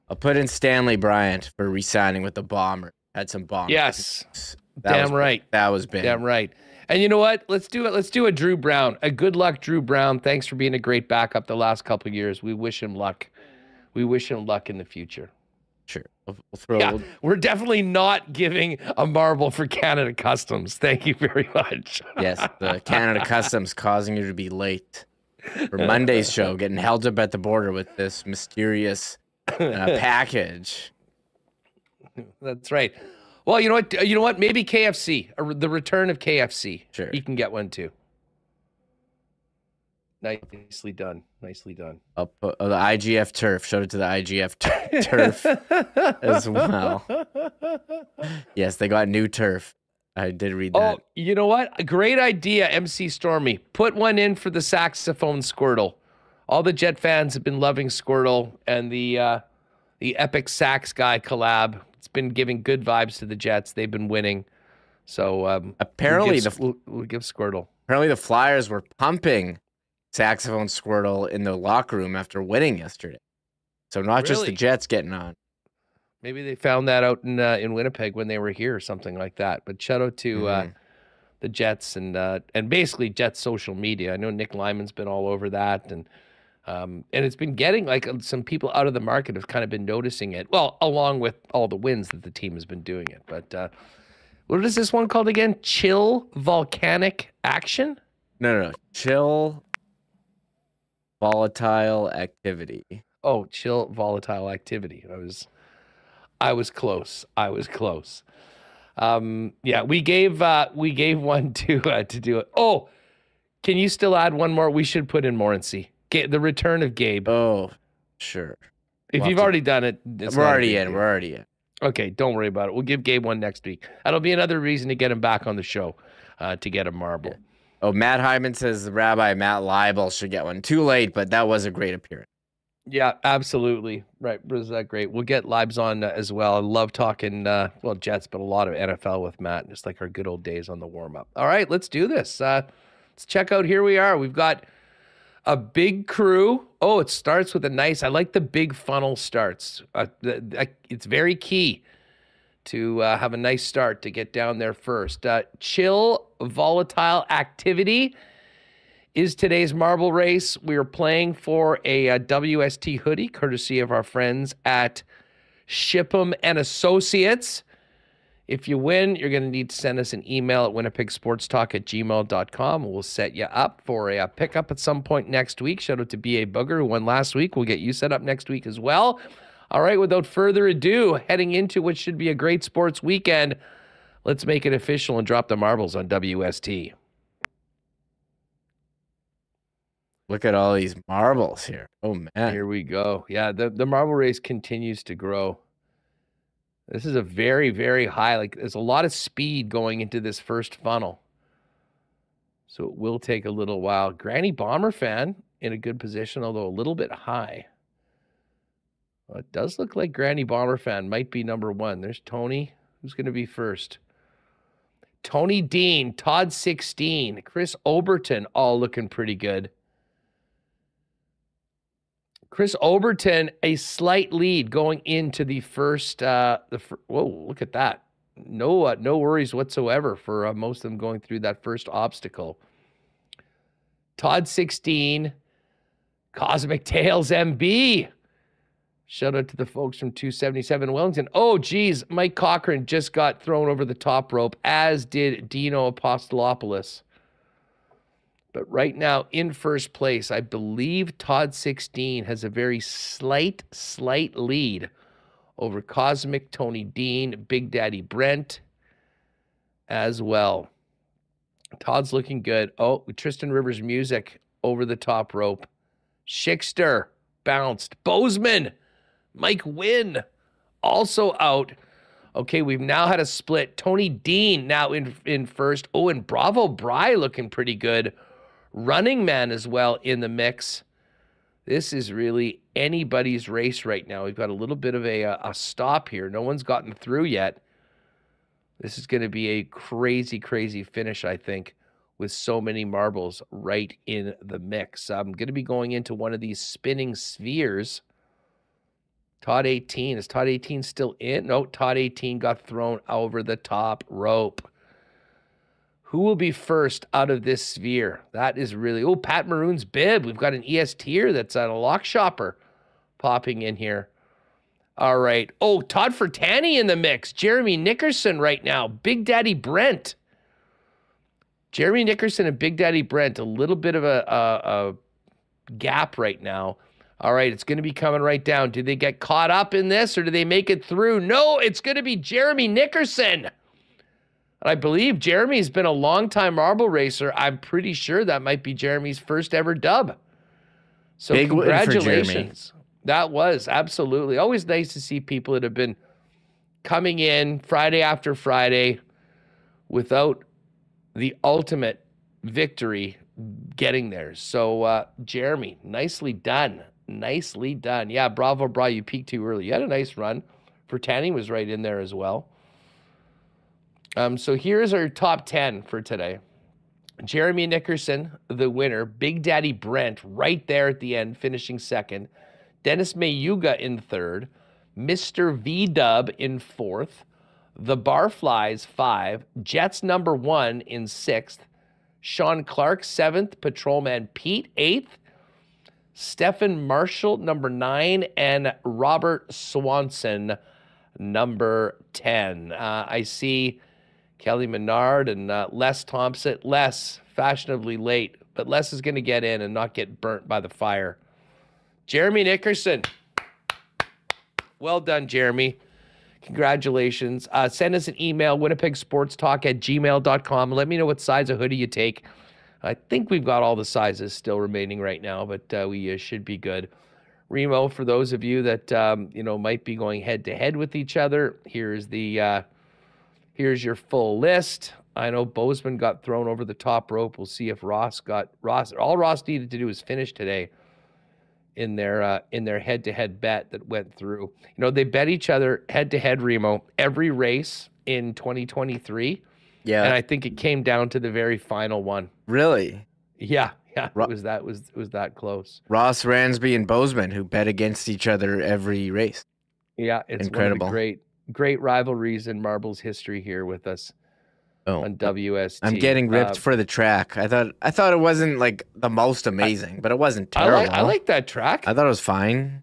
I'll put in Stanley Bryant for re-signing with the Bombers. Had some bombers. Yes. Damn right. And you know what? Let's do it. Let's do a Drew Brown. A good luck, Drew Brown. Thanks for being a great backup the last couple of years. We wish him luck. We wish him luck in the future. Sure. We're definitely not giving a marble for Canada Customs. Thank you very much. Yes, the Canada Customs causing you to be late for Monday's show, getting held up at the border with this mysterious package. That's right. Well, you know what? Maybe KFC, the return of KFC. Sure. You can get one too. Nicely done. I'll put, the IGF turf. Shout out to the IGF turf as well. Yes, they got new turf. I did read that. Oh, you know what? A great idea, MC Stormy. Put one in for the saxophone Squirtle. All the Jet fans have been loving Squirtle and the epic sax guy collab. It's been giving good vibes to the Jets. They've been winning. So apparently we'll give Squirtle. Apparently the Flyers were pumping saxophone Squirtle in the locker room after winning yesterday. So not just the Jets getting on. Maybe they found that out in Winnipeg when they were here or something like that. But shout out to the Jets and basically Jets social media. I know Nick Lyman's been all over that, and it's been getting like some people out of the market have kind of been noticing it. Well, along with all the wins that the team has been doing it. But what is this one called again? Chill Volcanic Action? No. Chill Volatile Activity. Oh, Chill Volatile Activity. I was close. Yeah, we gave one to do it. Oh, can you still add one more? We should put in Morency. The return of Gabe. Oh, sure. If you've already done it, we're already in. Okay, don't worry about it. We'll give Gabe one next week. That'll be another reason to get him back on the show, to get a marble. Yeah. Oh, Matt Hyman says Rabbi Matt Leibel should get one. Too late, but that was a great appearance. Yeah, absolutely. Right. Was that great? We'll get Libs on as well. I love talking, well, Jets, but a lot of NFL with Matt, just like our good old days on the warm-up. All right, let's do this. Let's check out. Here we are. We've got a big crew. Oh, it starts with a nice, I like the big funnel starts. It's very key to have a nice start to get down there first. Chill Volatile Activity is today's marble race. We are playing for a WST hoodie, courtesy of our friends at Shipham and Associates. If you win, you're going to need to send us an email at winnipegsportstalk@gmail.com. We'll set you up for a pickup at some point next week. Shout out to B.A. Booger, who won last week. We'll get you set up next week as well. All right, without further ado, heading into what should be a great sports weekend, let's make it official and drop the marbles on WST. Look at all these marbles here. Oh, man. Here we go. Yeah, the marble race continues to grow. This is a very, very high. Like, there's a lot of speed going into this first funnel. So it will take a little while. Granny Bomber fan in a good position, although a little bit high. Well, it does look like Granny Bomber fan might be number one. There's Tony. Who's going to be first? Tony Dean, Todd 16, Chris Oberton, all looking pretty good. Chris Oberton, a slight lead going into the first. Whoa, look at that! No worries whatsoever for most of them going through that first obstacle. Todd 16, Cosmic Tales MB. Shout out to the folks from 277 Wellington. Oh, geez, Mike Cochran just got thrown over the top rope, as did Dino Apostolopoulos. But right now, in first place, I believe Todd 16 has a very slight lead over Cosmic, Tony Dean, Big Daddy Brent as well. Todd's looking good. Oh, Tristan Rivers Music over the top rope. Schickster bounced. Bozeman, Mike Wynn also out. Okay, we've now had a split. Tony Dean now in first. Oh, and Bravo Bry looking pretty good. Running Man as well in the mix. This is really anybody's race right now. We've got a little bit of a stop here. No one's gotten through yet. This is going to be a crazy, crazy finish, I think, with so many marbles right in the mix. I'm going to be going into one of these spinning spheres. Todd 18. Is Todd 18 still in? No, Todd 18 got thrown over the top rope. Who will be first out of this sphere? That is really... Oh, Pat Maroon's bib. We've got an ESTer that's on a lock shopper popping in here. All right. Oh, Todd Fertani in the mix. Jeremy Nickerson right now. Big Daddy Brent. Jeremy Nickerson and Big Daddy Brent. A little bit of a gap right now. All right. It's going to be coming right down. Do they get caught up in this or do they make it through? No, it's going to be Jeremy Nickerson. I believe Jeremy's been a long-time marble racer. I'm pretty sure that might be Jeremy's first ever dub. So big congratulations. That was absolutely always nice to see people that have been coming in Friday after Friday without the ultimate victory getting there. So Jeremy, nicely done. Nicely done. Yeah, Bravo, Bra, you peaked too early. You had a nice run. Fertani was right in there as well. So here's our top 10 for today. Jeremy Nickerson, the winner. Big Daddy Brent right there at the end, finishing second. Dennis Mayuga in third. Mr. V-Dub in fourth, the Barflies five, Jets number one in sixth, Sean Clark seventh, Patrolman Pete eighth, Stephen Marshall number nine, and Robert Swanson number 10. I see Kelly Menard and Les Thompson. Les, fashionably late, but Les is going to get in and not get burnt by the fire. Jeremy Nickerson. Well done, Jeremy. Congratulations. Send us an email, winnipegsportstalk@gmail.com. Let me know what size of hoodie you take. I think we've got all the sizes still remaining right now, but we should be good. Remo, for those of you that you know might be going head-to-head with each other, here's the here's your full list. I know Bozeman got thrown over the top rope. We'll see if Ross got Ross. All Ross needed to do was finish today in their head-to-head bet that went through. You know, they bet each other head-to-head, Remo, every race in 2023. Yeah. And I think it came down to the very final one. Really? Yeah. Yeah. It was that close. Ross Ransby and Bozeman, who bet against each other every race. Yeah. It's incredible. One of the great rivalries in Marbles history here with us on WST. I'm getting ripped for the track. I thought it wasn't like the most amazing, but it wasn't terrible. I like that track. I thought it was fine.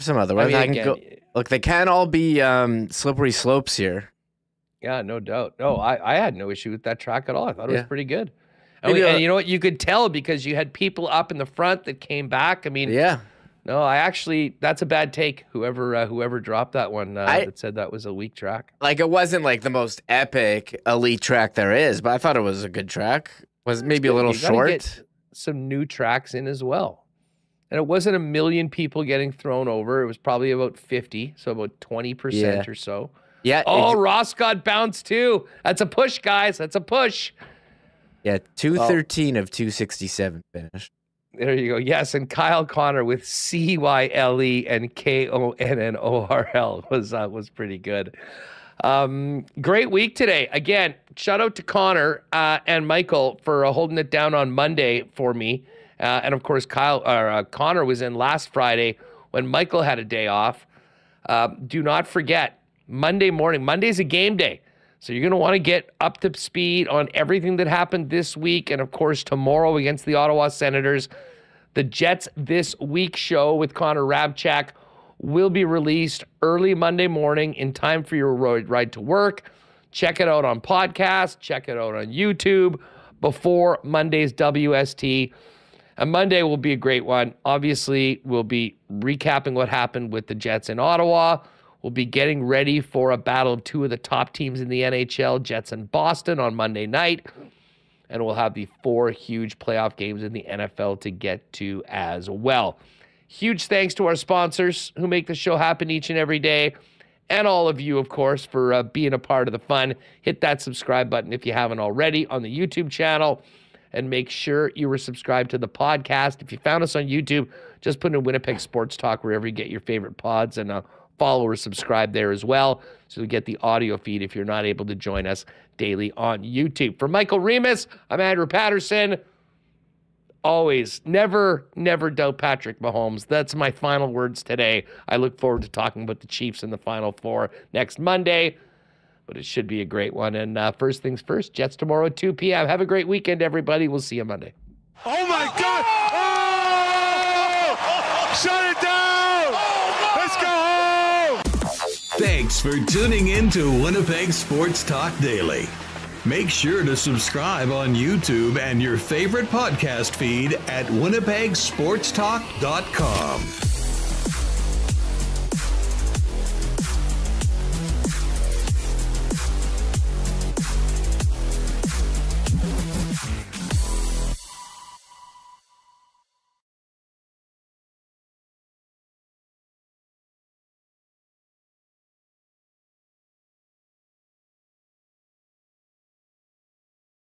Some other ones. Look, they can all be slippery slopes here. Yeah, no doubt. No, I had no issue with that track at all. I thought it was pretty good. And you know what? You could tell because you had people up in the front that came back. I mean, yeah. No, I actually, that's a bad take. Whoever dropped that one that said that was a weak track. Like, it wasn't like the most epic elite track there is, but I thought it was a good track. Was maybe a little short. Get some new tracks in as well. And it wasn't a million people getting thrown over. It was probably about 50, so about 20% or so. Yeah. Oh, Ross got bounced too. That's a push, guys. That's a push. Yeah, 213 of 267 finish. There you go. Yes, and Kyle Connor with C-Y-L-E and K-O-N-N-O-R-L was pretty good. Great week today. Again, shout out to Connor and Michael for holding it down on Monday for me. And, of course, Connor was in last Friday when Michael had a day off. Do not forget, Monday morning. Monday's a game day. So you're going to want to get up to speed on everything that happened this week. And, of course, tomorrow against the Ottawa Senators. The Jets This Week show with Connor Rabchak will be released early Monday morning in time for your ride to work. Check it out on podcast. Check it out on YouTube before Monday's WST. And Monday will be a great one. Obviously, we'll be recapping what happened with the Jets in Ottawa. We'll be getting ready for a battle of two of the top teams in the NHL, Jets and Boston, on Monday night. And we'll have the four huge playoff games in the NFL to get to as well. Huge thanks to our sponsors who make the show happen each and every day. And all of you, of course, for being a part of the fun. Hit that subscribe button if you haven't already on the YouTube channel. And make sure you were subscribed to the podcast. If you found us on YouTube, just put in Winnipeg Sports Talk wherever you get your favorite pods and follow or subscribe there as well, so you get the audio feed if you're not able to join us daily on YouTube. For Michael Remis, I'm Andrew Patterson. Always, never doubt Patrick Mahomes. That's my final words today. I look forward to talking about the Chiefs in the Final Four next Monday, but it should be a great one. And first things first, Jets tomorrow at 2 p.m. Have a great weekend, everybody. We'll see you Monday. Oh, my God! Oh! Shut it down! Thanks for tuning in to Winnipeg Sports Talk Daily. Make sure to subscribe on YouTube and your favorite podcast feed at winnipegsportstalk.com.